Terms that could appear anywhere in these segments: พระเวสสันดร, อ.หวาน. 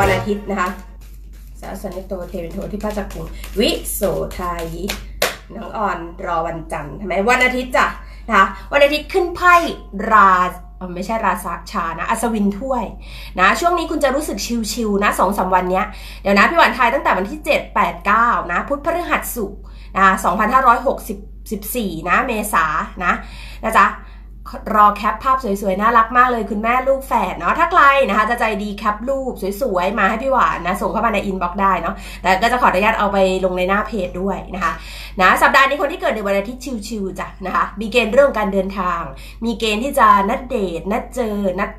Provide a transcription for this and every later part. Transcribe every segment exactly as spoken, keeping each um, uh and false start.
วันอาทิตย์นะคะสาสนิโตเทวินโทที่พระจักขุงวิโสทายิน้องอ่อนรอวันจันทร์ทำไมวันอาทิตย์จ้ะนะคะวันอาทิตย์ขึ้นไพ่ราไม่ใช่ราชานะอัศวินถ้วยนะช่วงนี้คุณจะรู้สึกชิลๆนะสองสามวันเนี้ยเดี๋ยวนะพี่หวานทายตั้งแต่วันที่เจ็ด แปด เก้านะพุธพฤหัสศุกร์นะสองพันห้าร้อยหกสิบสี่นะเมษานะนะจ๊ะรอแคปภาพสวยๆน่ารักมากเลยคุณแม่ลูกแฝดเนาะถ้าใครนะคะจะใจดีแคปรูปสวยๆมาให้พี่หวานนะส่งเข้ามาในอินบ็อกซ์ได้เนาะแต่ก็จะขออนุญาตเอาไปลงในหน้าเพจด้วยนะคะนะสัปดาห์นี้คนที่เกิดในวันอาทิตย์ชิวๆจ้ะนะคะมีเกณฑ์เรื่องการเดินทางมีเกณฑ์ที่จะนัดเดทนัดเจอนัด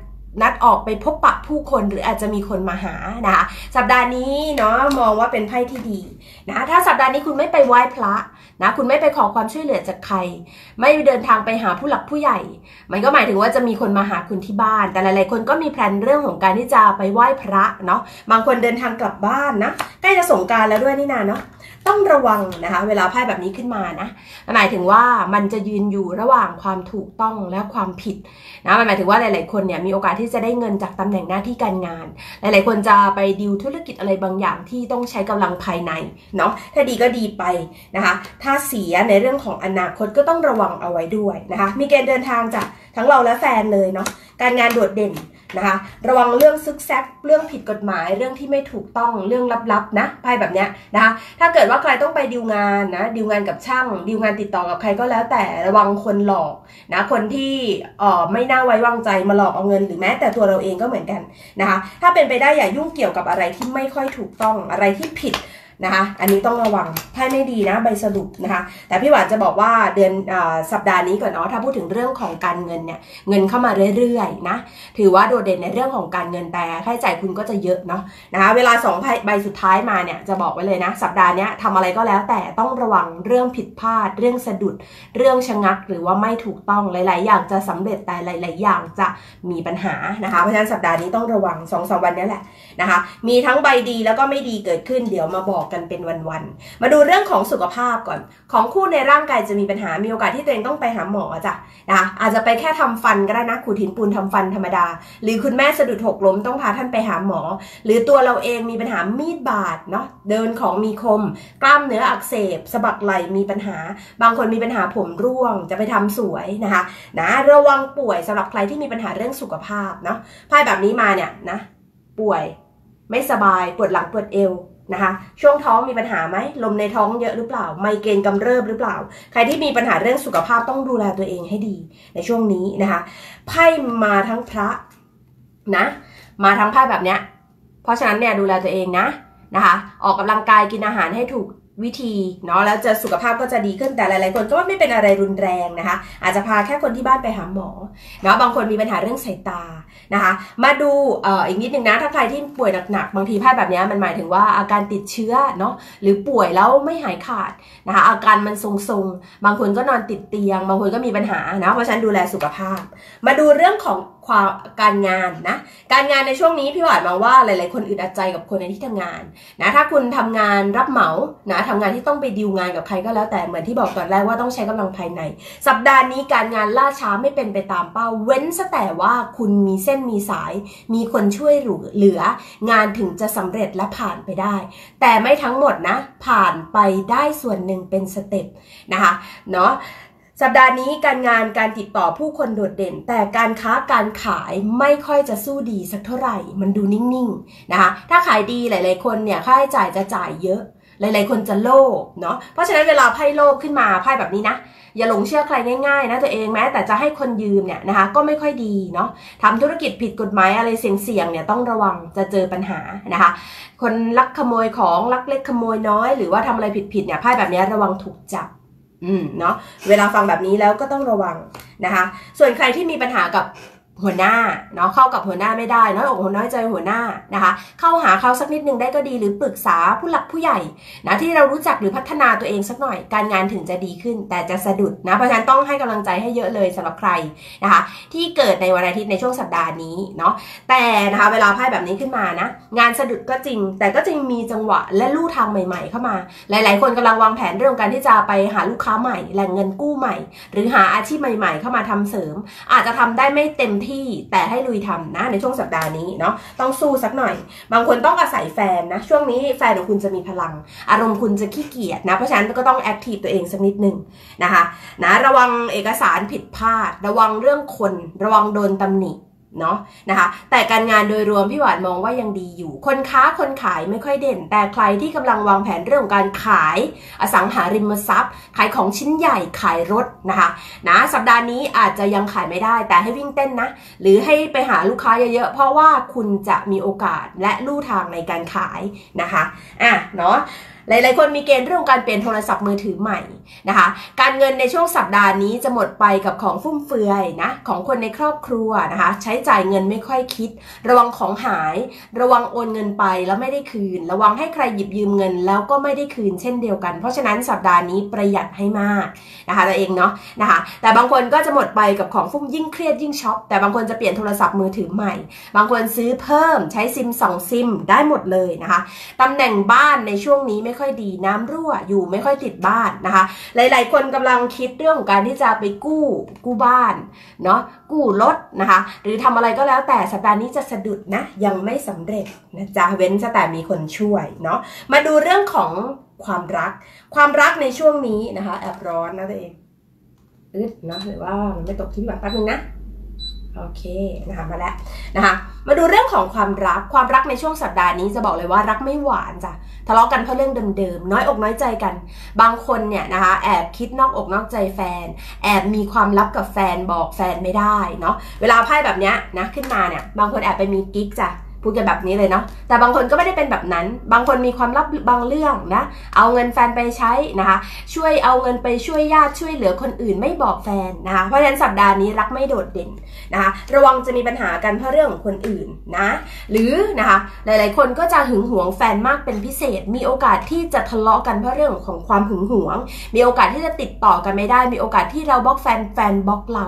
นัดออกไปพบปะผู้คนหรืออาจจะมีคนมาหานะคะสัปดาห์นี้เนาะมองว่าเป็นไพ่ที่ดีนะถ้าสัปดาห์นี้คุณไม่ไปไหว้พระนะคุณไม่ไปขอความช่วยเหลือจากใครไม่เดินทางไปหาผู้หลักผู้ใหญ่มันก็หมายถึงว่าจะมีคนมาหาคุณที่บ้านแต่หลายๆคนก็มีแพลนเรื่องของการที่จะไปไหว้พระเนาะบางคนเดินทางกลับบ้านนะใกล้จะสงกรานต์แล้วด้วยนี่นาเนาะต้องระวังนะคะเวลาไพ่แบบนี้ขึ้นมานะหมายถึงว่ามันจะยืนอยู่ระหว่างความถูกต้องและความผิดนะหมายถึงว่าหลายๆคนเนี่ยมีโอกาสที่จะได้เงินจากตำแหน่งหน้าที่การงานหลายๆคนจะไปดิวธุรกิจอะไรบางอย่างที่ต้องใช้กำลังภายในเนาะถ้าดีก็ดีไปนะคะถ้าเสียในเรื่องของอนาคตก็ต้องระวังเอาไว้ด้วยนะคะมีเกณฑ์เดินทางจากทั้งเราและแฟนเลยเนาะการงานโดดเด่นนะคะระวังเรื่องซึกแซกเรื่องผิดกฎหมายเรื่องที่ไม่ถูกต้องเรื่องลับๆนะไพ่แบบเนี้ยนะคะถ้าเกิดว่าใครต้องไปดีลงานนะดีลงานกับช่างดีลงานติดต่อกับใครก็แล้วแต่ระวังคนหลอกนะคนที่เอ่อไม่น่าไว้วางใจมาหลอกเอาเงินหรือแม้แต่ตัวเราเองก็เหมือนกันนะคะถ้าเป็นไปได้อย่ายุ่งเกี่ยวกับอะไรที่ไม่ค่อยถูกต้องอะไรที่ผิดนะคะอันนี้ต้องระวังไพ่ไม่ดีนะใบสรุปนะคะแต่พี่หวานจะบอกว่าเดือนอสัปดาห์นี้ก่อนเนาะถ้าพูดถึงเรื่องของการเงินเนี่ยเงินเข้ามาเรื่อยๆนะถือว่าโดดเด่นในเรื่องของการเงินแต่ค่าใช้จ่ายคุณก็จะเยอะเนาะนะคะเวลาสองไพ่ใบสุดท้ายมาเนี่ยจะบอกไว้เลยนะสัปดาห์นี้ทำอะไรก็แล้วแต่ต้องระวังเรื่องผิดพลาดเรื่องสะดุดเรื่องชะงักหรือว่าไม่ถูกต้องหลายๆอย่างจะสำเร็จแต่หลายๆอย่างจะมีปัญหานะคะเพราะฉะนั้นสัปดาห์นี้ต้องระวังสองสามวันนี้แหละนะคะมีทั้งใบดีแล้วก็ไม่ดีเกิดขึ้นเดี๋ยวมาบอกกันเป็นวันๆมาดูเรื่องของสุขภาพก่อนของคู่ในร่างกายจะมีปัญหามีโอกาสที่ตัวเองต้องไปหาหมอจ้ะนะอาจจะไปแค่ทำฟันก็ได้นะขูดหินปูนทำฟันธรรมดาหรือคุณแม่สะดุดหกล้มต้องพาท่านไปหาหมอหรือตัวเราเองมีปัญหามีดบาดเนาะเดินของมีคมกล้ามเนื้ออักเสบสะบักไหล่มีปัญหาบางคนมีปัญหาผมร่วงจะไปทำสวยนะคะนะระวังป่วยสำหรับใครที่มีปัญหาเรื่องสุขภาพเนาะไพ่แบบนี้มาเนี่ยนะป่วยไม่สบายปวดหลังปวดเอวนะคะช่วงท้องมีปัญหาไหมลมในท้องเยอะหรือเปล่าไมเกรนกำเริบหรือเปล่าใครที่มีปัญหาเรื่องสุขภาพต้องดูแลตัวเองให้ดีในช่วงนี้นะคะไพ่มาทั้งพระนะมาทั้งไพ่แบบเนี้ยเพราะฉะนั้นเนี่ยดูแลตัวเองนะนะคะออกกำลังกายกินอาหารให้ถูกวิธีเนาะแล้วจะสุขภาพก็จะดีขึ้นแต่หลายๆคนก็ว่าไม่เป็นอะไรรุนแรงนะคะอาจจะพาแค่คนที่บ้านไปหาหมอเนาะบางคนมีปัญหาเรื่องสายตานะคะมาดูเอ่ออีกนิดนึงนะถ้าใครที่ป่วยหนักๆบางทีไพ่แบบนี้มันหมายถึงว่าอาการติดเชื้อเนาะหรือป่วยแล้วไม่หายขาดนะคะอาการมันทรงๆบางคนก็นอนติดเตียงบางคนก็มีปัญหานะเพราะฉะนั้นดูแลสุขภาพมาดูเรื่องของความการงานนะการงานในช่วงนี้พี่หวานมองว่าหลายๆคนอึดอัดใจกับคนในที่ทำงานนะถ้าคุณทำงานรับเหมานะทำงานที่ต้องไปดีลงานกับใครก็แล้วแต่เหมือนที่บอกตอนแรกว่าต้องใช้กำลังภายในสัปดาห์นี้การงานล่าช้าไม่เป็นไปตามเป้าเว้นซะแต่ว่าคุณมีเส้นมีสายมีคนช่วยเหลืองานถึงจะสำเร็จและผ่านไปได้แต่ไม่ทั้งหมดนะผ่านไปได้ส่วนหนึ่งเป็นสเต็ปนะคะเนาะสัปดาห์นี้การงานการติดต่อผู้คนโดดเด่นแต่การค้าการขายไม่ค่อยจะสู้ดีสักเท่าไหร่มันดูนิ่งๆนะคะถ้าขายดีหลายๆคนเนี่ยค่าใช้จ่ายจะจ่ายเยอะหลายๆคนจะโลภเนาะเพราะฉะนั้นเวลาไพ่โลภขึ้นมาไพ่แบบนี้นะอย่าหลงเชื่อใครง่ายๆนะตัวเองแม้แต่จะให้คนยืมเนี่ยนะคะก็ไม่ค่อยดีเนาะทำธุรกิจผิดกฎหมายอะไรเสี่ยงๆเนี่ยต้องระวังจะเจอปัญหานะคะคนลักขโมยของลักเล็กขโมยน้อยหรือว่าทำอะไรผิดๆเนี่ยไพ่แบบนี้ระวังถูกจับอืมเนาะเวลาฟังแบบนี้แล้วก็ต้องระวังนะคะส่วนใครที่มีปัญหากับหัวหน้าเนาะเข้ากับหัวหน้าไม่ได้น้อยอกน้อยใจหัวหน้านะคะเข้าหาเขาสักนิดนึงได้ก็ดีหรือปรึกษาผู้หลักผู้ใหญ่นะที่เรารู้จักหรือพัฒนาตัวเองสักหน่อยการงานถึงจะดีขึ้นแต่จะสะดุดนะเพราะฉะนั้นต้องให้กำลังใจให้เยอะเลยสำหรับใครนะคะที่เกิดในวันอาทิตย์ในช่วงสัปดาห์นี้เนาะแต่นะคะเวลาไพ่แบบนี้ขึ้นมานะงานสะดุดก็จริงแต่ก็จะมีจังหวะและลู่ทางใหม่ๆเข้ามาหลายๆคนกำลังวางแผนเรื่องการที่จะไปหาลูกค้าใหม่แหล่งเงินกู้ใหม่หรือหาอาชีพใหม่ๆเข้ามาทำเสริมอาจจะทำได้ไม่เต็ม ที่แต่ให้ลุยทำนะในช่วงสัปดาห์นี้เนาะต้องสู้สักหน่อยบางคนต้องอาศัยแฟนนะช่วงนี้แฟนของคุณจะมีพลังอารมณ์คุณจะขี้เกียจนะเพราะฉะนั้นก็ต้องแอคทีฟตัวเองสักนิดนึงนะคะนะระวังเอกสารผิดพลาดระวังเรื่องคนระวังโดนตำหนิเนาะนะคะแต่การงานโดยรวมพี่หวานมองว่ายังดีอยู่คนค้าคนขายไม่ค่อยเด่นแต่ใครที่กำลังวางแผนเรื่องของการขายอสังหาริมทรัพย์ขายของชิ้นใหญ่ขายรถนะคะนะสัปดาห์นี้อาจจะยังขายไม่ได้แต่ให้วิ่งเต้นนะหรือให้ไปหาลูกค้าเยอะๆเพราะว่าคุณจะมีโอกาสและลู่ทางในการขายนะคะอ่ะเนาะหลายๆคนมีเกณฑ์เรื่องการเปลี่ยนโทรศัพท์มือถือใหม่นะคะการเงินในช่วงสัปดาห์นี้จะหมดไปกับของฟุ่มเฟือยนะของคนในครอบครัวนะคะใช้จ่ายเงินไม่ค่อยคิดระวังของหายระวังโอนเงินไปแล้วไม่ได้คืนระวังให้ใครหยิบยืมเงินแล้วก็ไม่ได้คืนเช่นเดียวกันเพราะฉะนั้นสัปดาห์นี้ประหยัดให้มากนะคะตัวเองเนาะนะคะแต่บางคนก็จะหมดไปกับของฟุ่มยิ่งเครียดยิ่งช็อปแต่บางคนจะเปลี่ยนโทรศัพท์มือถือใหม่บางคนซื้อเพิ่มใช้ซิมสองซิมได้หมดเลยนะคะตำแหน่งบ้านในช่วงนี้ไม่ค่อยดีน้ำรั่วอยู่ไม่ค่อยติดบ้านนะคะหลายๆคนกำลังคิดเรื่องการที่จะไปกู้กู้บ้านเนาะกู้รถนะคะหรือทำอะไรก็แล้วแต่สัปดาห์นี้จะสะดุดนะยังไม่สำเร็จนะจะเว้นแต่มีคนช่วยเนาะมาดูเรื่องของความรักความรักในช่วงนี้นะคะแอบร้อนนะตัวเองอึดนะหรือว่ามันไม่ตกที่แบบแป๊บนึงนะโอเคนะคะมาแล้วนะคะมาดูเรื่องของความรักความรักในช่วงสัปดาห์นี้จะบอกเลยว่ารักไม่หวานจ้ะทะเลาะกันเพราะเรื่องเดิมๆน้อยอกน้อยใจกันบางคนเนี่ยนะคะแอบคิดนอกอกนอกใจแฟนแอบมีความลับกับแฟนบอกแฟนไม่ได้เนาะเวลาไพ่แบบเนี้ยนะขึ้นมาเนี่ยบางคนแอบไปมีกิ๊กจ้ะพูดกันแบบนี้เลยเนาะแต่บางคนก็ไม่ได้เป็นแบบนั้นบางคนมีความลับบางเรื่องนะเอาเงินแฟนไปใช้นะคะช่วยเอาเงินไปช่วยญาติช่วยเหลือคนอื่นไม่บอกแฟนนะคะเพราะฉะนั้นสัปดาห์นี้รักไม่โดดเด่นนะคะระวังจะมีปัญหากันเพราะเรื่องของคนอื่นนะหรือนะคะหลายๆคนก็จะหึงหวงแฟนมากเป็นพิเศษมีโอกาสที่จะทะเลาะกันเพราะเรื่องของความหึงหวงมีโอกาสที่จะติดต่อกันไม่ได้มีโอกาสที่เราบล็อกแฟนแฟนบล็อกเรา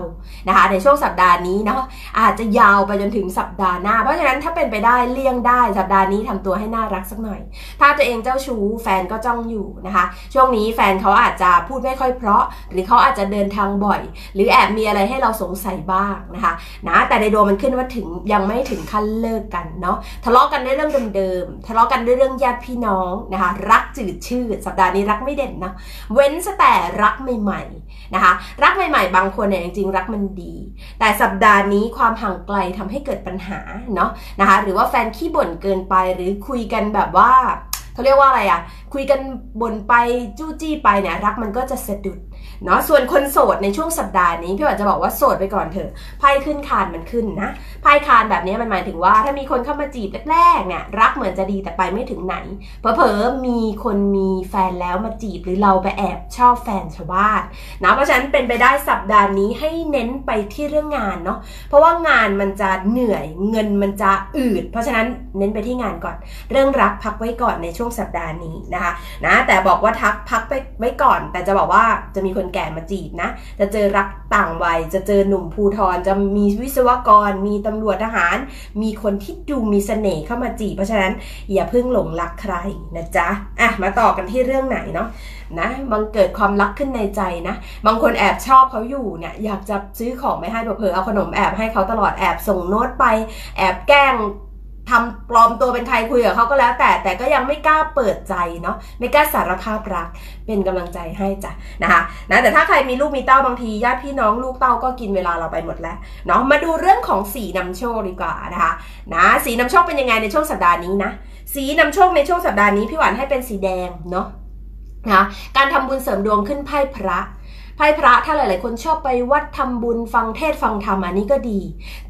นะคะในช่วงสัปดาห์นี้เนาะอาจจะยาวไปจนถึงสัปดาห์หน้าเพราะฉะนั้นถ้าเป็นไปได้เลี่ยงได้สัปดาห์นี้ทำตัวให้น่ารักสักหน่อยถ้าตัวเองเจ้าชู้แฟนก็จ้องอยู่นะคะช่วงนี้แฟนเขาอาจจะพูดไม่ค่อยเพราะหรือเขาอาจจะเดินทางบ่อยหรือแอบมีอะไรให้เราสงสัยบ้างนะคะนะแต่ในดวงมันขึ้นว่าถึงยังไม่ถึงขั้นเลิกกันเนาะทะเลาะกันในเรื่องเดิมๆทะเลาะกันในเรื่องญาติพี่น้องนะคะรักจืดชืดสัปดาห์นี้รักไม่เด่นนะเว้นแต่รักใหม่ๆนะคะรักใหม่ๆบางคนเนี่ยจริงๆรักมันดีแต่สัปดาห์นี้ความห่างไกลทำให้เกิดปัญหาเนาะนะคะหรือว่าแฟนขี้บ่นเกินไปหรือคุยกันแบบว่าเขาเรียกว่าอะไรอ่ะคุยกันบ่นไปจู้จี้ไปเนี่ยรักมันก็จะสะดุดเนาะส่วนคนโสดในช่วงสัปดาห์นี้พี่หวานจะบอกว่าโสดไปก่อนเถอะไพ่ขึ้นคานมันขึ้นนะไพ่คานแบบนี้มันหมายถึงว่าถ้ามีคนเข้ามาจีบแรกๆเนี่ยรักเหมือนจะดีแต่ไปไม่ถึงไหนเผลอๆมีคนมีแฟนแล้วมาจีบหรือเราไปแอบชอบแฟนชาวบ้านนะเพราะฉะนั้นเป็นไปได้สัปดาห์นี้ให้เน้นไปที่เรื่องงานเนาะเพราะว่างานมันจะเหนื่อยเงินมันจะอืดเพราะฉะนั้นเน้นไปที่งานก่อนเรื่องรักพักไว้ก่อนในช่วงสัปดาห์นี้นะคะนะแต่บอกว่าทักพักไปไว้ก่อนแต่จะบอกว่าจะมีคนแก่มาจีบนะจะเจอรักต่างวัยจะเจอหนุ่มภูธรจะมีวิศวกรมีตำรวจทหารมีคนที่ดูมีเสน่ห์เข้ามาจีบเพราะฉะนั้นอย่าเพิ่งหลงรักใครนะจ๊ะอ่ะมาต่อกันที่เรื่องไหนเนาะนะบางเกิดความรักขึ้นในใจนะบางคนแอบชอบเขาอยู่เนี่ยอยากจะซื้อของไม่ให้เผลอเอาขนมแอบให้เขาตลอดแอบส่งโน้ตไปแอบแกล้งทำปลอมตัวเป็นใครคุยกับเขาก็แล้วแต่แต่ก็ยังไม่กล้าเปิดใจเนาะไม่กล้าสารภาพรักเป็นกำลังใจให้จ้ะนะคะนะแต่ถ้าใครมีลูกมีเต้าบางทีญาติพี่น้องลูกเต้าก็กินเวลาเราไปหมดแล้วเนาะมาดูเรื่องของสีนำโชคดีกว่านะคะนะสีนำโชคเป็นยังไงในช่วงสัปดาห์นี้นะสีนำโชคในช่วงสัปดาห์นี้พี่หวานให้เป็นสีแดงเนาะนะการทำบุญเสริมดวงขึ้นไพ่พระไพ่พระถ้าหลายๆคนชอบไปวัดทำบุญฟังเทศฟังธรรมอันนี้ก็ดี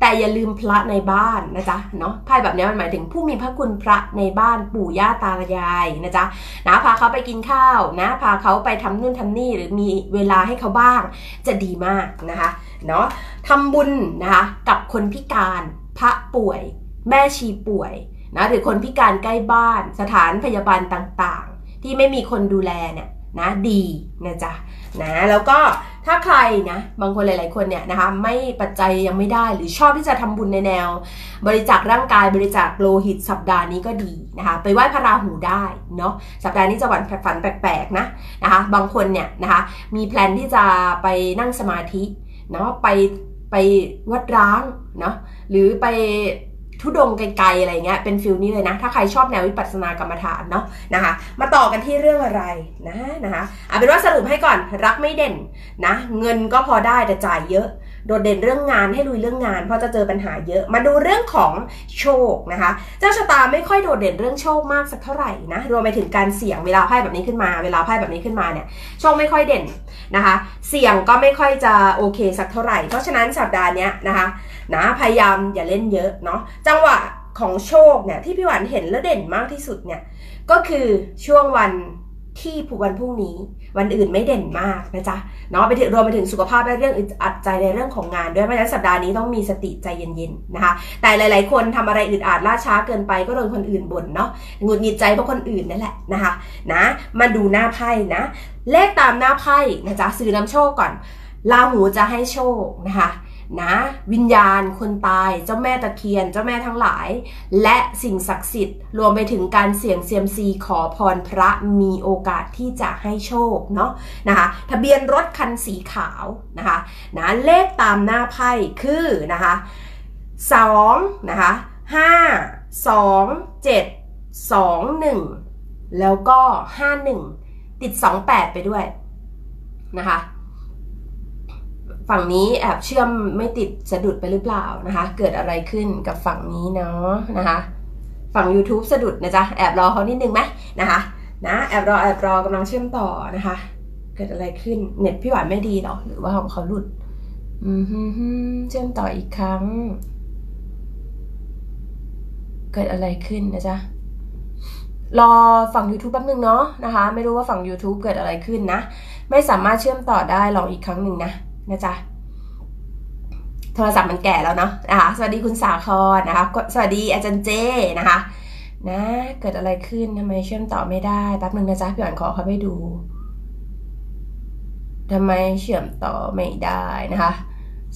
แต่อย่าลืมพระในบ้านนะจ๊ะเนาะไพ่แบบนี้มันหมายถึงผู้มีพระคุณพระในบ้านปู่ย่าตายายนะจ๊ะนะพาเขาไปกินข้าวนะพาเขาไปทำนู่นทำนี่หรือมีเวลาให้เขาบ้างจะดีมากนะคะเนาะทำบุญนะคะกับคนพิการพระป่วยแม่ชีป่วยนะหรือคนพิการใกล้บ้านสถานพยาบาลต่างๆที่ไม่มีคนดูแลเนี่ยนะดีนะจ๊ะนะแล้วก็ถ้าใครนะบางคนหลายๆคนเนี่ยนะคะไม่ปัจจัยยังไม่ได้หรือชอบที่จะทำบุญในแนวบริจาคร่างกายบริจาคโลหิตสัปดาห์นี้ก็ดีนะคะไปไหว้พระราหูได้เนาะสัปดาห์นี้จะหวั่นฝันแปลกๆนะนะคะบางคนเนี่ยนะคะมีแพลนที่จะไปนั่งสมาธิเนาะไปไปวัดร้าง เนาะหรือไปธุดงค์ไกลๆอะไรเงี้ยเป็นฟิลนี้เลยนะถ้าใครชอบแนววิปัสสนากรรมฐานเนาะนะคะมาต่อกันที่เรื่องอะไรนะนะคะเอาเป็นว่าสรุปให้ก่อนรักไม่เด่นนะเงินก็พอได้แต่จ่ายเยอะโดดเด่นเรื่องงานให้ลุยเรื่องงานเพราะจะเจอปัญหาเยอะมาดูเรื่องของโชคนะคะเจ้าชะตาไม่ค่อยโดดเด่นเรื่องโชคมากสักเท่าไหร่นะรวมไปถึงการเสี่ยงเวลาไพ่แบบนี้ขึ้นมาเวลาไพ่แบบนี้ขึ้นมาเนี่ยโชคไม่ค่อยเด่นนะคะเสี่ยงก็ไม่ค่อยจะโอเคสักเท่าไหร่เพราะฉะนั้นสัปดาห์นี้นะคะนะพยายามอย่าเล่นเยอะเนาะจังหวะของโชคเนี่ยที่พี่หวานเห็นแล้วเด่นมากที่สุดเนี่ยก็คือช่วงวันที่ผูกวันพรุ่งนี้วันอื่นไม่เด่นมากนะจ๊ะเนาะไปถึงรวมไปถึงสุขภาพและเรื่องอึดอัดใจในเรื่องของงานด้วยเพราะฉะนั้นสัปดาห์นี้ต้องมีสติใจเย็นๆนะคะแต่หลายๆคนทำอะไรอึดอัดล่าช้าเกินไปก็โดนคนอื่นบ่นเนาะหงุดหงิดใจเพราะคนอื่นนั่นแหละนะคะนะมาดูหน้าไพ่นะเลขตามหน้าไพ่นะจ๊ะซื้อน้ำโชคก่อนราหูจะให้โชคนะคะนะวิญญาณคนตายเจ้าแม่ตะเคียนเจ้าแม่ทั้งหลายและสิ่งศักดิ์สิทธิ์รวมไปถึงการเสี่ยงเซียมซีขอพรพระมีโอกาสที่จะให้โชคเนาะนะคะทะเบียนรถคันสีขาวนะคะนะเลขตามหน้าไพ่คือนะคะสองนะคะห้าสองเจ็ดสองหนึ่งแล้วก็ห้าหนึ่งติดสองแปดไปด้วยนะคะฝั่งนี้แอบเชื่อมไม่ติดสะดุดไปหรือเปล่านะคะเกิดอะไรขึ้นกับฝั่งนี้เนาะนะคะฝั่ง YouTube สะดุดนะจ๊ะแอบรอเขานิดนึงไหมนะคะนะแอบรอแอบรอกำลังเชื่อมต่อนะคะเกิดอะไรขึ้นเน็ตพี่หวานไม่ดีหรอหรือว่าของเขาหลุดอืมฮึฮึเชื่อมต่ออีกครั้งเกิดอะไรขึ้นนะจ๊ะรอฝั่ง YouTube แป๊บนึงเนาะนะคะไม่รู้ว่าฝั่ง YouTube เกิดอะไรขึ้นนะไม่สามารถเชื่อมต่อได้ลองอีกครั้งหนึ่งนะนะจ๊ะโทรศัพท์มันแก่แล้วเนาะนะคะสวัสดีคุณสาครนะคะสวัสดีอาจารย์เจนะคะนะเกิดอะไรขึ้นทำไมเชื่อมต่อไม่ได้แป๊บนึงนะจ๊ะพี่อ่านขอเขาไปดูทำไมเชื่อมต่อไม่ได้นะคะ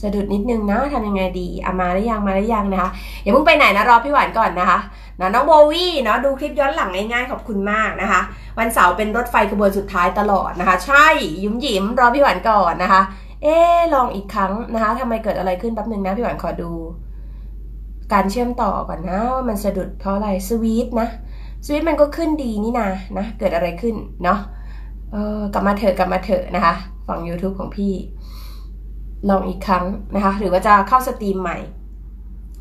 สะดุดนิดนึงนะทำยังไงดีเอามาได้ยังมาได้ยังนะคะอย่าเพิ่งไปไหนนะรอพี่หวานก่อนนะคะนะน้องโบวี่เนาะดูคลิปย้อนหลังง่ายๆขอบคุณมากนะคะวันเสาร์เป็นรถไฟขบวนสุดท้ายตลอดนะคะใช่ยิ้มยิ้มรอพี่หวานก่อนนะคะเอ๊ลองอีกครั้งนะคะทำไมเกิดอะไรขึ้นแป๊บนึงนะพี่หวานขอดูการเชื่อมต่อก่อนนะว่ามันสะดุดเพราะอะไรสวีทนะสวีทมันก็ขึ้นดีนี่นานะเกิดอะไรขึ้นเนาะเออกลับมาเถอะกลับมาเถอะนะคะฝั่ง YouTube ของพี่ลองอีกครั้งนะคะหรือว่าจะเข้าสตรีมใหม่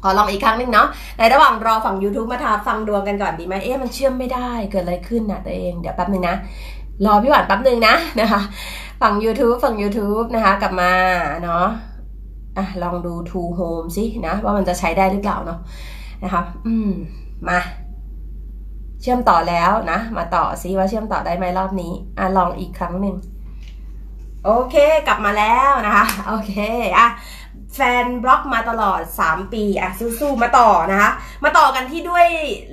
ขอลองอีกครั้งนึงเนาะในระหว่างรอฝั่ง YouTube มาทาฟังดวงกันก่อนดีไหมเอ๊มันเชื่อมไม่ได้เกิดอะไรขึ้นนะตัวเองเดี๋ยวแป๊บนึงนะรอพี่หวานแป๊บนึงนะนะคะฝั่ง YouTube ฝั่ง YouTube นะคะกลับมาเนาะอ่ะลองดู True Home สินะว่ามันจะใช้ได้หรือเปล่าเนาะนะคะอืมมาเชื่อมต่อแล้วนะมาต่อสิว่าเชื่อมต่อได้ไหมรอบนี้อ่ะลองอีกครั้งหนึ่งโอเคกลับมาแล้วนะคะโอเคอ่ะแฟนบล็อกมาตลอดสามปีอ่ะสู้ๆมาต่อนะคะมาต่อกันที่ด้วย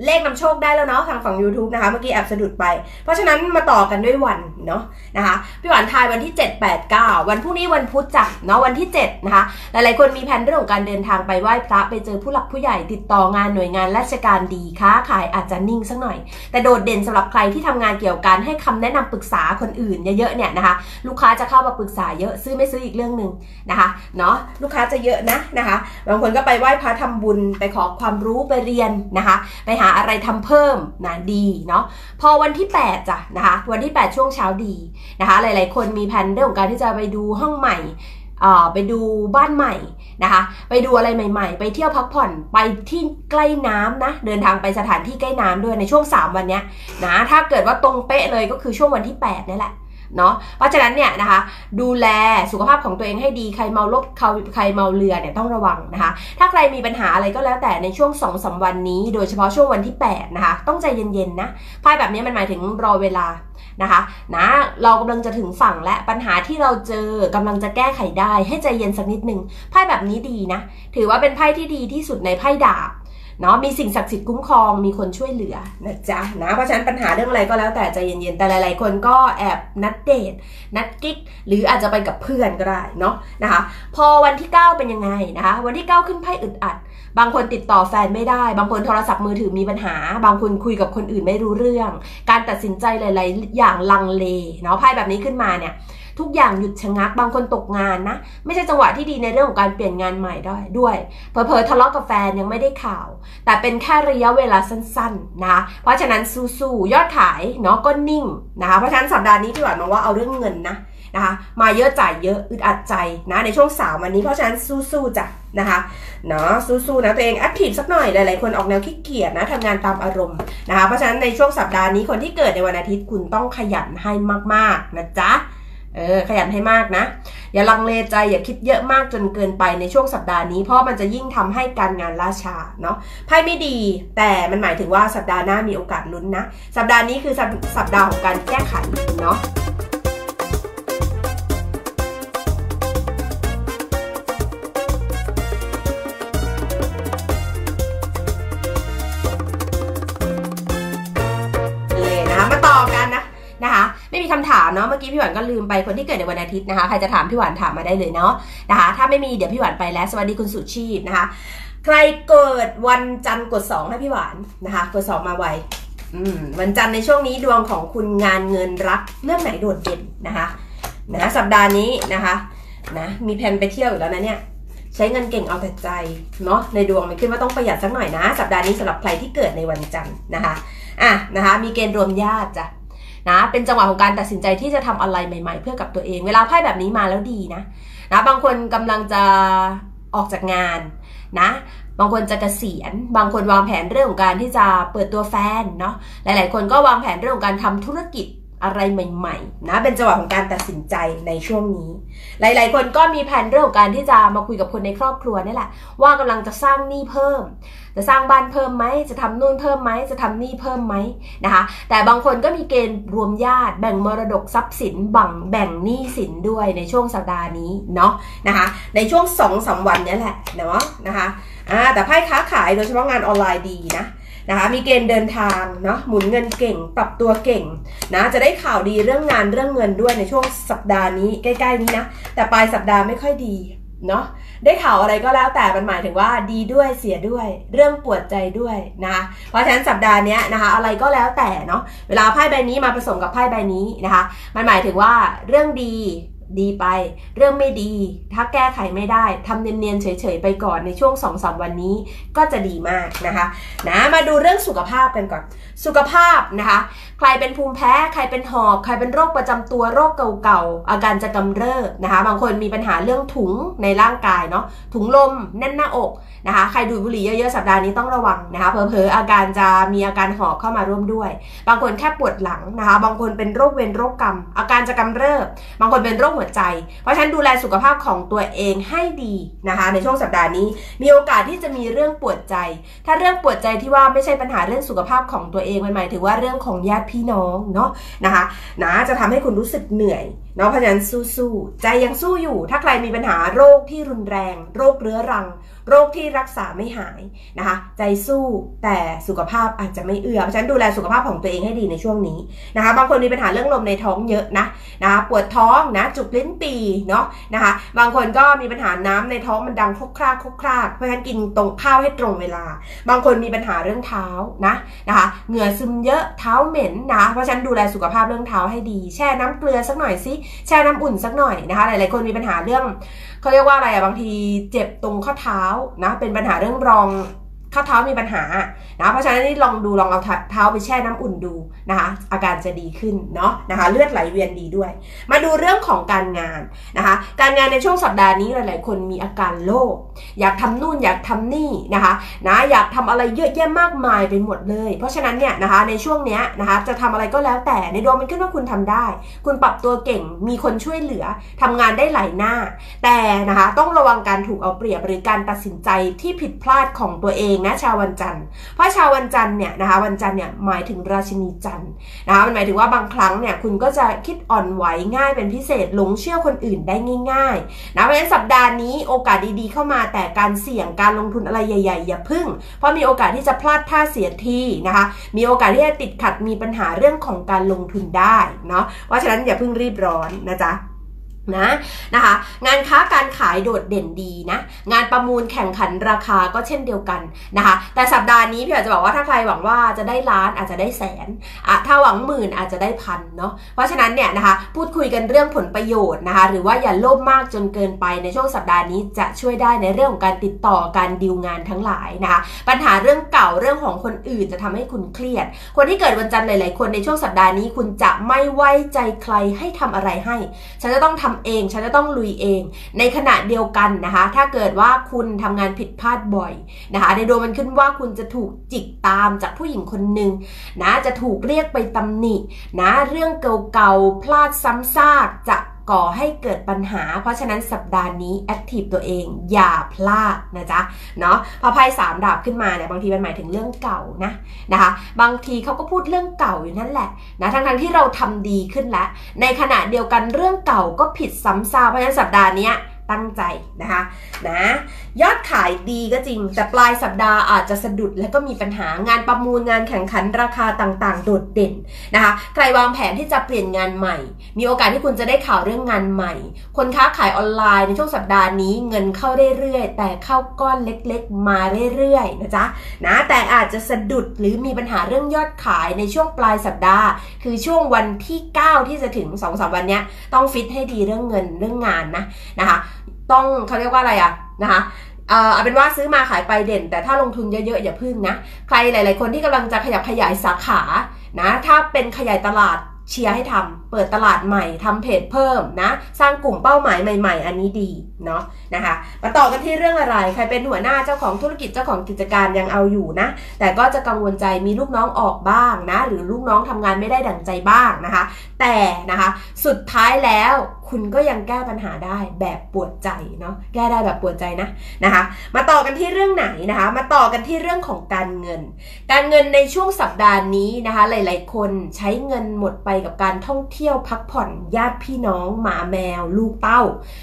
เลขนำโชคได้แล้วเนาะทางฝั่ง YouTube นะคะเมื่อกี้แอบสะดุดไปเพราะฉะนั้นมาต่อกันด้วยวันเนาะนะคะพี่หวานทายวันที่เจ็ด แปด เก้าวันพรุ่งนี้วันพุธจ้ะเนาะวันที่เจ็ดนะคะหลายๆคนมีแผนเรื่องของการเดินทางไปไหว้พระไปเจอผู้หลักผู้ใหญ่ติดต่องานหน่วยงานราชการดีค้าขายอาจจะนิ่งสักหน่อยแต่โดดเด่นสำหรับใครที่ทำงานเกี่ยวกับการให้คำแนะนำปรึกษาคนอื่นเยอะๆเนี่ยนะคะลูกค้าจะเข้ามาปรึกษาเยอะซื้อไม่ซื้ออีกเรื่องหนึ่งนะคะเนาะลูกค้าจะเยอะนะนะคะบางคนก็ไปไหว้พระทำบุญไปขอความรู้ไปเรียนนะคะไปหาอะไรทำเพิ่มนะดีเนาะพอวันที่แปดจ้ะนะคะวันที่แปดช่วงเช้าดีนะคะหลายๆคนมีแผนเรื่องของการที่จะไปดูห้องใหม่ไปดูบ้านใหม่นะคะไปดูอะไรใหม่ๆไปเที่ยวพักผ่อนไปที่ใกล้น้ำนะเดินทางไปสถานที่ใกล้น้ำด้วยในช่วงสามวันเนี้ยนะถ้าเกิดว่าตรงเป๊ะเลยก็คือช่วงวันที่แปดนี่แหละเนาะเพราะฉะนั้นเนี่ยนะคะดูแลสุขภาพของตัวเองให้ดีใครเมารถใครเมาเรือเนี่ยต้องระวังนะคะถ้าใครมีปัญหาอะไรก็แล้วแต่ในช่วง สองถึงสาม วันนี้โดยเฉพาะช่วงวันที่แปดนะคะต้องใจเย็นๆนะไพ่แบบนี้มันหมายถึงรอเวลานะคะนะเรากำลังจะถึงฝั่งและปัญหาที่เราเจอกำลังจะแก้ไขได้ให้ใจเย็นสักนิดนึงไพ่แบบนี้ดีนะถือว่าเป็นไพ่ที่ดีที่สุดในไพ่ดาบเนาะมีสิ่งศักดิ์สิทธิ์คุ้มครองมีคนช่วยเหลือนะจ๊ะนะเพราะฉะนั้นปัญหาเรื่องอะไรก็แล้วแต่ใจเย็นๆแต่หลายๆคนก็แอบนัดเดทนัดกิ๊กหรืออาจจะไปกับเพื่อนก็ได้เนาะนะคะพอวันที่เก้าเป็นยังไงนะคะวันที่เก้าขึ้นไพ่อึดอัดบางคนติดต่อแฟนไม่ได้บางคนโทรศัพท์มือถือมีปัญหาบางคนคุยกับคนอื่นไม่รู้เรื่องการตัดสินใจหลายๆอย่างลังเลเนาะไพ่แบบนี้ขึ้นมาเนี่ย ทุกอย่างหยุดชะงักบางคนตกงานนะไม่ใช่จังหวะที่ดีในเรื่องของการเปลี่ยนงานใหม่ได้ด้วยเผลอๆทะเลาะกับแฟนยังไม่ได้ข่าวแต่เป็นแค่ระยะเวลาสั้นๆนะเพราะฉะนั้นสู้ๆยอดขายเนาะก็นิ่งนะคะเพราะฉะนั้นสัปดาห์นี้พี่หวานมองว่าเอาเรื่องเงินนะนะคะมาเยอะจ่ายเยอะอึดอัดใจนะในช่วงสามวันนี้เพราะฉะนั้นสู้ๆจ้ะนะคะเนาะสู้ๆนะตัวเองแอคทีฟสักหน่อยหลายๆคนออกแนวขี้เกียจนะทำงานตามอารมณ์นะคะเพราะฉะนั้นในช่วงสัปดาห์นี้คนที่เกิดในวันอาทิตย์คุณต้องขยันให้มากๆนะจ๊ะเออขยันให้มากนะอย่าลังเลใจอย่าคิดเยอะมากจนเกินไปในช่วงสัปดาห์นี้เพราะมันจะยิ่งทำให้การงานล่าช้าเนาะไพ่ไม่ดีแต่มันหมายถึงว่าสัปดาห์หน้ามีโอกาสลุ้นนะสัปดาห์นี้คือสัปดาห์ของการแก้ไขเนาะไม่มีคำถามเนาะเมื่อกี้พี่หวานก็ลืมไปคนที่เกิดในวันอาทิตย์นะคะใครจะถามพี่หวานถามมาได้เลยเนาะนะคะถ้าไม่มีเดี๋ยวพี่หวานไปแล้วสวัสดีคุณสุชีพนะคะใครเกิดวันจันทร์กดสองให้พี่หวานนะคะกดสองมาไวอืมวันจันทร์ในช่วงนี้ดวงของคุณงานเงินรักเรื่องไหนโดดเด่นนะคะนะสัปดาห์นี้นะคะนะมีแผนไปเที่ยวอยู่แล้วนะเนี่ยใช้เงินเก่งเอาแต่ใจเนาะในดวงมันขึ้นว่าต้องประหยัดสักหน่อยนะสัปดาห์นี้สำหรับใครที่เกิดในวันจันทร์นะคะอ่ะนะคะมีเกณฑ์รวมญาติจ้ะนะเป็นจังหวะของการตัดสินใจที่จะทำอะไรใหม่ๆเพื่อกับตัวเองเวลาไพ่แบบนี้มาแล้วดีนะนะบางคนกำลังจะออกจากงานนะบางคนจะเกษียณบางคนวางแผนเรื่องของการที่จะเปิดตัวแฟนเนาะหลายๆคนก็วางแผนเรื่องของการทำธุรกิจอะไรใหม่ๆนะเป็นจังหวะของการตัดสินใจในช่วงนี้หลายๆคนก็มีแผนเรื่องของการที่จะมาคุยกับคนในครอบครัวนี่แหละว่ากำลังจะสร้างหนี้เพิ่มจะสร้างบ้านเพิ่มไหมจะทำนู่นเพิ่มไหมจะทำนี่เพิ่มไหมนะคะแต่บางคนก็มีเกณฑ์รวมญาติแบ่งมรดกทรัพย์สินบังแบ่งหนี้สินด้วยในช่วงสัปดาห์นี้เนาะนะคะในช่วงสองสามวันนี้แหละเนาะนะคะอ่าแต่ไพ่ค้าขายโดยเฉพาะงานออนไลน์ดีนะนะคะมีเกณฑ์เดินทางเนาะหมุนเงินเก่งปรับตัวเก่งนะจะได้ข่าวดีเรื่องงานเรื่องเงินด้วยในช่วงสัปดาห์นี้ใกล้ๆนี้นะแต่ปลายสัปดาห์ไม่ค่อยดีเนาะได้ข่าวอะไรก็แล้วแต่มันหมายถึงว่าดีด้วยเสียด้วยเรื่องปวดใจด้วยนะคะเพราะฉะนั้นสัปดาห์นี้นะคะอะไรก็แล้วแต่เนาะเวลาไพ่ใบนี้มาผสมกับไพ่ใบนี้นะคะมันหมายถึงว่าเรื่องดีดีไปเรื่องไม่ดีถ้าแก้ไขไม่ได้ทำเนียนๆเฉยๆไปก่อนในช่วง สองสาม วันนี้ก็จะดีมากนะคะนะมาดูเรื่องสุขภาพกันก่อนสุขภาพนะคะใครเป็นภูมิแพ้ใครเป็นหอบใครเป็นโรคประจำตัวโรคเก่าๆอาการจะกำเริบนะคะบางคนมีปัญหาเรื่องถุงในร่างกายเนาะถุงลมแน่นหน้าอกนะคะใครดูดบุหรี่เยอะๆสัปดาห์นี้ต้องระวังนะคะเผลอๆอาการจะมีอาการหอบเข้ามาร่วมด้วยบางคนแค่ปวดหลังนะคะบางคนเป็นโรคเวรโรคกรรมอาการจะกำเริบบางคนเป็นโรคหัวใจเพราะฉะนั้นดูแลสุขภาพของตัวเองให้ดีนะคะในช่วงสัปดาห์นี้มีโอกาสที่จะมีเรื่องปวดใจถ้าเรื่องปวดใจที่ว่าไม่ใช่ปัญหาเรื่องสุขภาพของตัวเองมันหมายถึงว่าเรื่องของญาติพี่น้องเนาะนะคะนะจะทำให้คุณรู้สึกเหนื่อยเนาะเพราะฉะนั้นสู้ๆใจยังสู้อยู่ถ้าใครมีปัญหาโรคที่รุนแรงโรคเรื้อรังโรคที่รักษาไม่หายนะคะใจสู้แต่สุขภาพอาจจะไม่เอือเพราะฉะนั้นดูแลสุขภาพของตัวเองให้ดีในช่วงนี้นะคะบางคนมีปัญหาเรื่องลมในท้องเยอะนะนะคะปวดท้องนะจุกลิ้นปีเนาะนะคะบางคนก็มีปัญหาน้ำในท้องมันดังคลุกคลาคลุกคลาเพราะฉะนั้นกินตรงข้าวให้ตรงเวลาบางคนมีปัญหาเรื่องเท้านะนะคะเหงื่อซึมเยอะเท้าเหม็นนะเพราะฉะนั้นดูแลสุขภาพเรื่องเท้าให้ดีแช่น้ำเกลือสักหน่อยสิแช่น้ำอุ่นสักหน่อยนะคะหลายๆคนมีปัญหาเรื่องเขาเรียกว่าอะไรอะบางทีเจ็บตรงข้อเท้านะเป็นปัญหาเรื่องรองข้อเท้ามีปัญหานะเพราะฉะนั้นนี่ลองดูลองเอาเท้าไปแช่น้ำอุ่นดูนะคะอาการจะดีขึ้นเนาะนะคะเลือดไหลเวียนดีด้วยมาดูเรื่องของการงานนะคะการงานในช่วงสัปดาห์นี้หลายๆคนมีอาการโลภอยากทำนู่นอยากทำนี่นะคะนะอยากทำอะไรเยอะแยะมากมายไปหมดเลยเพราะฉะนั้นเนี่ยนะคะในช่วงเนี้ยนะคะจะทำอะไรก็แล้วแต่ในดวงมันขึ้นว่าคุณทำได้คุณปรับตัวเก่งมีคนช่วยเหลือทำงานได้หลายหน้าแต่นะคะต้องระวังการถูกเอาเปรียบหรือการตัดสินใจที่ผิดพลาดของตัวเองนะชาววันจันทร์เพราะชาววันจันทร์เนี่ยนะคะวันจันทร์เนี่ยหมายถึงราชินีจันทร์นะคะมันหมายถึงว่าบางครั้งเนี่ยคุณก็จะคิดอ่อนไหวง่ายเป็นพิเศษหลงเชื่อคนอื่นได้ง่ายๆนะเพราะฉะนั้นสัปดาห์นี้โอกาสดีๆเข้ามาแต่การเสี่ยงการลงทุนอะไรใหญ่ๆอย่าพึ่งเพราะมีโอกาสที่จะพลาดท่าเสียทีนะคะมีโอกาสที่จะติดขัดมีปัญหาเรื่องของการลงทุนได้เนาะเพราะฉะนั้นอย่าพึ่งรีบร้อนนะจ๊ะ นะนะคะงานค้าการขายโดดเด่นดีนะงานประมูลแข่งขันราคาก็เช่นเดียวกันนะคะแต่สัปดาห์นี้พี่อาจจะบอกว่าถ้าใครหวังว่าจะได้ล้านอาจจะได้แสนอ่ะถ้าหวังหมื่นอาจจะได้พันเนาะเพราะฉะนั้นเนี่ยนะคะพูดคุยกันเรื่องผลประโยชน์นะคะหรือว่าอย่าโลภมากจนเกินไปในช่วงสัปดาห์นี้จะช่วยได้ในเรื่องของการติดต่อการดีลงานทั้งหลายนะคะปัญหาเรื่องเก่าเรื่องของคนอื่นจะทำให้คุณเครียดคนที่เกิดวันจันทร์หลายๆคนในช่วงสัปดาห์นี้คุณจะไม่ไว้ใจใครให้ทำอะไรให้ฉันจะต้องทำเองฉันจะต้องลุยเองในขณะเดียวกันนะคะถ้าเกิดว่าคุณทำงานผิดพลาดบ่อยนะคะในดวงมันขึ้นว่าคุณจะถูกจิกตามจากผู้หญิงคนหนึ่งนะจะถูกเรียกไปตำหนินะเรื่องเก่าๆพลาดซ้ำซากจะก่อให้เกิดปัญหาเพราะฉะนั้นสัปดาห์นี้แอคทีฟตัวเองอย่าพลาดนะจ๊ะเนาะพอไพ่สามดาบขึ้นมาเนี่ยบางทีมันหมายถึงเรื่องเก่านะนะคะบางทีเขาก็พูดเรื่องเก่าอยู่นั่นแหละนะทั้งๆที่เราทำดีขึ้นแล้วในขณะเดียวกันเรื่องเก่าก็ผิดซ้ำซากเพราะฉะนั้นสัปดาห์นี้ตั้งใจนะคะนะยอดขายดีก็จริงแต่ปลายสัปดาห์อาจจะสะดุดและก็มีปัญหางานประมูลงานแข่งขันราคาต่างๆโดดเด่นนะคะใครวางแผนที่จะเปลี่ยนงานใหม่มีโอกาสที่คุณจะได้ข่าวเรื่องงานใหม่คนค้าขายออนไลน์ในช่วงสัปดาห์นี้เงินเข้าเรื่อยๆแต่เข้าก้อนเล็กๆมาเรื่อยๆนะจ๊ะนะแต่อาจจะสะดุดหรือมีปัญหาเรื่องยอดขายในช่วงปลายสัปดาห์คือช่วงวันที่เก้าที่จะถึง สองถึงสาม วันนี้ต้องฟิตให้ดีเรื่องเงินเรื่องงานนะนะคะต้องเขาเรียกว่าอะไรอ่ะนะคะเอ่อเอาเป็นว่าซื้อมาขายไปเด่นแต่ถ้าลงทุนเยอะๆอย่าพึ่งนะใครหลายๆคนที่กำลังจะขยับขยายสาขานะถ้าเป็นขยายตลาดเชียร์ให้ทำเปิดตลาดใหม่ทำเพจเพิ่มนะสร้างกลุ่มเป้าหมายใหม่ๆอันนี้ดีเนาะนะคะมาต่อกันที่เรื่องอะไรใครเป็นหัวหน้าเจ้าของธุรกิจเจ้าของกิจการยังเอาอยู่นะแต่ก็จะกังวลใจมีลูกน้องออกบ้างนะหรือลูกน้องทำงานไม่ได้ดั่งใจบ้างนะคะแต่นะคะสุดท้ายแล้วคุณก็ยังแก้ปัญหาได้แบบปวดใจเนาะแก้ได้แบบปวดใจนะนะคะมาต่อกันที่เรื่องไหนนะคะมาต่อกันที่เรื่องของการเงินการเงินในช่วงสัปดาห์นี้นะคะหลายๆคนใช้เงินหมดไปกับการท่องเที่ยวพักผ่อนญาติพี่น้องหมาแมวลูกเต้า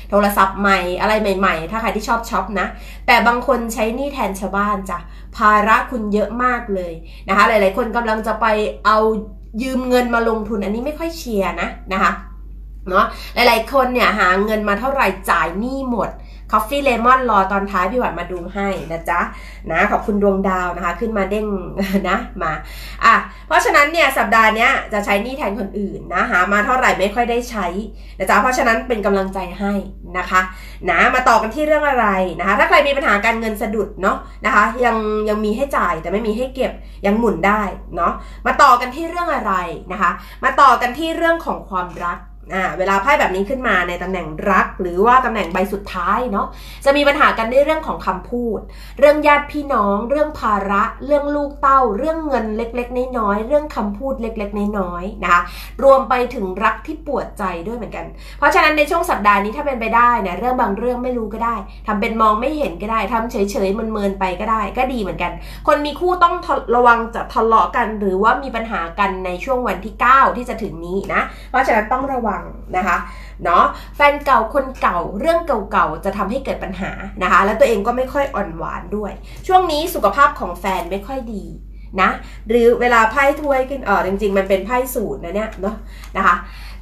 โทรศัพท์ใหม่อะไรใหม่ๆถ้าใครที่ชอบช็อปนะแต่บางคนใช้หนี้แทนชาวบ้านจ้ะภาระคุณเยอะมากเลยนะคะหลายๆคนกำลังจะไปเอายืมเงินมาลงทุนอันนี้ไม่ค่อยเชียร์นะนะคะเนาะหลายๆคนเนี่ยหาเงินมาเท่าไหร่จ่ายหนี้หมดคอฟฟี่เลมอนรอตอนท้ายพี่หวานมาดูให้นะจ๊ะนะขอบคุณดวงดาวนะคะขึ้นมาเด้งนะมาอ่ะเพราะฉะนั้นเนี่ยสัปดาห์นี้จะใช้หนี้แทนคนอื่นนะหามาเท่าไหร่ไม่ค่อยได้ใช้นะจ๊ะเพราะฉะนั้นเป็นกำลังใจให้นะคะนะมาต่อกันที่เรื่องอะไรนะคะถ้าใครมีปัญหาการเงินสะดุดเนาะนะคะยังยังมีให้จ่ายแต่ไม่มีให้เก็บยังหมุนได้เนาะมาต่อกันที่เรื่องอะไรนะคะมาต่อกันที่เรื่องของความรักอ่าเวลาไพ่แบบนี้ขึ้นมาในตำแหน่งรักหรือว่าตำแหน่งใบสุดท้ายเนาะจะมีปัญหากันในเรื่องของคำพูดเรื่องญาติพี่น้องเรื่องภาระเรื่องลูกเต้าเรื่องเงินเล็กๆน้อยๆเรื่องคำพูดเล็กๆน้อยๆนะคะรวมไปถึงรักที่ปวดใจด้วยเหมือนกันเพราะฉะนั้นในช่วงสัปดาห์นี้ถ้าเป็นไปได้เนี่ยเรื่องบางเรื่องไม่รู้ก็ได้ทำเป็นมองไม่เห็นก็ได้ทำเฉยๆเมินๆไปก็ได้ก็ดีเหมือนกันคนมีคู่ต้องระวังจะทะเลาะกันหรือว่ามีปัญหากันในช่วงวันที่เก้าที่จะถึงนี้นะเพราะฉะนั้นต้องระวังนะคะเนาะแฟนเก่าคนเก่าเรื่องเก่าๆจะทำให้เกิดปัญหานะคะและตัวเองก็ไม่ค่อยอ่อนหวานด้วยช่วงนี้สุขภาพของแฟนไม่ค่อยดีนะหรือเวลาไพ่ถ้วยขึ้นเออจริงๆมันเป็นไพ่สูตรนะเนี่ยเนาะนะคะ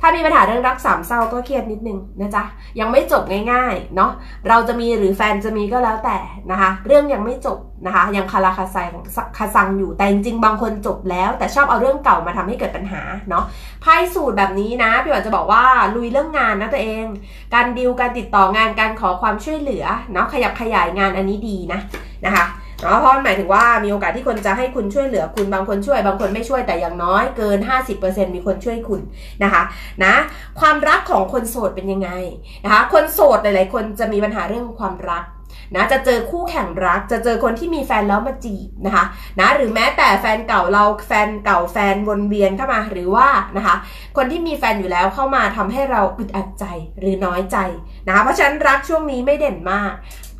ถ้ามีปัญหาเรื่องรักสามเศร้าก็เครียดนิดนึงนะจ๊ะยังไม่จบง่ายๆเนาะเราจะมีหรือแฟนจะมีก็แล้วแต่นะคะเรื่องยังไม่จบนะคะยังคาราคาซังคาซังอยู่แต่จริงๆบางคนจบแล้วแต่ชอบเอาเรื่องเก่ามาทำให้เกิดปัญหาเนาะไพ่สูตรแบบนี้นะพี่หวานจะบอกว่าลุยเรื่องงานนะตัวเองการดีลการติดต่องานการขอความช่วยเหลือเนาะขยับขยายงานอันนี้ดีนะนะคะเนาะเพราะหมายถึงว่ามีโอกาสที่คนจะให้คุณช่วยเหลือคุณบางคนช่วยบางคนไม่ช่วยแต่อย่างน้อยเกิน ห้าสิบเปอร์เซ็นต์ มีคนช่วยคุณนะคะนะความรักของคนโสดเป็นยังไงนะคะคนโสดหลายๆคนจะมีปัญหาเรื่องความรักนะจะเจอคู่แข่งรักจะเจอคนที่มีแฟนแล้วมาจีบนะคะนะหรือแม้แต่แฟนเก่าเราแฟนเก่าแฟนวนเวียนเข้ามาหรือว่านะคะคนที่มีแฟนอยู่แล้วเข้ามาทำให้เราอึดอัดใจหรือน้อยใจนะคะเพราะฉะนั้นรักช่วงนี้ไม่เด่นมาก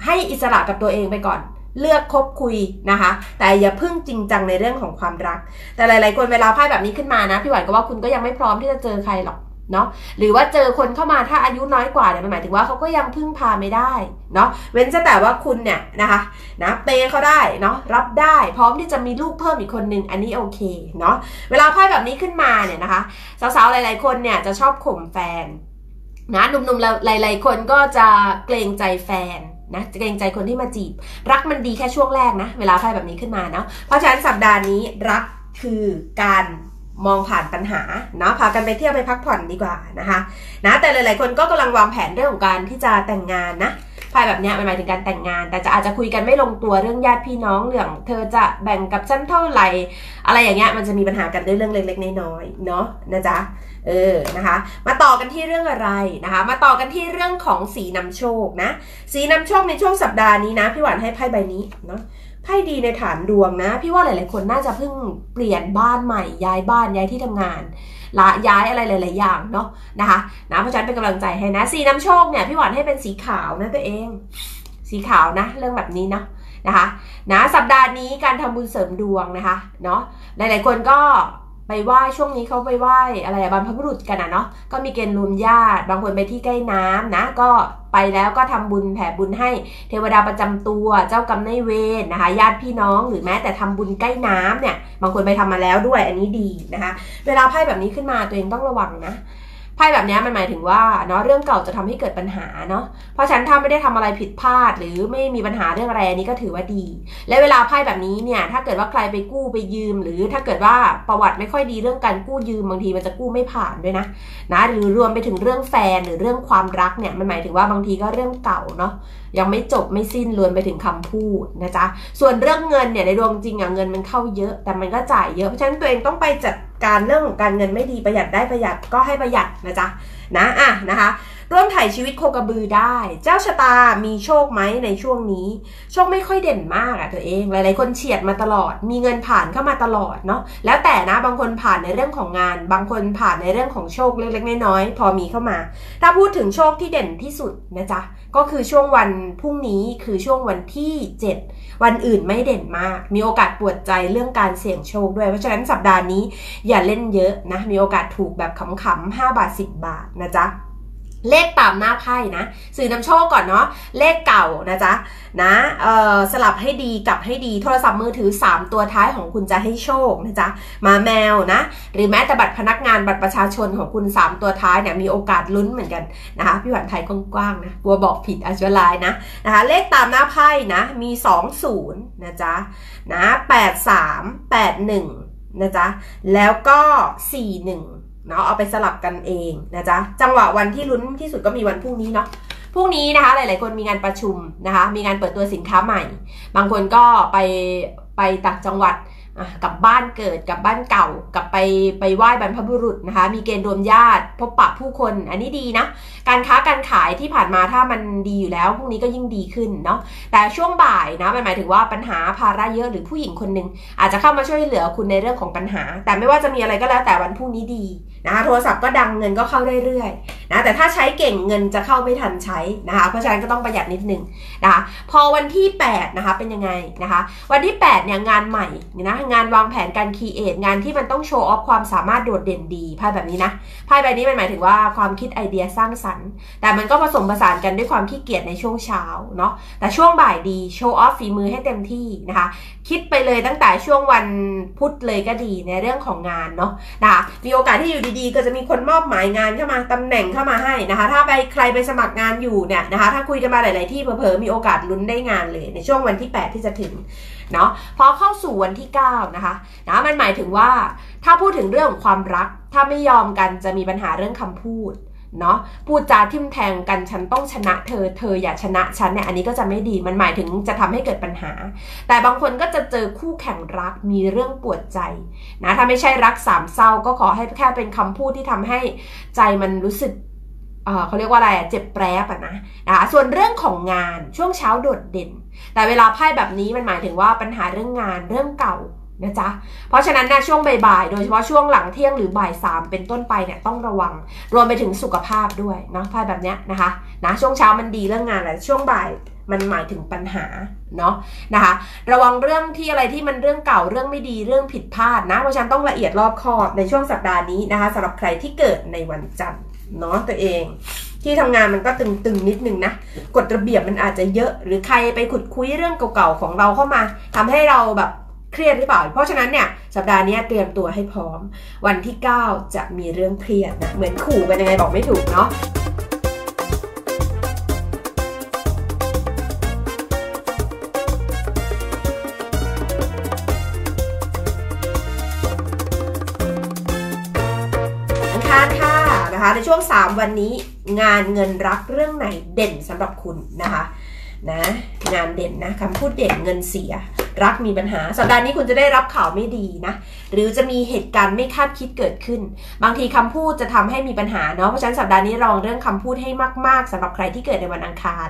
ให้อิสระกับตัวเองไปก่อนเลือกคบคุยนะคะแต่อย่าเพิ่งจริงจังในเรื่องของความรักแต่หลายๆคนเวลาไพ่แบบนี้ขึ้นมานะพี่หวานก็ว่าคุณก็ยังไม่พร้อมที่จะเจอใครหรอกเนาะหรือว่าเจอคนเข้ามาถ้าอายุน้อยกว่าเนี่ยหมายถึงว่าเขาก็ยังพึ่งพาไม่ได้เนาะเว้นแต่ว่าคุณเนี่ยนะคะนะเปย์เขาได้เนาะรับได้พร้อมที่จะมีลูกเพิ่มอีกคนนึงอันนี้โอเคเนาะเวลาไพ่แบบนี้ขึ้นมาเนี่ยนะคะสาวๆหลายๆคนเนี่ยจะชอบข่มแฟน นะหนุ่มๆหลายๆคนก็จะเกรงใจแฟนนะเกรงใจคนที่มาจีบรักมันดีแค่ช่วงแรกนะเวลาไพ่แบบนี้ขึ้นมาเนาะเพราะฉะนั้นสัปดาห์นี้รักคือการมองผ่านปัญหาเนาะพากันไปเที่ยวไปพักผ่อนดีกว่านะคะนะแต่หลายๆคนก็กำลังวางแผนเรื่องของการที่จะแต่งงานนะไพ่แบบนี้หมายถึงการแต่งงานแต่จะอาจจะคุยกันไม่ลงตัวเรื่องญาติพี่น้องเรื่องเธอจะแบ่งกับฉันเท่าไหร่อะไรอย่างเงี้ยมันจะมีปัญหากันด้วยเรื่องเล็กๆน้อยๆเนาะนะจ๊ะเออนะคะมาต่อกันที่เรื่องอะไรนะคะมาต่อกันที่เรื่องของสีนำโชคนะสีนำโชคในช่วงสัปดาห์นี้นะพี่หวานให้ไพ่ใบนี้เนาะไพ่ดีในฐานดวงนะพี่ว่าหลายๆคนน่าจะเพิ่งเปลี่ยนบ้านใหม่ย้ายบ้านย้ายที่ทำงานละย้ายอะไรหลายๆอย่างเนาะนะคะนะเพราะฉะนั้นเป็นกำลังใจให้นะสีนำโชคเนี่ยพี่หวานให้เป็นสีขาวนะตัวเองสีขาวนะเรื่องแบบนี้เนาะนะคะนะสัปดาห์นี้การทำบุญเสริมดวงนะคะเนาะหลายๆคนก็ไปไหว้ช่วงนี้เขาไปไหว้อะไรบรรพบุรุษกันนะเนาะก็มีเกณฑ์รวมญาติบางคนไปที่ใกล้น้ำนะก็ไปแล้วก็ทำบุญแผ่บุญให้เทวดาประจำตัวเจ้ากรรมนายเวรนะคะญาติพี่น้องหรือแม้แต่ทำบุญใกล้น้ำเนี่ยบางคนไปทำมาแล้วด้วยอันนี้ดีนะคะเวลาไพ่แบบนี้ขึ้นมาตัวเองต้องระวังนะไพ่แบบนี้มันหมายถึงว่าเนาะเรื่องเก่าจะทำให้เกิดปัญหาเนาะเพราะฉันถ้าไม่ได้ทำอะไรผิดพลาดหรือไม่มีปัญหาเรื่องอะไรนี้ก็ถือว่าดีและเวลาไพ่แบบนี้เนี่ยถ้าเกิดว่าใครไปกู้ไปยืมหรือถ้าเกิดว่าประวัติไม่ค่อยดีเรื่องการกู้ยืมบางทีมันจะกู้ไม่ผ่านด้วยนะนะหรือรวมไปถึงเรื่องแฟนหรือเรื่องความรักเนี่ยมันหมายถึงว่าบางทีก็เรื่องเก่าเนาะยังไม่จบไม่สิ้นรวมไปถึงคำพูดนะจ๊ะส่วนเรื่องเงินเนี่ยในดวงจริงอะเงินมันเข้าเยอะแต่มันก็จ่ายเยอะเพราะฉะนั้นตัวเองต้องไปจัดการเรื่องของการเงินไม่ดีประหยัดได้ประหยัดก็ให้ประหยัดนะจ๊ะนะอ่ะนะคะร่วมถ่ายชีวิตโคกระบือได้เจ้าชะตามีโชคไหมในช่วงนี้โชคไม่ค่อยเด่นมากอะตัวเองหลายๆคนเฉียดมาตลอดมีเงินผ่านเข้ามาตลอดเนาะแล้วแต่นะบางคนผ่านในเรื่องของงานบางคนผ่านในเรื่องของโชคเล็กๆน้อยๆพอมีเข้ามาถ้าพูดถึงโชคที่เด่นที่สุดนะจ๊ะก็คือช่วงวันพรุ่งนี้คือช่วงวันที่เจ็ดวันอื่นไม่เด่นมากมีโอกาสปวดใจเรื่องการเสี่ยงโชคด้วยเพราะฉะนั้นสัปดาห์นี้อย่าเล่นเยอะนะมีโอกาสถูกแบบขำๆห้าบาทสิบบาทนะจ๊ะเลขตามหน้าไพ่นะสื่อนำโชคก่อนเนาะเลขเก่านะจ๊ะนะเอ่อสลับให้ดีกลับให้ดีโทรศัพท์มือถือสามตัวท้ายของคุณจะให้โชคนะจ๊ะมาแมวนะหรือแม้แต่บัตรพนักงานบัตรประชาชนของคุณสามตัวท้ายเนี่ยมีโอกาสลุ้นเหมือนกันนะคะพี่หวานไทยกว้างๆนะกลัวบอกผิดอาจจะลายนะนะคะเลขตามหน้าไพ่นะมีสอง ศูนย์นะจ๊ะนะแปด สาม แปด หนึ่งนะจ๊ะแล้วก็สี่ หนึ่งเนาะเอาไปสลับกันเองนะจ๊ะจังหวะวันที่ลุ้นที่สุดก็มีวันพรุ่งนี้เนาะพรุ่งนี้นะคะหลายๆคนมีงานประชุมนะคะมีงานเปิดตัวสินค้าใหม่บางคนก็ไปไปต่างจังหวัดกลับบ้านเกิดกลับบ้านเก่ากลับไปไปไหว้บรรพบุรุษนะคะมีเกณฑ์รวมญาติพบปะผู้คนอันนี้ดีนะการค้าการขายที่ผ่านมาถ้ามันดีอยู่แล้วพรุ่งนี้ก็ยิ่งดีขึ้นเนาะแต่ช่วงบ่ายนะมันหมายถึงว่าปัญหาภาระเยอะหรือผู้หญิงคนหนึ่งอาจจะเข้ามาช่วยเหลือคุณในเรื่องของปัญหาแต่ไม่ว่าจะมีอะไรก็แล้วแต่วันพรุ่งนี้ดีนะคะโทรศัพท์ก็ดังเงินก็เข้าเรื่อยๆนะแต่ถ้าใช้เก่งเงินจะเข้าไม่ทันใช้นะคะเพราะฉะนั้นก็ต้องประหยัดนิดนึงนะคะพอวันที่แปดนะคะเป็นยังไงนะคะวันที่แปดเนี่ยงานใหม่นะงานวางแผนการคีเอทงานที่มันต้องโชว์ออฟความสามารถโดดเด่นดีไพ่แบบนี้นะไพ่ใบนี้มันหมายถึงว่าความคิดไอเดียสร้างสรรค์แต่มันก็ผสมผสานกันด้วยความขี้เกียจในช่วงเช้าเนาะแต่ช่วงบ่ายดีโชว์ออฟฝีมือให้เต็มที่นะคะคิดไปเลยตั้งแต่ช่วงวันพุธเลยก็ดีในเรื่องของงานเนาะนะคะมีโอกาสที่อยู่ดีๆก็จะมีคนมอบหมายงานเข้ามาตำแหน่งเข้ามาให้นะคะถ้าไปใครไปสมัครงานอยู่เนี่ยนะคะถ้าคุยกันมาหลายๆที่เผลอๆมีโอกาสลุ้นได้งานเลยในช่วงวันที่แปดที่จะถึงเนาะพอเข้าสู่วันที่เก้านะคะนะมันหมายถึงว่าถ้าพูดถึงเรื่องของความรักถ้าไม่ยอมกันจะมีปัญหาเรื่องคำพูดเนาะพูดจาทิ่มแทงกันฉันต้องชนะเธอเธออย่าชนะฉันเนี่ยอันนี้ก็จะไม่ดีมันหมายถึงจะทำให้เกิดปัญหาแต่บางคนก็จะเจอคู่แข่งรักมีเรื่องปวดใจนะถ้าไม่ใช่รักสามเศร้าก็ขอให้แค่เป็นคำพูดที่ทำให้ใจมันรู้สึกเอ่อเขาเรียกว่าอะไรเจ็บแปรบนะนะคะส่วนเรื่องของงานช่วงเช้าโดดเด่นแต่เวลาไพ่แบบนี้มันหมายถึงว่าปัญหาเรื่องงานเรื่องเก่านะจ๊ะเพราะฉะนั้นนะช่วงบ่ายๆโดยเฉพาะช่วงหลังเที่ยงหรือบ่ายสามเป็นต้นไปเนี่ยต้องระวังรวมไปถึงสุขภาพด้วยเนาะไพ่แบบเนี้ยนะคะนะช่วงเช้ามันดีเรื่องงานแหละช่วงบ่ายมันหมายถึงปัญหาเนาะนะคะระวังเรื่องที่อะไรที่มันเรื่องเก่าเรื่องไม่ดีเรื่องผิดพลาดนะเพราะฉะนั้นต้องละเอียดรอบคอบในช่วงสัปดาห์นี้นะคะสำหรับใครที่เกิดในวันจันทร์เนาะตัวเองที่ทำงานมันก็ตึงๆนิดนึงนะกฎระเบียบมันอาจจะเยอะหรือใครไปขุดคุยเรื่องเก่าๆของเราเข้ามาทำให้เราแบบเครียดหรือเปล่าเพราะฉะนั้นเนี่ยสัปดาห์นี้เตรียมตัวให้พร้อมวันที่เก้าจะมีเรื่องเครียดนะเหมือนขู่กันยังไงบอกไม่ถูกเนาะ ท้ายค่ะนะคะในช่วงสามวันนี้งานเงินรักเรื่องไหนเด่นสำหรับคุณนะคะนะงานเด่นนะคำพูดเด่นเงินเสียรักมีปัญหาสัปดาห์นี้คุณจะได้รับข่าวไม่ดีนะหรือจะมีเหตุการณ์ไม่คาดคิดเกิดขึ้นบางทีคำพูดจะทำให้มีปัญหาเนาะเพราะฉะนั้นสัปดาห์นี้ลองเรื่องคำพูดให้มากๆสำหรับใครที่เกิดในวันอังคาร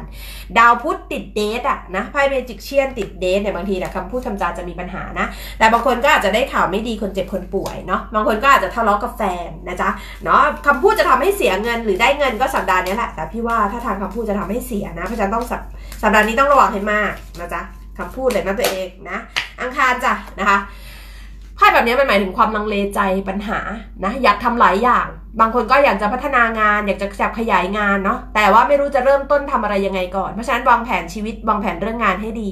ดาวพุธติดเดทอะนะไพ่เมจิกเชียนติดเดทเนี่ยบางทีนะคำพูดคำจาจะมีปัญหานะแต่บางคนก็อาจจะได้ข่าวไม่ดีคนเจ็บคนป่วยเนาะบางคนก็อาจจะทะเลาะกับแฟนนะจ๊ะเนาะคำพูดจะทำให้เสียเงินหรือได้เงินก็สัปดาห์นี้แหละแต่พี่ว่าถ้าทางคำพูดจะทำให้เสียนะเพราะฉะนั้นต้องสัปดาห์นี้ต้องระวังให้มากนะจ๊ะคำพูดเลยนะตัวเองนะอังคารจ้ะนะคะไพ่แบบนี้มันหมายถึงความลังเลใจปัญหานะอยากทำหลายอย่างบางคนก็อยากจะพัฒนางานอยากจะขยับขยายงานเนาะแต่ว่าไม่รู้จะเริ่มต้นทำอะไรยังไงก่อนเพราะฉะนั้นวางแผนชีวิตวางแผนเรื่องงานให้ดี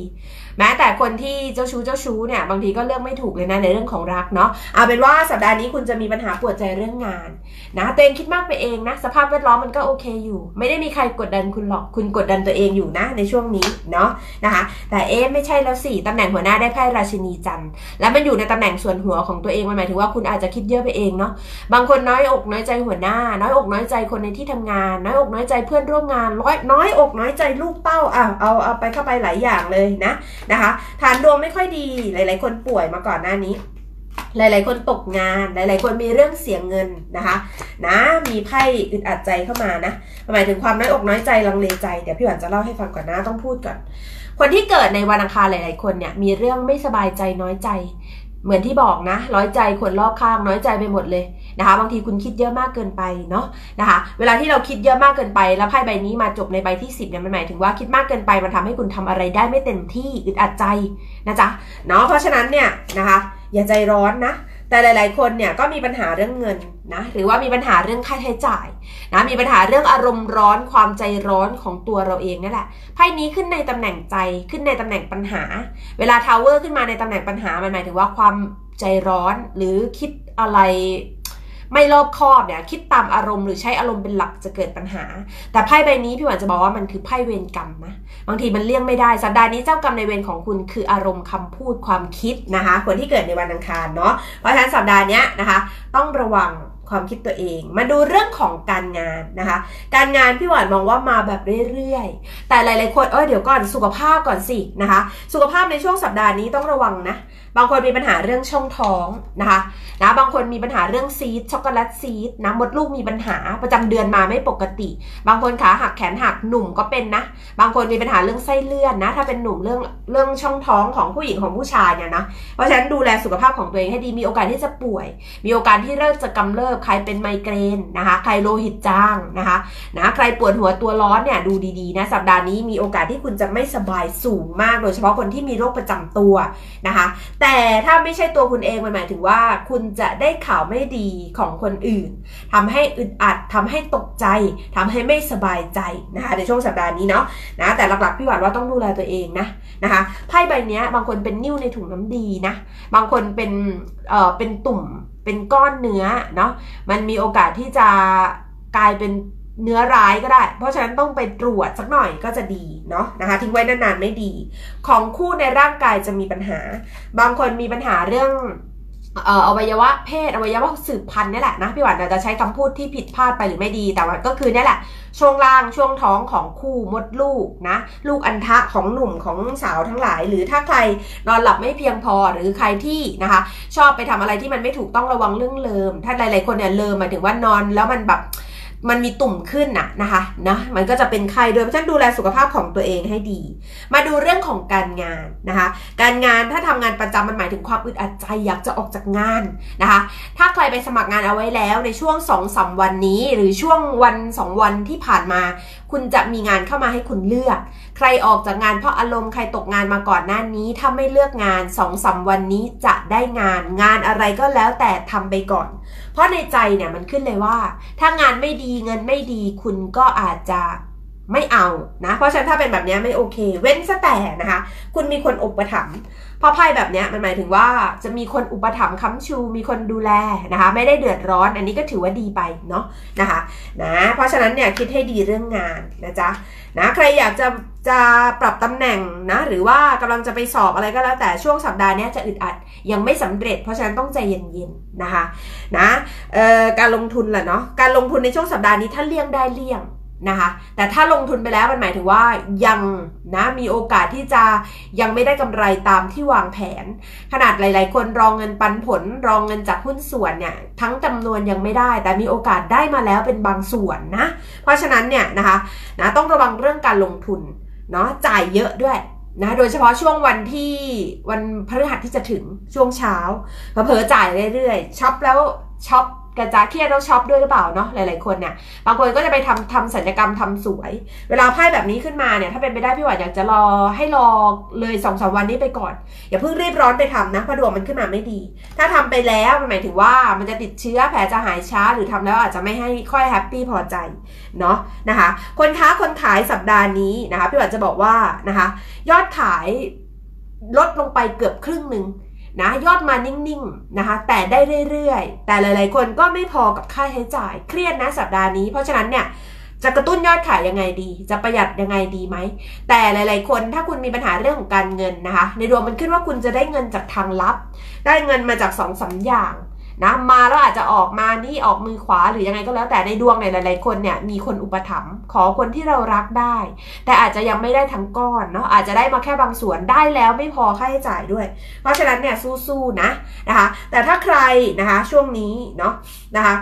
แม้แต่คนที่เจ้าชู้เจ้าชู้เนี่ยบางทีก็เลือกไม่ถูกเลยนะในเรื่องของรักเนาะเอาเป็นว่าสัปดาห์นี้คุณจะมีปัญหาปวดใจเรื่องงานนะตัวเองคิดมากไปเองนะสภาพแวดล้อมมันก็โอเคอยู่ไม่ได้มีใครกดดันคุณหรอกคุณกดดันตัวเองอยู่นะในช่วงนี้เนาะนะคะแต่เอ๊ะไม่ใช่แล้วสิตำแหน่งหัวหน้าได้ไพ่ราชินีจันทร์และมันอยู่ในตำแหน่งส่วนหัวของตัวเองมันหมายถึงว่าคุณอาจจะคิดเยอะไปเองเนาะบางคนน้อยอกน้อยใจหัวหน้าน้อยอกน้อยใจคนในที่ทำงานน้อยอกน้อยใจเพื่อนร่วมงานน้อยอกน้อยใจลูกเต้าอ่ะเอาเอาไปเข้าไปหลายอย่างเลยนะนะคะฐานดวงไม่ค่อยดีหลายๆคนป่วยมาก่อนหน้านี้หลายๆคนตกงานหลายๆคนมีเรื่องเสียเงินนะคะนะมีไพ่อึดอัดใจเข้ามานะหมายถึงความน้อยอกน้อยใจลังเลใจเดี๋ยวพี่หวานจะเล่าให้ฟังก่อนนะต้องพูดก่อนคนที่เกิดในวันอังคารหลายๆคนเนี่ยมีเรื่องไม่สบายใจน้อยใจเหมือนที่บอกนะน้อยใจคนรอบข้างน้อยใจไปหมดเลยนะคะบางทีคุณคิดเยอะมากเกินไปเนาะนะคะเวลาที่เราคิดเยอะมากเกินไปแล้วไพ่ใบนี้มาจบในใบที่สิบเนี่ยมันหมายถึงว่าคิดมากเกินไปมันทำให้คุณทำอะไรได้ไม่เต็มที่อึดอัดใจนะจ๊ะเนาะเพราะฉะนั้นเนี่ยนะคะอย่าใจร้อนนะแต่หลายๆคนเนี่ยก็มีปัญหาเรื่องเงินนะหรือว่ามีปัญหาเรื่องค่าใช้จ่ายนะมีปัญหาเรื่องอารมณ์ร้อนความใจร้อนของตัวเราเองนั่นแหละไพ่นี้ขึ้นในตำแหน่งใจขึ้นในตำแหน่งปัญหาเวลาทาวเวอร์ขึ้นมาในตำแหน่งปัญหามันหมายถึงว่าความใจร้อนหรือคิดอะไรไม่รอบคอบเนี่ยคิดตามอารมณ์หรือใช้อารมณ์เป็นหลักจะเกิดปัญหาแต่ไพ่ใบนี้พี่หวานจะบอกว่ามันคือไพ่เวรกรรมนะบางทีมันเลี่ยงไม่ได้สัปดาห์นี้เจ้ากรรมในเวรของคุณคืออารมณ์คำพูดความคิดนะคะคนที่เกิดในวันอังคารเนาะเพราะฉะนั้นสัปดาห์นี้นะคะต้องระวังความคิดตัวเองมาดูเรื่องของการงานนะคะการงานพี่หวานมองว่ามาแบบเรื่อยๆแต่หลายๆคนเออเดี๋ยวก่อนสุขภาพก่อนสินะคะสุขภาพในช่วงสัปดาห์นี้ต้องระวังนะบางคนมีปัญหาเรื่องช่องท้องนะคะนะบางคนมีปัญหาเรื่องซีดช็อกโกแลตซีดนะมดลูกมีปัญหาประจำเดือนมาไม่ปกติบางคนขาหักแขนหักหนุ่มก็เป็นนะบางคนมีปัญหาเรื่องไส้เลื่อนนะถ้าเป็นหนุ่มเรื่องเรื่องช่องท้องของผู้หญิงของผู้ชายเนี่ยนะเพราะฉะนั้นดูแลสุขภาพของตัวเองให้ดีมีโอกาสที่จะป่วยมีโอกาสที่เริ่มจะกำเริบใครเป็นไมเกรนนะคะใครโลหิตจางนะคะนะใครปวดหัวตัวร้อนเนี่ยดูดีๆนะสัปดาห์นี้มีโอกาสที่คุณจะไม่สบายสูงมากโดยเฉพาะคนที่มีโรคประจำตัวนะคะแต่ถ้าไม่ใช่ตัวคุณเองมันหมายถึงว่าคุณจะได้ข่าวไม่ดีของคนอื่นทำให้อึดอัดทำให้ตกใจทำให้ไม่สบายใจนะคะในช่วงสัปดาห์นี้เนาะนะแต่หลักๆพี่หวานว่าต้องดูแลตัวเองนะนะคะไพ่ใบนี้บางคนเป็นนิ่วในถุงน้ำดีนะบางคนเป็นเอ่อเป็นตุ่มเป็นก้อนเนื้อเนาะมันมีโอกาสที่จะกลายเป็นเนื้อร้ายก็ได้เพราะฉะนั้นต้องไปตรวจสักหน่อยก็จะดีเนาะนะคะทิ้งไว้นานๆไม่ดีของคู่ในร่างกายจะมีปัญหาบางคนมีปัญหาเรื่องเอ่ออวัยวะเพศอวัยวะสืบพันธุ์นี่แหละนะพี่หวานอาจจะใช้คำพูดที่ผิดพลาดไปหรือไม่ดีแต่ว่าก็คือนี่แหละช่วงล่างช่วงท้องของคู่มดลูกนะลูกอัณฑะของหนุ่มของสาวทั้งหลายหรือถ้าใครนอนหลับไม่เพียงพอหรือใครที่นะคะชอบไปทำอะไรที่มันไม่ถูกต้องระวังเรื่องเลิมถ้าหลายๆคนเนี่ยเลิมหมายถึงว่านอนแล้วมันแบบมันมีตุ่มขึ้นน่ะนะคะนะมันก็จะเป็นไข้โดยเพราะฉะนั้นดูแลสุขภาพของตัวเองให้ดีมาดูเรื่องของการงานนะคะการงานถ้าทำงานประจำมันหมายถึงความอึดอัดใจอยากจะออกจากงานนะคะถ้าใครไปสมัครงานเอาไว้แล้วในช่วง สองถึงสาม วันนี้หรือช่วงวันสองวันที่ผ่านมาคุณจะมีงานเข้ามาให้คุณเลือกใครออกจากงานเพราะอารมณ์ใครตกงานมาก่อนหน้านี้ถ้าไม่เลือกงาน สองถึงสาม วันนี้จะได้งานงานอะไรก็แล้วแต่ทำไปก่อนเพราะในใจเนี่ยมันขึ้นเลยว่าถ้างานไม่ดีเงินไม่ดีคุณก็อาจจะ ไม่เอานะเพราะฉะนั้นถ้าเป็นแบบนี้ไม่โอเคเว้นซะแต่นะคะคุณมีคนอุปถัมภ์เพราะไพ่แบบนี้มันหมายถึงว่าจะมีคนอุปถัมภ์ค้ำชูมีคนดูแลนะคะไม่ได้เดือดร้อนอันนี้ก็ถือว่าดีไปเนาะนะคะนะเพราะฉะนั้นเนี่ยคิดให้ดีเรื่องงานนะจ๊ะนะใครอยากจะจะปรับตำแหน่งนะหรือว่ากำลังจะไปสอบอะไรก็แล้วแต่ช่วงสัปดาห์นี้จะอึดอัดยังไม่สำเร็จเพราะฉะนั้นต้องใจเย็นๆนะคะนะการลงทุนแหละเนาะการลงทุนในช่วงสัปดาห์นี้ถ้าเลี่ยงได้เลี่ยงนะคะแต่ถ้าลงทุนไปแล้วมันหมายถึงว่ายังนะมีโอกาสที่จะยังไม่ได้กำไรตามที่วางแผนขนาดหลายๆคนรองเงินปันผลรองเงินจากหุ้นส่วนเนี่ยทั้งจำนวนยังไม่ได้แต่มีโอกาสได้มาแล้วเป็นบางส่วนนะเพราะฉะนั้นเนี่ยนะคะนะต้องระวังเรื่องการลงทุนเนาะจ่ายเยอะด้วยนะโดยเฉพาะช่วงวันที่วันพฤหัสที่จะถึงช่วงเช้าเผลอๆจ่ายเรื่อยๆช็อปแล้วช็อปกระจายเครียดแล้วช็อปด้วยหรือเปล่าเนาะหลายๆคนเนี่ยบางคนก็จะไปทำทำศัลยกรรมทำสวยเวลาไพ่แบบนี้ขึ้นมาเนี่ยถ้าเป็นไปได้พี่หวานอยากจะรอให้รอเลยสองสามวันนี้ไปก่อนอย่าเพิ่งรีบร้อนไปทำนะเพราะดวงมันขึ้นมาไม่ดีถ้าทำไปแล้วมันหมายถึงว่ามันจะติดเชื้อแผลจะหายช้าหรือทำแล้วอาจจะไม่ให้ค่อยแฮปปี้พอใจเนาะนะคะคนค้าคนขายสัปดาห์นี้นะคะพี่หวานจะบอกว่านะคะยอดขายลดลงไปเกือบครึ่งหนึ่งนะยอดมานิ่งๆนะคะแต่ได้เรื่อยๆแต่หลายๆคนก็ไม่พอกับค่าใช้จ่ายเครียดนะสัปดาห์นี้เพราะฉะนั้นเนี่ยจะกระตุ้นยอดขายยังไงดีจะประหยัดยังไงดีไหมแต่หลายๆคนถ้าคุณมีปัญหาเรื่องของการเงินนะคะในดวงมันขึ้นว่าคุณจะได้เงินจากทางลับได้เงินมาจากสองสามอย่างนะมาแล้วอาจจะออกมานี่ออกมือขวาหรือยังไงก็แล้วแต่ในดวงในหลายๆคนเนี่ยมีคนอุปถัมภ์ขอคนที่เรารักได้แต่อาจจะยังไม่ได้ทั้งก้อนเนาะอาจจะได้มาแค่บางส่วนได้แล้วไม่พอค่าใช้จ่ายด้วยเพราะฉะนั้นเนี่ยสู้ๆนะนะคะแต่ถ้าใครนะคะช่วงนี้เนาะนะคะ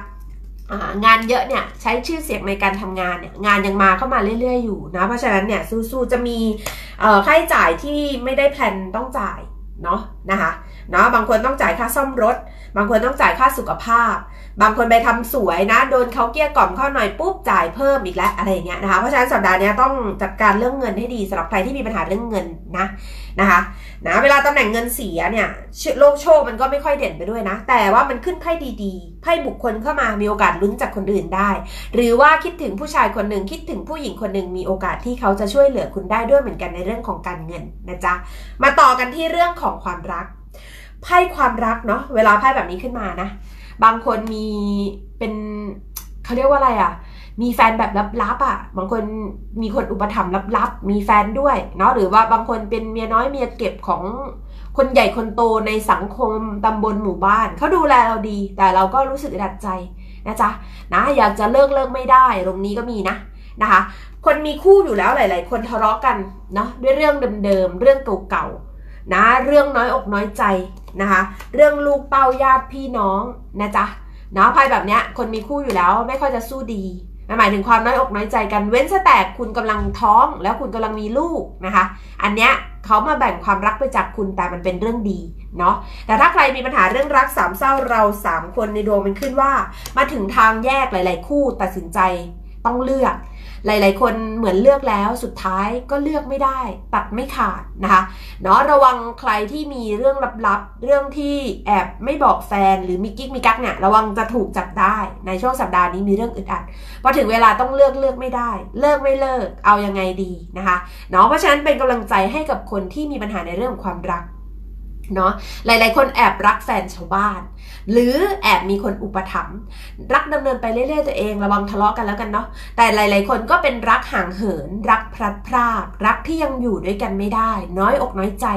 งานเยอะเนี่ยใช้ชื่อเสียงในการทำงานเนี่ยงานยังมาเข้ามาเรื่อยๆอยู่นะเพราะฉะนั้นเนี่ยสู้ๆจะมีค่าใช้จ่ายที่ไม่ได้แพลนต้องจ่ายเนาะนะคะเนาะบางคนต้องจ่ายค่าซ่อมรถบางคนต้องจ่ายค่าสุขภาพบางคนไปทำสวยนะโดนเขาเกลี้ยกล่อมเข้าหน่อยปุ๊บจ่ายเพิ่มอีกแล้วอะไรอย่างเงี้ยนะคะเพราะฉะนั้นสัปดาห์นี้ต้องจัดการเรื่องเงินให้ดีสำหรับใครที่มีปัญหาเรื่องเงินนะนะคะนะเวลาตำแหน่งเงินเสียเนี่ยโลกโชคมันก็ไม่ค่อยเด่นไปด้วยนะแต่ว่ามันขึ้นไพ่ดีๆไพ่บุคคลเข้ามามีโอกาสลุ้นจากคนอื่นได้หรือว่าคิดถึงผู้ชายคนหนึ่งคิดถึงผู้หญิงคนหนึ่งมีโอกาสที่เขาจะช่วยเหลือคุณได้ด้วยเหมือนกันในเรื่องของการเงินนะจ๊ะมาต่อกันที่เรื่องของความรักไพ่ความรักเนาะเวลาไพ่แบบนี้ขึ้นมานะบางคนมีเป็นเขาเรียกว่าอะไรอ่ะมีแฟนแบบลับๆอ่ะบางคนมีคนอุปถัมภ์ลับๆมีแฟนด้วยเนาะหรือว่าบางคนเป็นเมียน้อยเมียเก็บของคนใหญ่คนโตในสังคมตำบลหมู่บ้านเขาดูแลเราดีแต่เราก็รู้สึกอึดอัดใจนะจ๊ะนะอยากจะเลิกเลิกไม่ได้ตรงนี้ก็มีนะนะคะคนมีคู่อยู่แล้วหลายๆคนทะเลาะกันเนาะด้วยเรื่องเดิมๆเรื่องเก่าๆนะเรื่องน้อยอกน้อยใจนะคะเรื่องลูกเต้าญาติพี่น้องนะจ๊ะนะไพ่แบบเนี้ยคนมีคู่อยู่แล้วไม่ค่อยจะสู้ดีหมายถึงความน้อยอกน้อยใจกันเว้นซะแต่คุณกำลังท้องแล้วคุณกำลังมีลูกนะคะอันเนี้ยเขามาแบ่งความรักไปจากคุณแต่มันเป็นเรื่องดีเนาะแต่ถ้าใครมีปัญหาเรื่องรักสามเศร้าเราสามคนในดวงมันขึ้นว่ามาถึงทางแยกหลายๆคู่ตัดสินใจต้องเลือกหลายๆคนเหมือนเลือกแล้วสุดท้ายก็เลือกไม่ได้ตัดไม่ขาดนะคะเนาะระวังใครที่มีเรื่องลับๆเรื่องที่แอบไม่บอกแฟนหรือมีกิ๊กมีกั๊กเนี่ยระวังจะถูกจับได้ในช่วงสัปดาห์นี้มีเรื่องอึดอัดพอถึงเวลาต้องเลือกเลือกไม่ได้เลิกไม่เลิกเอายังไงดีนะคะเนาะเพราะฉะนั้นเป็นกำลังใจให้กับคนที่มีปัญหาในเรื่องความรักเนาะหลายๆคนแอบรักแฟนชาวบ้านหรือแอบมีคนอุปถัมภ์รักดำเนินไปเรื่อยๆตัวเองระวังทะเลาะกันแล้วกันเนาะแต่หลายๆคนก็เป็นรักห่างเหินรักพลัดพรากรักที่ยังอยู่ด้วยกันไม่ได้น้อยอกน้อยใจ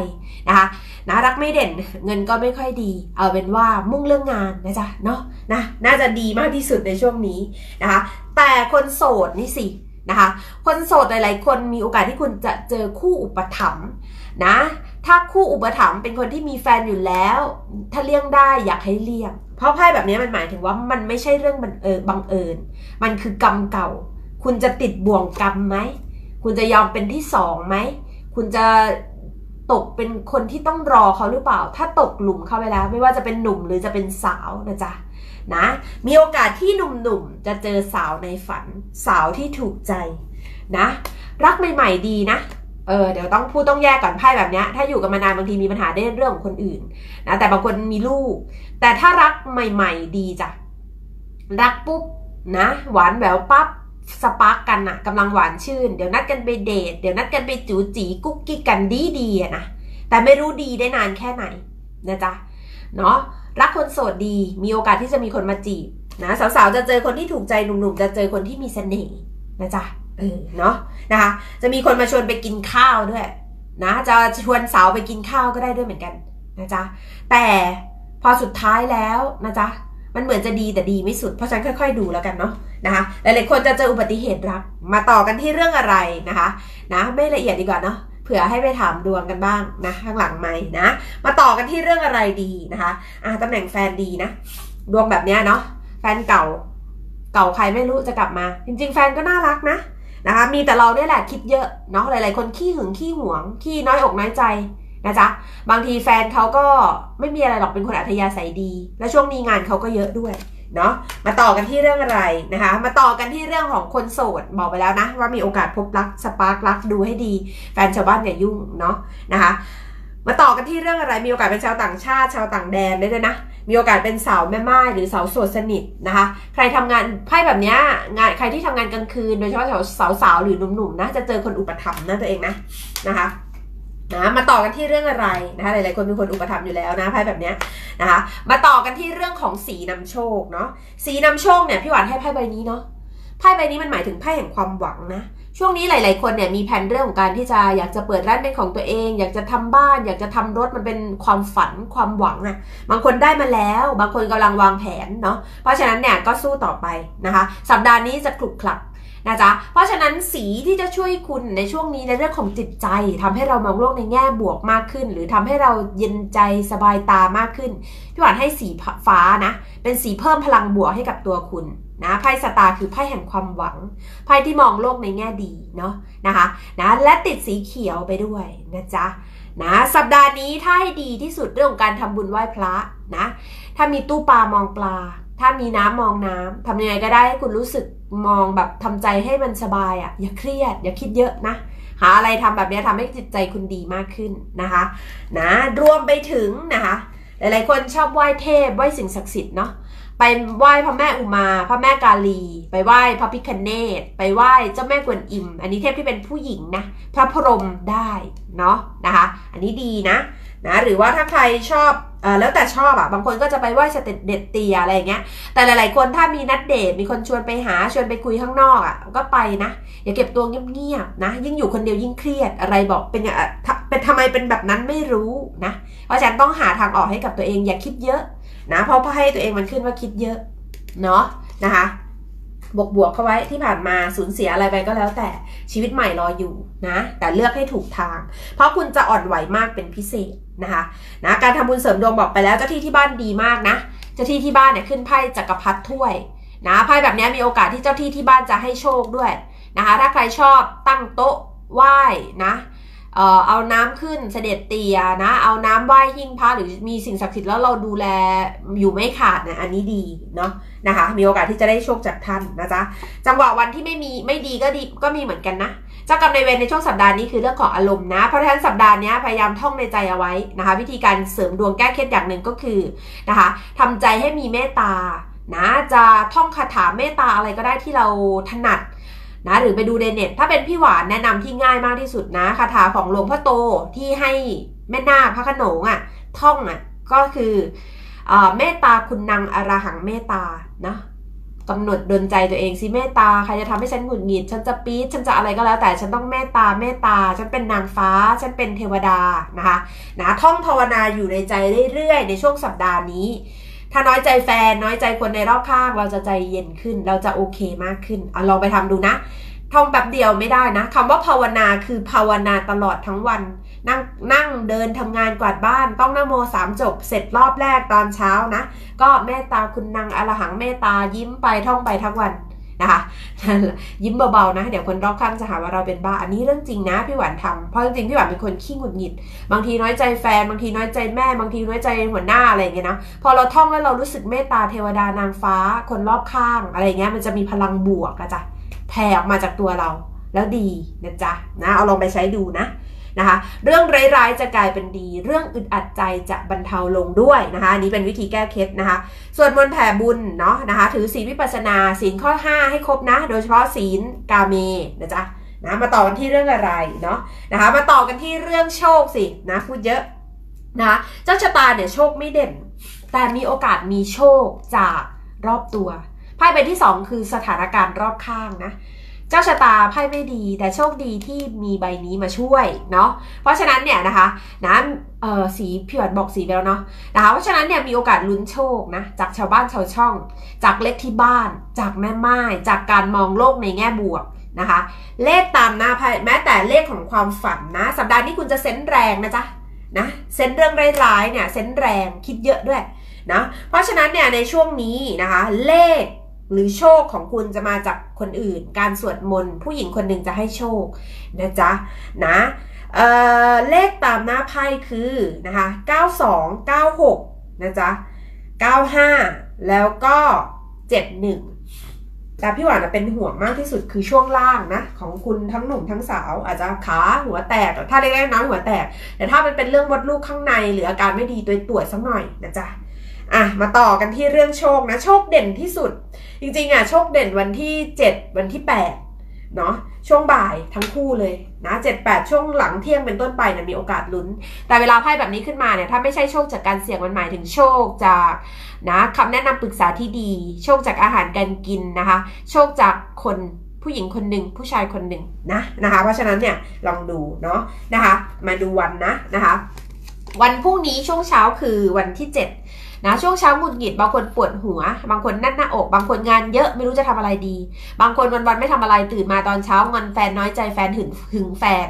นะคะนะรักไม่เด่นเงินก็ไม่ค่อยดีเอาเป็นว่ามุ่งเรื่องงานนะจ๊ะเนาะนะน่าจะดีมากที่สุดในช่วงนี้นะคะแต่คนโสดนี่สินะคะคนโสดหลายๆคนมีโอกาสที่คุณจะเจอคู่อุปถัมภ์นะถ้าคู่อุปถัมภ์เป็นคนที่มีแฟนอยู่แล้วถ้าเลี่ยงได้อยากให้เลี่ยงเพราะไพ่แบบนี้มันหมายถึงว่ามันไม่ใช่เรื่องบังเอิญบังเอิญมันคือกรรมเก่าคุณจะติดบ่วงกรรมไหมคุณจะยอมเป็นที่สองไหมคุณจะตกเป็นคนที่ต้องรอเขาหรือเปล่าถ้าตกหลุมเข้าไปแล้วไม่ว่าจะเป็นหนุ่มหรือจะเป็นสาวนะจ๊ะนะมีโอกาสที่หนุ่มๆจะเจอสาวในฝันสาวที่ถูกใจนะรักใหม่ๆดีนะเออเดี๋ยวต้องพูดต้องแยกก่อนไพ่แบบนี้ถ้าอยู่กันมานานบางทีมีปัญหาในเรื่องของคนอื่นนะแต่บางคนมีลูกแต่ถ้ารักใหม่ๆดีจ้ะรักปุ๊บนะหวานแหววปั๊บ สปาร์กกันนะกำลังหวานชื่นเดี๋ยวนัดกันไปเดทเดี๋ยวนัดกันไปจู๋จีกุ๊กกิ๊กกันดีดีอะนะแต่ไม่รู้ดีได้นานแค่ไหนนะจ๊ะเนาะรักคนโสดดีมีโอกาสที่จะมีคนมาจีบนะสาวๆจะเจอคนที่ถูกใจหนุ่มๆจะเจอคนที่มีเสน่ห์นะจ๊ะเออเนาะนะคะจะมีคนมาชวนไปกินข้าวด้วยนะจะชวนสาวไปกินข้าวก็ได้ด้วยเหมือนกันนะจ๊ะแต่พอสุดท้ายแล้วนะจ๊ะมันเหมือนจะดีแต่ดีไม่สุดเพราะฉันค่อยๆดูแล้วกันเนาะนะคะหลายๆคนจะเจออุบัติเหตุรักมาต่อกันที่เรื่องอะไรนะคะนะไม่ละเอียดดีกว่าเนาะเผื่อให้ไปถามดวงกันบ้างนะข้างหลังไหมนะมาต่อกันที่เรื่องอะไรดีนะคะอ่ะตำแหน่งแฟนดีนะดวงแบบเนี้ยเนาะแฟนเก่าเก่าใครไม่รู้จะกลับมาจริงๆแฟนก็น่ารักนะนะคะมีแต่เราเนี่ยแหละคิดเยอะเนาะหลายๆคนขี้หึงขี้หวงขี้น้อยอกน้อยใจนะจ๊ะบางทีแฟนเขาก็ไม่มีอะไรหรอกเป็นคนอัธยาศัยดีและช่วงนี้งานเขาก็เยอะด้วยเนาะมาต่อกันที่เรื่องอะไรนะคะมาต่อกันที่เรื่องของคนโสดบอกไปแล้วนะว่ามีโอกาสพบรักสปาร์กรักดูให้ดีแฟนชาวบ้านอย่ายุ่งเนาะนะคะมาต่อกันที่เรื่องอะไรมีโอกาสเป็นชาวต่างชาติชาวต่างแดนได้ด้วยนะมีโอกาสเป็นสาวแม่ไม้หรือสาวโสดสนิทนะคะใครทำงานไพ่แบบนี้งานใครที่ทำงานกลางคืนโดยเฉพาะสาวๆหรือหนุ่มๆนะจะเจอคนอุปถัมภ์นะตัวเองนะนะคะนะมาต่อกันที่เรื่องอะไรนะคะหลายๆคนเป็นคนอุปถัมภ์อยู่แล้วนะไพ่แบบนี้นะคะมาต่อกันที่เรื่องของสีนำโชคเนาะสีนำโชคเนี่ยพี่หวานให้ไพ่ใบนี้เนาะไพ่ใบนี้มันหมายถึงไพ่แห่งความหวังนะช่วงนี้หลายๆคนเนี่ยมีแผนเรื่องของการที่จะอยากจะเปิดร้านเป็นของตัวเองอยากจะทำบ้านอยากจะทำรถมันเป็นความฝันความหวังนะบางคนได้มาแล้วบางคนกำลังวางแผนเนาะเพราะฉะนั้นเนี่ยก็สู้ต่อไปนะคะสัปดาห์นี้จะขลุกขลักนะจ๊ะเพราะฉะนั้นสีที่จะช่วยคุณในช่วงนี้ในเรื่องของจิตใจทำให้เรามองโลกในแง่บวกมากขึ้นหรือทำให้เราเย็นใจสบายตามากขึ้นพี่หวานให้สีฟ้านะเป็นสีเพิ่มพลังบวกให้กับตัวคุณนะไพ่สตาร์คือไพ่แห่งความหวังไพ่ที่มองโลกในแง่ดีเนาะนะคะนะและติดสีเขียวไปด้วยนะจ๊ะนะสัปดาห์นี้ถ้าให้ดีที่สุดเรื่องของการทำบุญไหว้พระนะถ้ามีตู้ปลามองปลาถ้ามีน้ำมองน้ำทำยังไงก็ได้ให้คุณรู้สึกมองแบบทำใจให้มันสบายอ่ะอย่าเครียดอย่าคิดเยอะนะหาอะไรทำแบบนี้ทำให้จิตใจคุณดีมากขึ้นนะคะนะรวมไปถึงนะคะหลายๆคนชอบไหว้เทพไหว้สิ่งศักดิ์สิทธิ์เนาะไปไหว้พระแม่อุมาพระแม่กาลีไปไหว้พระพิฆเนศไปไหว้เจ้าแม่กวนอิมอันนี้เทพที่เป็นผู้หญิงนะพระพรหมได้เนาะนะคะอันนี้ดีนะนะหรือว่าถ้าใครชอบเออแล้วแต่ชอบอ่ะบางคนก็จะไปไหว้เสด็จเด็ดเตียอะไรอย่างเงี้ยแต่หลายๆคนถ้ามีนัดเดทมีคนชวนไปหาชวนไปคุยข้างนอกอ่ะก็ไปนะอย่าเก็บตัวเงียบๆนะยิ่งอยู่คนเดียวยิ่งเครียดอะไรบอกเป็นเป็นทำไมเป็นแบบนั้นไม่รู้นะเพราะฉะนั้นต้องหาทางออกให้กับตัวเองอย่าคิดเยอะนะเพราะให้ตัวเองมันขึ้นว่าคิดเยอะเนาะนะคะบวกบวกเข้าไว้ที่ผ่านมาสูญเสียอะไรไปก็แล้วแต่ชีวิตใหม่รออยู่นะแต่เลือกให้ถูกทางเพราะคุณจะอ่อนไหวมากเป็นพิเศษนะคะนะการทำบุญเสริมดวงบอกไปแล้วเจ้าที่ที่บ้านดีมากนะเจ้าที่ที่บ้านเนี่ยขึ้นไพ่จักรพรรดิถ้วยนะไพ่แบบนี้มีโอกาสที่เจ้าที่ที่บ้านจะให้โชคด้วยนะคะถ้าใครชอบตั้งโต๊ะไหว้นะเอ่อเอาน้ำขึ้นเสด็จเตียนะเอาน้ำไหว้หิ้งพระหรือมีสิ่งศักดิ์สิทธิ์แล้วเราดูแลอยู่ไม่ขาดนะอันนี้ดีเนาะนะคะมีโอกาสที่จะได้โชคจากท่านนะจ๊ะจังหวะวันที่ไม่มีไม่ดีก็ดีก็มีเหมือนกันนะเจ้ากรรมนายเวรในช่วงสัปดาห์นี้คือเรื่องของอารมณ์นะเพราะฉะนั้นสัปดาห์นี้พยายามท่องในใจเอาไว้นะคะวิธีการเสริมดวงแก้เคล็ดอย่างหนึ่งก็คือนะคะทำใจให้มีเมตตานะจะท่องคาถาเมตตาอะไรก็ได้ที่เราถนัดนะหรือไปดูในเน็ตถ้าเป็นพี่หวานแนะนำที่ง่ายมากที่สุดนะคาถาของหลวงพ่อโตที่ให้แม่นาคพระขนงอ่ะท่องอ่ะก็คือเอ่อเมตตาคุณนางอรหังเมตตานะกำหนดดลใจตัวเองสิเมตตาใครจะทำให้ฉันหงุดหงิดฉันจะปี๊ดฉันจะอะไรก็แล้วแต่ฉันต้องเมตตาเมตตาฉันเป็นนางฟ้าฉันเป็นเทวดานะคะนะท่องภาวนาอยู่ในใจเรื่อยๆในช่วงสัปดาห์นี้ถ้าน้อยใจแฟนน้อยใจคนในรอบข้างเราจะใจเย็นขึ้นเราจะโอเคมากขึ้นเอาลองไปทำดูนะท่องแบบเดียวไม่ได้นะคำว่าภาวนาคือภาวนาตลอดทั้งวันนั่งนั่งเดินทำงานกวาดบ้านต้องนะโมสามจบเสร็จรอบแรกตอนเช้านะก็เมตตาคุณนางอรหังเมตตายิ้มไปท่องไปทั้งวันนะคะยิ้มเบาๆนะเดี๋ยวคนรอบข้างจะหาว่าเราเป็นบ้าอันนี้เรื่องจริงนะพี่หวานทำเพราะจริงๆพี่หวานเป็นคนขี้หงุดหงิดบางทีน้อยใจแฟนบางทีน้อยใจแม่บางทีน้อยใจหัวหน้าอะไรอย่างเงี้ยนะพอเราท่องแล้วเรารู้สึกเมตตาเทวดานางฟ้าคนรอบข้างอะไรเงี้ยมันจะมีพลังบวกนะจ๊ะแผ่ออกมาจากตัวเราแล้วดีนะจ๊ะนะเอาลองไปใช้ดูนะ นะคะเรื่องร้ายๆจะกลายเป็นดีเรื่องอึดอัดใจจะบรรเทาลงด้วยนะคะนี้เป็นวิธีแก้เคล็ดนะคะส่วนมนต์แผ่บุญเนาะนะคะถือศีลวิปัสสนาศีลข้อห้าให้ครบนะโดยเฉพาะศีลกาเมนะจ๊ะนะมาต่อกันที่เรื่องอะไรเนาะนะคะมาต่อกันที่เรื่องโชคสินะพูดเยอะนะเจ้าชะตาเนี่ยโชคไม่เด่นแต่มีโอกาสมีโชคจากรอบตัวไพ่ใบที่สองคือสถานการณ์รอบข้างนะเจ้าชะตาไพ่ไม่ดีแต่โชคดีที่มีใบนี้มาช่วยเนาะเพราะฉะนั้นเนี่ยนะคะนะเอ่อสีพี่หวานบอกสีไปแล้วเนาะนะคะเพราะฉะนั้นเนี่ยมีโอกาสลุ้นโชคนะจากชาวบ้านชาวช่องจากเลขที่บ้านจากแม่ไม้จากการมองโลกในแง่บวกนะคะเลขตามหน้าไพ่แม้แต่เลขของความฝันนะสัปดาห์นี้คุณจะเซนส์แรงนะจ๊ะนะเซนส์เรื่องร้ายๆเนี่ยเซนส์แรงคิดเยอะด้วยนะเพราะฉะนั้นเนี่ยในช่วงนี้นะคะเลขหรือโชคของคุณจะมาจากคนอื่นการสวดมนต์ผู้หญิงคนหนึ่งจะให้โชคนะจ๊ะนะเอ่อเลขตามหน้าไพ่คือนะคะเก้าสอง เก้าหกนะจ๊ะเก้าห้าแล้วก็เจ็ดหนึ่งแต่พี่หวานเป็นห่วงมากที่สุดคือช่วงล่างนะของคุณทั้งหนุ่มทั้งสาวอาจจะขาหัวแตกถ้าเล็กๆน้อยหัวแตกแต่ถ้ามันเป็นเรื่องมดลูกข้างในหรืออาการไม่ดีตัวตรวจสักหน่อยนะจ๊ะอ่ะมาต่อกันที่เรื่องโชคนะโชคเด่นที่สุดจริงๆอ่ะโชคเด่นวันที่เจ็ดวันที่แปดเนาะช่วงบ่ายทั้งคู่เลยนะเจ็ด แปดช่วงหลังเที่ยงเป็นต้นไปนะมีโอกาสลุ้นแต่เวลาไพ่แบบนี้ขึ้นมาเนี่ยถ้าไม่ใช่โชคจากการเสี่ยงมันหมายถึงโชคจากนะคำแนะนำปรึกษาที่ดีโชคจากอาหารการกินนะคะโชคจากคนผู้หญิงคนหนึ่งผู้ชายคนหนึ่งนะนะคะเพราะฉะนั้นเนี่ยลองดูเนาะนะคะมาดูวันนะนะคะวันพรุ่งนี้ช่วงเช้าคือวันที่เจ็ดนะช่วงเช้าหงุดหงิดบางคนปวดหัวบางคนแน่นหน้าอกบางคนงานเยอะไม่รู้จะทำอะไรดีบางคนวันๆไม่ทำอะไรตื่นมาตอนเช้างอนแฟนน้อยใจแฟนหึงหึงแฟน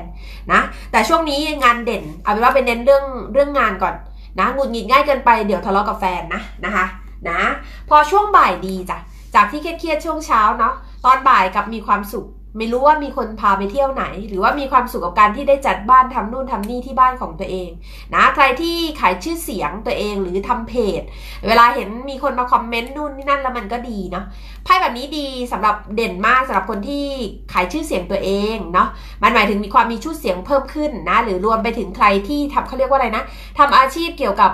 นะแต่ช่วงนี้งานเด่นเอาเป็นว่าเป็นเน้นเรื่องเรื่องงานก่อนนะหงุดหงิดง่ายเกินไปเดี๋ยวทะเลาะกับแฟนนะนะคะนะพอช่วงบ่ายดีจ้ะจากที่เครียดๆช่วงเช้าเนาะตอนบ่ายกับมีความสุขไม่รู้ว่ามีคนพาไปเที่ยวไหนหรือว่ามีความสุขกับการที่ได้จัดบ้านทำนู่นทำนี่ที่บ้านของตัวเองนะใครที่ขายชื่อเสียงตัวเองหรือทำเพจเวลาเห็นมีคนมาคอมเมนต์นู่นนี่นั่นแล้วมันก็ดีเนาะไพ่แบบนี้ดีสำหรับเด่นมากสำหรับคนที่ขายชื่อเสียงตัวเองเนาะมันหมายถึงมีความมีชื่อเสียงเพิ่มขึ้นนะหรือรวมไปถึงใครที่ทำเขาเรียกว่าอะไรนะทำอาชีพเกี่ยวกับ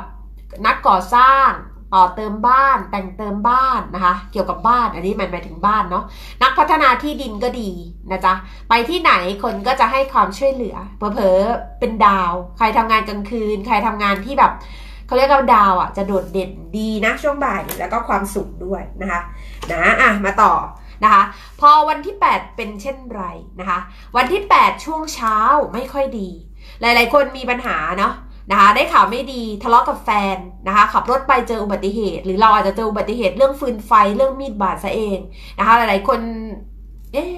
นักก่อสร้างต่อเติมบ้านแต่งเติมบ้านนะคะเกี่ยวกับบ้านอันนี้มันหมายถึงบ้านเนาะนักพัฒนาที่ดินก็ดีนะจ๊ะไปที่ไหนคนก็จะให้ความช่วยเหลือเผลอๆเป็นดาวใครทำงานกลางคืนใครทำงานที่แบบเขาเรียกว่าดาวอ่ะจะโดดเด่นดีนะช่วงบ่ายแล้วก็ความสุขด้วยนะคะนะอ่ะมาต่อนะคะพอวันที่แปดเป็นเช่นไรนะคะวันที่แปดช่วงเช้าไม่ค่อยดีหลายๆคนมีปัญหาเนาะนะคะได้ข่าวไม่ดีทะเลาะกับแฟนนะคะขับรถไปเจออุบัติเหตุหรือเราอาจจะเจออุบัติเหตุเรื่องฟืนไฟเรื่องมีดบาดซะเองนะคะหลายๆคนเอ๊ะ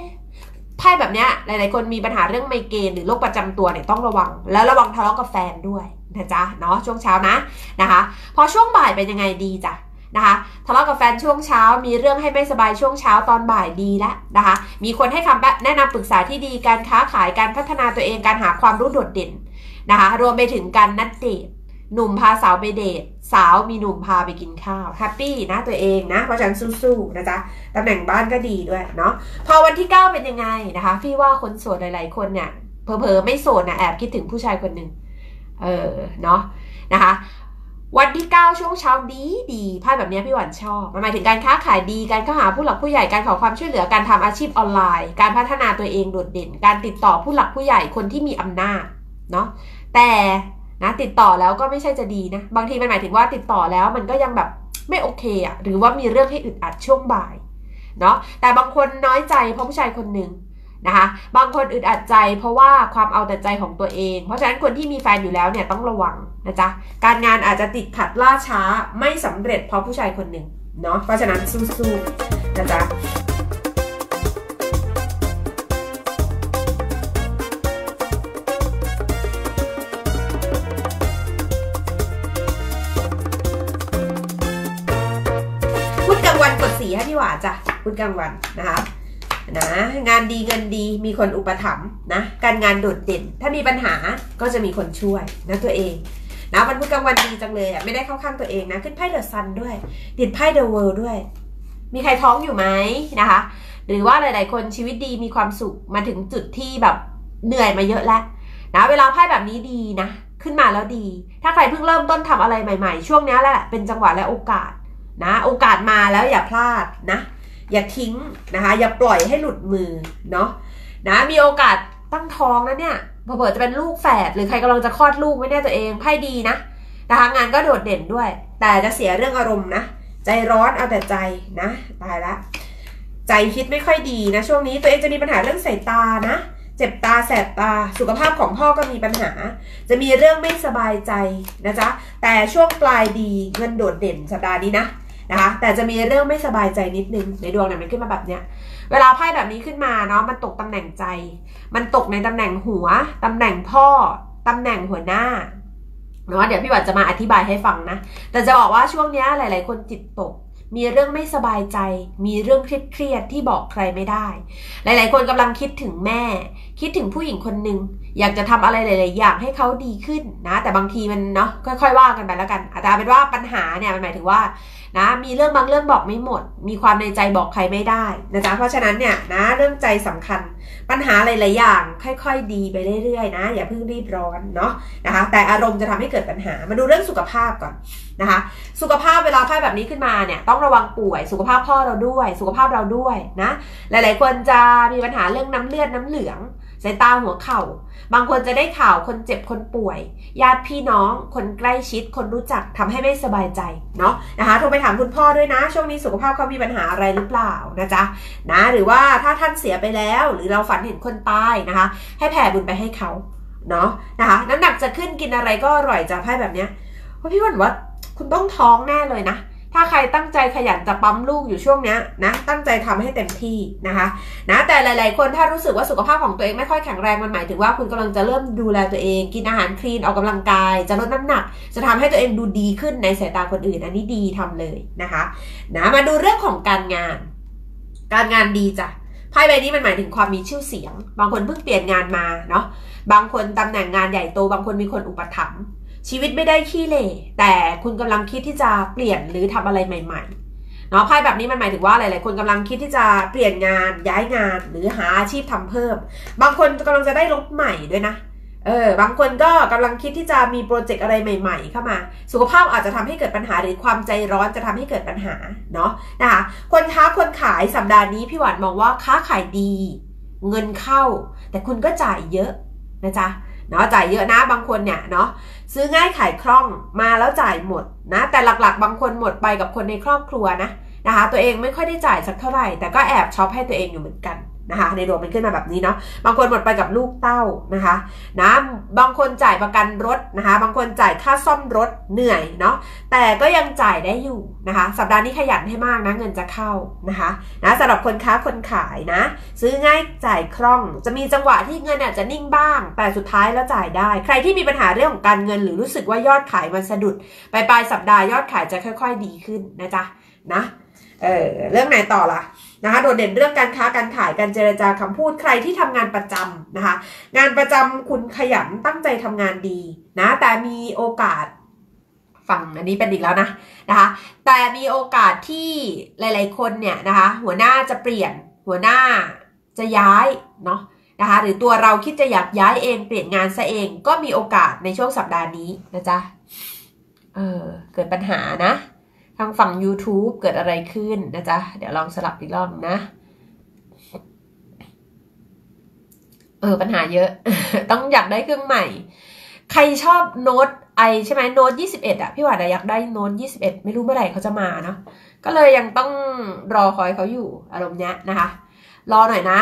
ไพ่แบบเนี้ยหลายๆคนมีปัญหาเรื่องไมเกรนหรือโรคประจำตัวเนี่ยต้องระวังแล้วระวังทะเลาะกับแฟนด้วยนะจ๊ะเนาะช่วงเช้านะนะคะพอช่วงบ่ายเป็นยังไงดีจ้ะนะคะทะเลาะกับแฟนช่วงเช้ามีเรื่องให้ไม่สบายช่วงเช้าตอนบ่ายดีแล้วนะคะมีคนให้คำแนะนำปรึกษาที่ดีการค้าขายการพัฒนาตัวเองการหาความรู้โดดเด่นนะคะรวมไปถึงการนัดเดทหนุ่มพาสาวไปเดทสาวมีหนุ่มพาไปกินข้าวแฮปปี้นะตัวเองนะเพราะฉะนั้นสู้ๆนะจ๊ะตำแหน่งบ้านก็ดีด้วยเนาะพอวันที่เก้าเป็นยังไงนะคะพี่ว่าคนโสดหลายๆคนเนี่ยเพอเพอไม่โสดนะแอบคิดถึงผู้ชายคนหนึ่งเออเนาะนะคะวันที่เก้าช่วงเช้าดีดีไพ่แบบนี้พี่หวานชอบมันหมายถึงการค้าขายดีการเข้าหาผู้หลักผู้ใหญ่การขอความช่วยเหลือการทำอาชีพออนไลน์การพัฒนาตัวเองโดดเด่นการติดต่อผู้หลักผู้ใหญ่คนที่มีอำนาจเนาะแต่นะติดต่อแล้วก็ไม่ใช่จะดีนะบางทีมันหมายถึงว่าติดต่อแล้วมันก็ยังแบบไม่โอเคอะหรือว่ามีเรื่องให้อึดอัดช่วงบ่ายเนาะแต่บางคนน้อยใจเพราะผู้ชายคนหนึ่งนะคะบางคนอึดอัดใจเพราะว่าความเอาแต่ใจของตัวเองเพราะฉะนั้นคนที่มีแฟนอยู่แล้วเนี่ยต้องระวังนะจ๊ะการงานอาจจะติดขัดล่าช้าไม่สำเร็จเพราะผู้ชายคนหนึ่งเนาะเพราะฉะนั้นสู้ๆนะจ๊ะให้พี่หวานจ้ะพูดกลางวันนะคะนะงานดีเงินดีมีคนอุปถัมภ์นะการงานโดดเด่นถ้ามีปัญหาก็จะมีคนช่วยนะตัวเองนะวันพูดกลางวันดีจังเลยอ่ะไม่ได้เข้าข้างตัวเองนะขึ้นไพ่เดอะซันด้วยติดไพ่เดอะเวิลด์ด้วยมีใครท้องอยู่ไหมนะคะหรือว่าหลายๆคนชีวิตดีมีความสุขมาถึงจุดที่แบบเหนื่อยมาเยอะแล้ว นะเวลาไพ่แบบนี้ดีนะขึ้นมาแล้วดีถ้าใครเพิ่งเริ่มต้นทำอะไรใหม่ๆช่วงนี้แหละเป็นจังหวะและโอกาสนะโอกาสมาแล้วอย่าพลาดนะอย่าทิ้งนะคะอย่าปล่อยให้หลุดมือเนาะนะมีโอกาสตั้งท้องนะเนี่ยเผื่อจะเป็นลูกแฝดหรือใครกำลังจะคลอดลูกไม่แน่ตัวเองไพ่ดีนะนะคะงานก็โดดเด่นด้วยแต่จะเสียเรื่องอารมณ์นะใจร้อนเอาแต่ใจนะตายละใจคิดไม่ค่อยดีนะช่วงนี้ตัวเองจะมีปัญหาเรื่องสายตานะเจ็บตาแสบตาสุขภาพของพ่อก็มีปัญหาจะมีเรื่องไม่สบายใจนะจ๊ะแต่ช่วงปลายดีเงินโดดเด่นสัปดาห์นี้นะนะคะแต่จะมีเรื่องไม่สบายใจนิดนึงในดวงเนี่ยมันขึ้นมาแบบเนี้ยเวลาไพ่แบบนี้ขึ้นมาเนาะมันตกตำแหน่งใจมันตกในตำแหน่งหัวตำแหน่งพ่อตำแหน่งหัวหน้าเนาะเดี๋ยวพี่หวันจะมาอธิบายให้ฟังนะแต่จะบอกว่าช่วงเนี้ยหลายๆคนจิตตกมีเรื่องไม่สบายใจมีเรื่องเครียดๆที่บอกใครไม่ได้หลายๆคนกำลังคิดถึงแม่คิดถึงผู้หญิงคนหนึ่งอยากจะทำอะไรหลายๆอย่างให้เขาดีขึ้นนะแต่บางทีมันเนาะค่อยๆว่ากันไปแล้วกันอาจจะเป็นว่าปัญหาเนี่ยมันหมายถึงว่านะมีเรื่องบางเรื่องบอกไม่หมดมีความในใจบอกใครไม่ได้นะจ๊ะเพราะฉะนั้นเนี่ยนะเรื่องใจสำคัญปัญหาหลายๆอย่างค่อยๆดีไปเรื่อยๆนะอย่าเพิ่งรีบร้อนเนาะนะคะแต่อารมณ์จะทำให้เกิดปัญหามาดูเรื่องสุขภาพก่อนนะคะสุขภาพเวลาไพ่แบบนี้ขึ้นมาเนี่ยต้องระวังป่วยสุขภาพพ่อเราด้วยสุขภาพเราด้วยนะหลายๆคนจะมีปัญหาเรื่องน้ำเลือดน้ำเหลืองสายตาหัวเข่าบางคนจะได้ข่าวคนเจ็บคนป่วยญาติพี่น้องคนใกล้ชิดคนรู้จักทำให้ไม่สบายใจเนาะนะคะโทรไปถามคุณพ่อด้วยนะช่วงนี้สุขภาพเขามีปัญหาอะไรหรือเปล่านะจ๊ะนะหรือว่าถ้าท่านเสียไปแล้วหรือเราฝันเห็นคนตายนะคะให้แผ่บุญไปให้เขาเนาะนะคะน้ำหนักจะขึ้นกินอะไรก็อร่อยจะให้แบบเนี้ยเพราะพี่ว่าหนูว่าคุณต้องท้องแน่เลยนะถ้าใครตั้งใจขยันจะปั๊มลูกอยู่ช่วงนี้นะตั้งใจทำให้เต็มที่นะคะนะแต่หลายๆคนถ้ารู้สึกว่าสุขภาพของตัวเองไม่ค่อยแข็งแรงมันหมายถึงว่าคุณกำลังจะเริ่มดูแลตัวเองกินอาหารคลีนออกกำลังกายจะลดน้ำหนักจะทำให้ตัวเองดูดีขึ้นในสายตาคนอื่นอันนี้ดีทำเลยนะคะนะมาดูเรื่องของการงานการงานดีจ้ะไพ่ใบนี้มันหมายถึงความมีชื่อเสียงบางคนเพิ่งเปลี่ยนงานมาเนาะบางคนตำแหน่งงานใหญ่โตบางคนมีคนอุปถัมภ์ชีวิตไม่ได้ขี้เหร่แต่คุณกำลังคิดที่จะเปลี่ยนหรือทำอะไรใหม่ๆเนาะไพ่แบบนี้มันหมายถึงว่าหลายๆคนกำลังคิดที่จะเปลี่ยนงานย้ายงานหรือหาอาชีพทำเพิ่มบางคนกำลังจะได้รถใหม่ด้วยนะเออบางคนก็กำลังคิดที่จะมีโปรเจกต์อะไรใหม่ๆเข้ามาสุขภาพอาจจะทำให้เกิดปัญหาหรือความใจร้อนจะทำให้เกิดปัญหาเนาะนะคะคนค้าคนขายสัปดาห์นี้พี่หวานมองว่าค้าขายดีเงินเข้าแต่คุณก็จ่ายเยอะนะจ๊ะเนาะจ่ายเยอะนะบางคนเนี่ยเนาะซื้อง่ายขายคล่องมาแล้วจ่ายหมดนะแต่หลักๆบางคนหมดไปกับคนในครอบครัวนะนะคะตัวเองไม่ค่อยได้จ่ายสักเท่าไหร่แต่ก็แอบช็อปให้ตัวเองอยู่เหมือนกันนะคะในดวงมันขึ้นมาแบบนี้เนาะบางคนหมดไปกับลูกเต้านะคะนะบางคนจ่ายประกันรถนะคะบางคนจ่ายค่าซ่อมรถเหนื่อยเนาะแต่ก็ยังจ่ายได้อยู่นะคะสัปดาห์นี้ขยันให้มากนะเงินจะเข้านะคะนะสำหรับคนค้าคนขายนะซื้อง่ายจ่ายคล่องจะมีจังหวะที่เงินอาจจะนิ่งบ้างแต่สุดท้ายแล้วจ่ายได้ใครที่มีปัญหาเรื่องของการเงินหรือรู้สึกว่ายอดขายมันสะดุดปลายๆสัปดาห์ยอดขายจะค่อยๆดีขึ้นนะจ๊ะนะเออเรื่องไหนต่อล่ะนะคะโดดเด่นเรื่องการค้าการขายการเจรจาคำพูดใครที่ทำงานประจำนะคะงานประจำคุณขยันตั้งใจทำงานดีนะแต่มีโอกาสฟังอันนี้เป็นอีกแล้วนะนะคะแต่มีโอกาสที่หลายๆคนเนี่ยนะคะหัวหน้าจะเปลี่ยนหัวหน้าจะย้ายเนาะนะคะหรือตัวเราคิดจะอยากย้ายเองเปลี่ยนงานซะเองก็มีโอกาสในช่วงสัปดาห์นี้นะจ๊ะเออเกิดปัญหานะทางฝั่ง ยูทูบ เกิดอะไรขึ้นนะจ๊ะเดี๋ยวลองสลับอีกรอบนะเออปัญหาเยอะ ต้องอยากได้เครื่องใหม่ใครชอบโน้ตไอใช่ไหมโน้ตยี่สิบเอ็ดอ่ะพี่หวานอยากได้โน้ตยี่สิบเอ็ดไม่รู้เมื่อไหร่เขาจะมาเนาะก็เลยยังต้องรอคอยเขาอยู่อารมณ์เนี้ยนะคะรอหน่อยนะ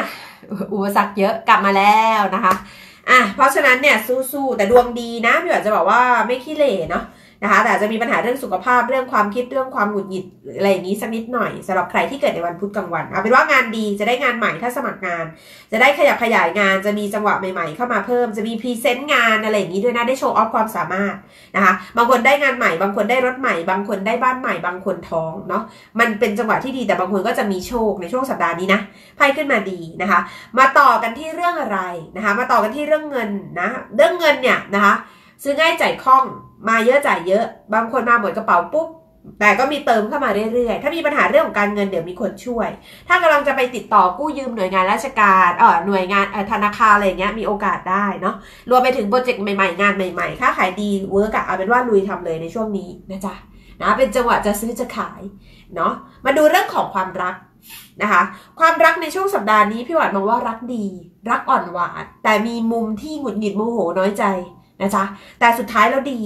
อุปสรรคเยอะกลับมาแล้วนะคะอ่ะเพราะฉะนั้นเนี่ยสู้ๆแต่ดวงดีนะพี่หวานจะบอกว่าไม่ขี้เหร่เนาะนะคะแต่จะมีปัญหาเรื่องสุขภาพเรื่องความคิดเรื่องความหงุดหงิดอะไรอย่างนี้สักนิดหน่อยสำหรับใครที่เกิดในวันพุธกลางวันเอาเป็นว่างานดีจะได้งานใหม่ถ้าสมัครงานจะได้ขยับขยายงานจะมีจังหวะใหม่ๆเข้ามาเพิ่มจะมีพรีเซนต์งานอะไรอย่างนี้ด้วยนะได้โชว์ออฟความสามารถนะคะบางคนได้งานใหม่บางคนได้รถใหม่บางคนได้บ้านใหม่บางคนท้องเนาะมันเป็นจังหวะที่ดีแต่บางคนก็จะมีโชคในช่วงสัปดาห์นี้นะไพ่ขึ้นมาดีนะคะมาต่อกันที่เรื่องอะไรนะคะมาต่อกันที่เรื่องเงินนะเรื่องเงินเนี่ยนะคะซื้อง่ายจ่ายคล่องมาเยอะจ่ายเยอะบางคนมาหมดกระเป๋าปุ๊บ แต่ก็มีเติมเข้ามาเรื่อยๆถ้ามีปัญหาเรื่องของการเงินเดี๋ยวมีคนช่วยถ้ากำลังจะไปติดต่อกู้ยืมหน่วยงานราชการเอ่อหน่วยงานธนาคารอะไรเงี้ยมีโอกาสได้เนาะรวมไปถึงโปรเจกต์ใหม่ๆงานใหม่ๆค้าขายดีเวิร์กอะเอาเป็นว่าลุยทำเลยในช่วงนี้นะจ๊ะนะเป็นจังหวะจะซื้อจะขายเนาะมาดูเรื่องของความรักนะคะความรักในช่วงสัปดาห์นี้พี่หวานมองว่ารักดีรักอ่อนหวานแต่มีมุมที่หงุดหงิดโมโหน้อยใจนะจ๊ะแต่สุดท้ายแล้วดี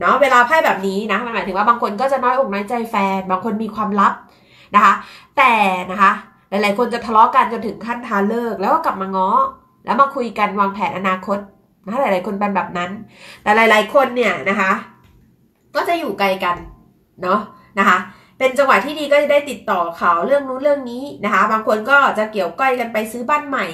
เนาะเวลาไพ่แบบนี้นะมันหมายถึงว่าบางคนก็จะน้อยอกน้อยใจแฟนบางคนมีความลับนะคะแต่นะคะหลายๆคนจะทะเลาะกันจนถึงขั้นทะเลาะแล้วก็กลับมาง้อแล้วมาคุยกันวางแผนอนาคตนะหลายๆคนเป็นแบบนั้นแต่หลายๆคนเนี่ยนะคะก็จะอยู่ไกลกันเนาะนะคะเป็นจังหวะที่ดีก็จะได้ติดต่อเขาเรื่องนู้นเรื่องนี้นะคะบางคนก็จะเกี่ยวก้อยกันไปซื้อบ้านใหม่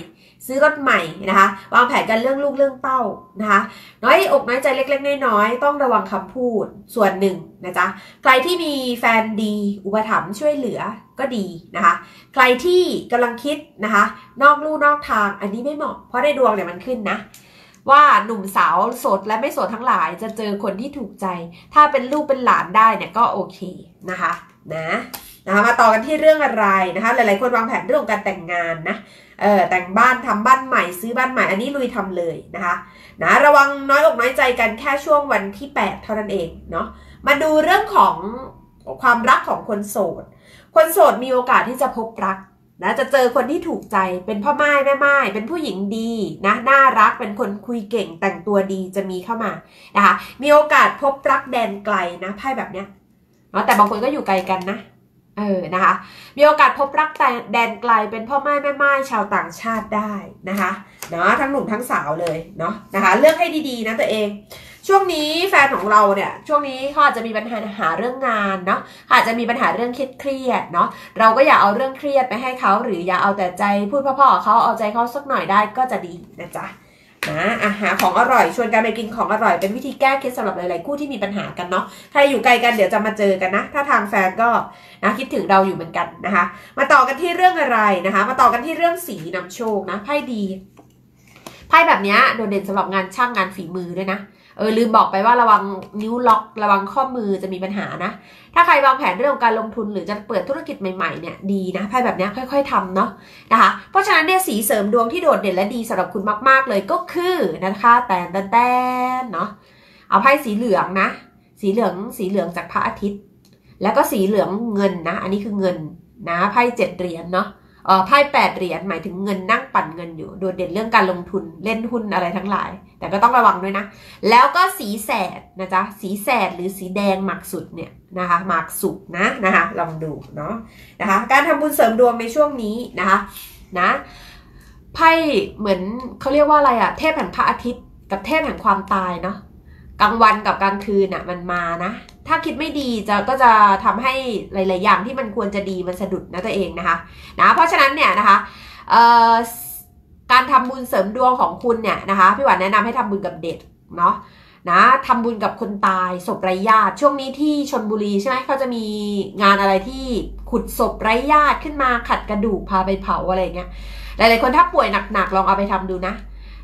ซื้อรถใหม่นะคะวางแผนกันเรื่องลูกเรื่องเต้านะคะน้อยอกน้อยใจเล็กๆน้อยๆต้องระวังคำพูดส่วนหนึ่งนะจ๊ะใครที่มีแฟนดีอุปถัมภ์ช่วยเหลือก็ดีนะคะใครที่กำลังคิดนะคะนอกลู่นอกทางอันนี้ไม่เหมาะเพราะในดวงเนี่ยมันขึ้นนะว่าหนุ่มสาวโสดและไม่โสดทั้งหลายจะเจอคนที่ถูกใจถ้าเป็นลูกเป็นหลานได้เนี่ยก็โอเคนะคะนะนะคะมาต่อกันที่เรื่องอะไรนะคะหลายๆคนวางแผนเรื่องการแต่งงานนะเออแต่งบ้านทำบ้านใหม่ซื้อบ้านใหม่อันนี้ลุยทำเลยนะคะนะระวังน้อยอกน้อยใจกันแค่ช่วงวันที่แปดเท่านั้นเองเนาะมาดูเรื่องของความรักของคนโสดคนโสดมีโอกาสที่จะพบรักนะจะเจอคนที่ถูกใจเป็นพ่อม่ายแม่ม่ายเป็นผู้หญิงดีนะน่ารักเป็นคนคุยเก่งแต่งตัวดีจะมีเข้ามานะคะมีโอกาสพบรักแดนไกลนะไพ่แบบเนี้ยเนาะแต่บางคนก็อยู่ไกลกันนะเออนะคะมีโอกาสพบรักแต่แดนไกลเป็นพ่อแม่แม่ไม้ชาวต่างชาติได้นะคะเนาะทั้งหนุ่มทั้งสาวเลยเนาะนะคะเลือกให้ดีๆนะตัวเองช่วงนี้แฟนของเราเนี่ยช่วงนี้เขาอาจจะมีปัญหาเรื่องงานเนาะอาจจะมีปัญหาเรื่องเครียดเนาะเราก็อย่าเอาเรื่องเครียดไปให้เขาหรืออย่าเอาแต่ใจพูดพ่อๆเขาเอาใจเขาสักหน่อยได้ก็จะดีนะจ๊ะนะอาหารของอร่อยชวนกันไปกินของอร่อยเป็นวิธีแก้เคล็ดสำหรับหลายๆคู่ที่มีปัญหากันเนาะใครอยู่ไกลกันเดี๋ยวจะมาเจอกันนะถ้าทางแฟนก็นะคิดถึงเราอยู่เหมือนกันนะคะมาต่อกันที่เรื่องอะไรนะคะมาต่อกันที่เรื่องสีนำโชคนะไพ่ดีไพ่แบบนี้โดดเด่นสำหรับงานช่างงานฝีมือด้วยนะเออลืมบอกไปว่าระวังนิ้วล็อกระวังข้อมือจะมีปัญหานะถ้าใครวางแผนเรื่องของการลงทุนหรือจะเปิดธุรกิจใหม่ๆเนี่ยดีนะไพ่แบบนี้ค่อยๆทำเนาะนะคะเพราะฉะนั้นเนี่ยสีเสริมดวงที่โดดเด่นและดีสำหรับคุณมากๆเลยก็คือนะคะแตนแตนเนาะเอาไพ่สีเหลืองนะสีเหลืองสีเหลืองจากพระอาทิตย์แล้วก็สีเหลืองเงินนะอันนี้คือเงินนะไพ่เจ็ดเหรียญเนาะเออไพ่แปดเหรียญหมายถึงเงินนั่งปั่นเงินอยู่โดดเด่นเรื่องการลงทุนเล่นหุ้นอะไรทั้งหลายแต่ก็ต้องระวังด้วยนะแล้วก็สีแสดนะจ๊ะสีแสดหรือสีแดงหมากสุดเนี่ยนะคะหมากสุกนะนะคะลองดูเนาะนะคะการทำบุญเสริมดวงในช่วงนี้นะคะนะไพ่เหมือนเขาเรียกว่าอะไรอะเทพแห่งพระอาทิตย์กับเทพแห่งความตายเนาะกลางวันกับกลางคืนน่ะมันมานะถ้าคิดไม่ดีจะก็จะทำให้หลายๆอย่างที่มันควรจะดีมันสะดุดนะตัวเองนะคะนะเพราะฉะนั้นเนี่ยนะคะการทำบุญเสริมดวงของคุณเนี่ยนะคะพี่หวานแนะนำให้ทำบุญกับเด็กเนาะนะทำบุญกับคนตายศพไร้ญาติช่วงนี้ที่ชลบุรีใช่ไหมเขาจะมีงานอะไรที่ขุดศพไร้ญาติขึ้นมาขัดกระดูกพาไปเผาอะไรเงี้ยหลายๆคนถ้าป่วยหนักๆลองเอาไปทำดูนะ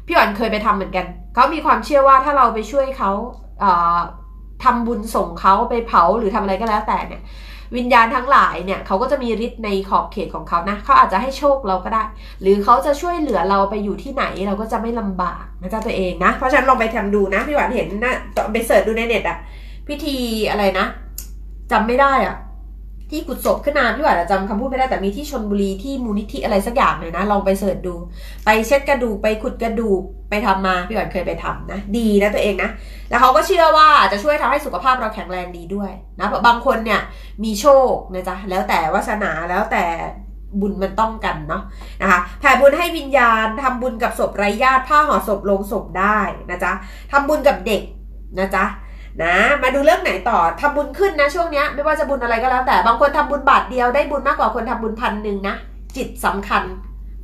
พี่หวานเคยไปทำเหมือนกันเขามีความเชื่อว่าถ้าเราไปช่วยเขาเอ่อทำบุญส่งเขาไปเผาหรือทำอะไรก็แล้วแต่เนี่ยวิญญาณทั้งหลายเนี่ยเขาก็จะมีฤทธิ์ในขอบเขตของเขานะเขาอาจจะให้โชคเราก็ได้หรือเขาจะช่วยเหลือเราไปอยู่ที่ไหนเราก็จะไม่ลำบากนะจ๊ะตัวเองนะเพราะฉะนั้นลองไปทำดูนะพี่หวานเห็นนะไปเสิร์ชดูในเน็ตอะพิธีอะไรนะจำไม่ได้อะที่กุดศพขึ้นมาพี่หวานจำคำพูดไม่ได้แต่มีที่ชลบุรีที่มูลนิธิอะไรสักอย่างเลยนะลองไปเสิร์ชดูไปเช็ดกระดูกไปขุดกระดูกไปทำมาพี่หวานเคยไปทำนะดีนะตัวเองนะแล้วเขาก็เชื่อว่าจะช่วยทำให้สุขภาพเราแข็งแรงดีด้วยนะบางคนเนี่ยมีโชคนะจ๊ะแล้วแต่วาสนาแล้วแต่บุญมันต้องกันเนาะนะคะแผ่บุญให้วิญญาณทำบุญกับศพไร้ญาติผ้าห่อศพลงศพได้นะจ๊ะทำบุญกับเด็กนะจ๊ะนะมาดูเรื่องไหนต่อทำบุญขึ้นนะช่วงนี้ไม่ว่าจะบุญอะไรก็แล้วแต่บางคนทำบุญบาทเดียวได้บุญมากกว่าคนทำบุญพันหนึ่งนะจิตสำคัญ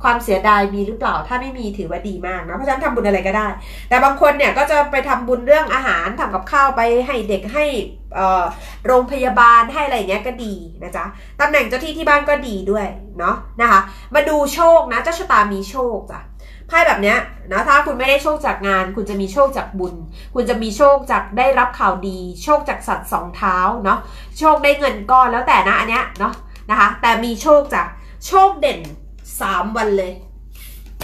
ความเสียดายมีหรือเปล่าถ้าไม่มีถือว่าดีมากนะเพราะฉะนั้นทำบุญอะไรก็ได้แต่บางคนเนี่ยก็จะไปทำบุญเรื่องอาหารทำกับข้าวไปให้เด็กให้โรงพยาบาลให้อะไรอย่างเงี้ยก็ดีนะจ๊ะตำแหน่งเจ้าที่ที่บ้านก็ดีด้วยเนาะนะคะมาดูโชคนะเจ้าชะตามีโชคจ้ะไ ไพ่แบบเนี้ยนะถ้าคุณไม่ได้โชคจากงานคุณจะมีโชคจากบุญคุณจะมีโชคจากได้รับข่าวดีโชคจากสัตว์สองเท้าเนาะโชคได้เงินก้อนแล้วแต่นะอันเนี้ยเนาะนะคะแต่มีโชคจากโชคเด่นสามวันเลย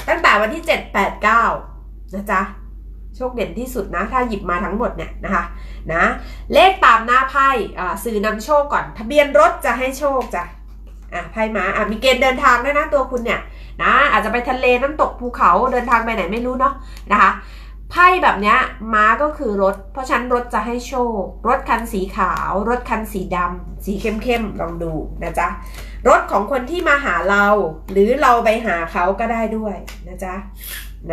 ตั้งแต่วันที่เจ็ด แปด เก้านะจ๊ะโชคเด่นที่สุดนะถ้าหยิบมาทั้งหมดเนี่ยนะคะนะเลขตามหน้าไพ่สื่อนำโชคก่อนทะเบียนรถจะให้โชคจ้ะอ่ะไพ่มาอ่ะมีเกณฑ์เดินทางด้วยนะตัวคุณเนี่ยนะอาจจะไปทะเลน้ำตกภูเขาเดินทางไปไหนไม่รู้เนาะนะคะไพ่แบบเนี้ยม้าก็คือรถเพราะฉะนั้นรถจะให้โชครถคันสีขาวรถคันสีดำสีเข้มๆลองดูนะจ๊ะรถของคนที่มาหาเราหรือเราไปหาเขาก็ได้ด้วยนะจ๊ะ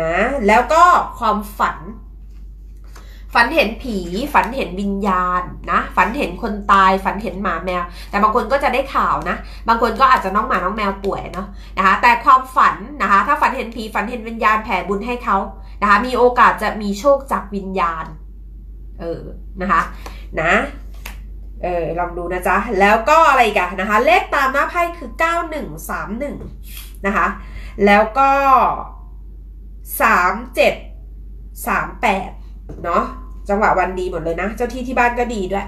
นะแล้วก็ความฝันฝันเห็นผีฝันเห็นวิญญาณนะฝันเห็นคนตายฝันเห็นหมาแมวแต่บางคนก็จะได้ข่าวนะบางคนก็อาจจะน้องหมาน้องแมวป่วยเนาะนะคะแต่ความฝันนะคะถ้าฝันเห็นผีฝันเห็นวิญญาณแผ่บุญให้เขานะคะมีโอกาสจะมีโชคจากวิญญาณเออนะคะนะเออลองดูนะจ๊ะแล้วก็อะไรกันนะคะเลขตามหน้าไพ่คือเก้า หนึ่ง สาม หนึ่งนะคะแล้วก็สาม เจ็ด สาม แปดเนาะจังหวะวันดีหมดเลยนะเจ้าที่ที่บ้านก็ดีด้วย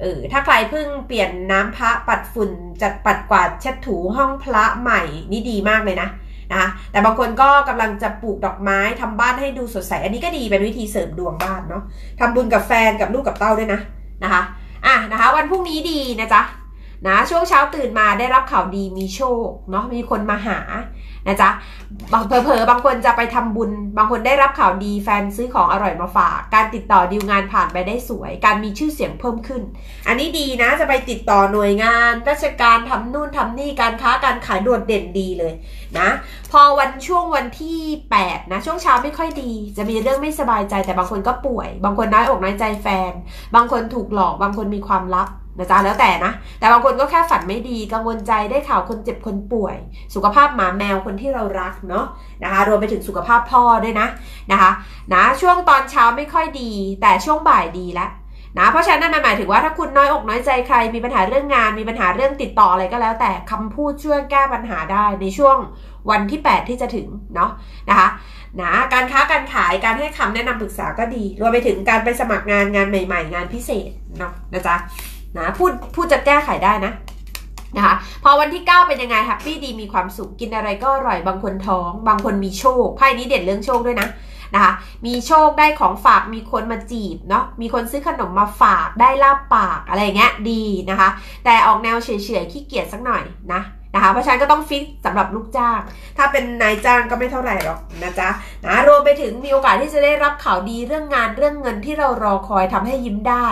เออถ้าใครเพิ่งเปลี่ยนน้ำพระปัดฝุ่นจัดปัดกวาดเช็ดถูห้องพระใหม่นี่ดีมากเลยนะนะคะแต่บางคนก็กำลังจะปลูกดอกไม้ทำบ้านให้ดูสดใสอันนี้ก็ดีเป็นวิธีเสริมดวงบ้านเนาะทำบุญกับแฟนกับลูกกับเต้าด้วยนะนะคะอ่ะนะคะวันพรุ่งนี้ดีนะจ๊ะนะช่วงเช้าตื่นมาได้รับข่าวดีมีโชคเนาะมีคนมาหานะจ๊ะบางเผลอๆบางคนจะไปทำบุญบางคนได้รับข่าวดีแฟนซื้อของอร่อยมาฝากการติดต่อดีลงานผ่านไปได้สวยการมีชื่อเสียงเพิ่มขึ้นอันนี้ดีนะจะไปติดต่อหน่วยงานราชการทำนู่นทำนี่การค้าการขายโดดเด่นดีเลยนะพอวันช่วงวันที่แปดนะช่วงเช้าไม่ค่อยดีจะมีเรื่องไม่สบายใจแต่บางคนก็ป่วยบางคนน้อยอกน้อยใจแฟนบางคนถูกหลอกบางคนมีความลับนะจ๊ะแล้วแต่นะแต่บางคนก็แค่ฝันไม่ดีกังวลใจได้ข่าวคนเจ็บคนป่วยสุขภาพหมาแมวคนที่เรารักเนาะนะคะรวมไปถึงสุขภาพพ่อด้วยนะนะคะนะช่วงตอนเช้าไม่ค่อยดีแต่ช่วงบ่ายดีแล้วนะเพราะฉะนั้นมันหมายถึงว่าถ้าคุณน้อยอกน้อยใจใครมีปัญหาเรื่องงานมีปัญหาเรื่องติดต่ออะไรก็แล้วแต่คำพูดช่วยแก้ปัญหาได้ในช่วงวันที่แปดที่จะถึงเนาะนะคะนะการค้าการขายการให้คำแนะนำปรึกษาก็ดีรวมไปถึงการไปสมัครงานงานใหม่ๆงานพิเศษเนาะนะจ๊ะนะพูดพูดจะแก้ไขได้นะนะคะพอวันที่เก้าเป็นยังไงแฮปปี้ดีมีความสุขกินอะไรก็อร่อยบางคนท้องบางคนมีโชคไพ่นี้เด่นเรื่องโชคด้วยนะนะคะมีโชคได้ของฝากมีคนมาจีบเนาะมีคนซื้อขนมมาฝากได้ลาบปากอะไรเงี้ยดีนะคะแต่ออกแนวเฉยๆขี้เกียจสักหน่อยนะนะคะเพราะฉะนั้นก็ต้องฟิกสำหรับลูกจ้างถ้าเป็นนายจ้างก็ไม่เท่าไหร่หรอกนะจ๊ะนะรวมไปถึงมีโอกาสที่จะได้รับข่าวดีเรื่องงานเรื่องเงินที่เรารอคอยทำให้ยิ้มได้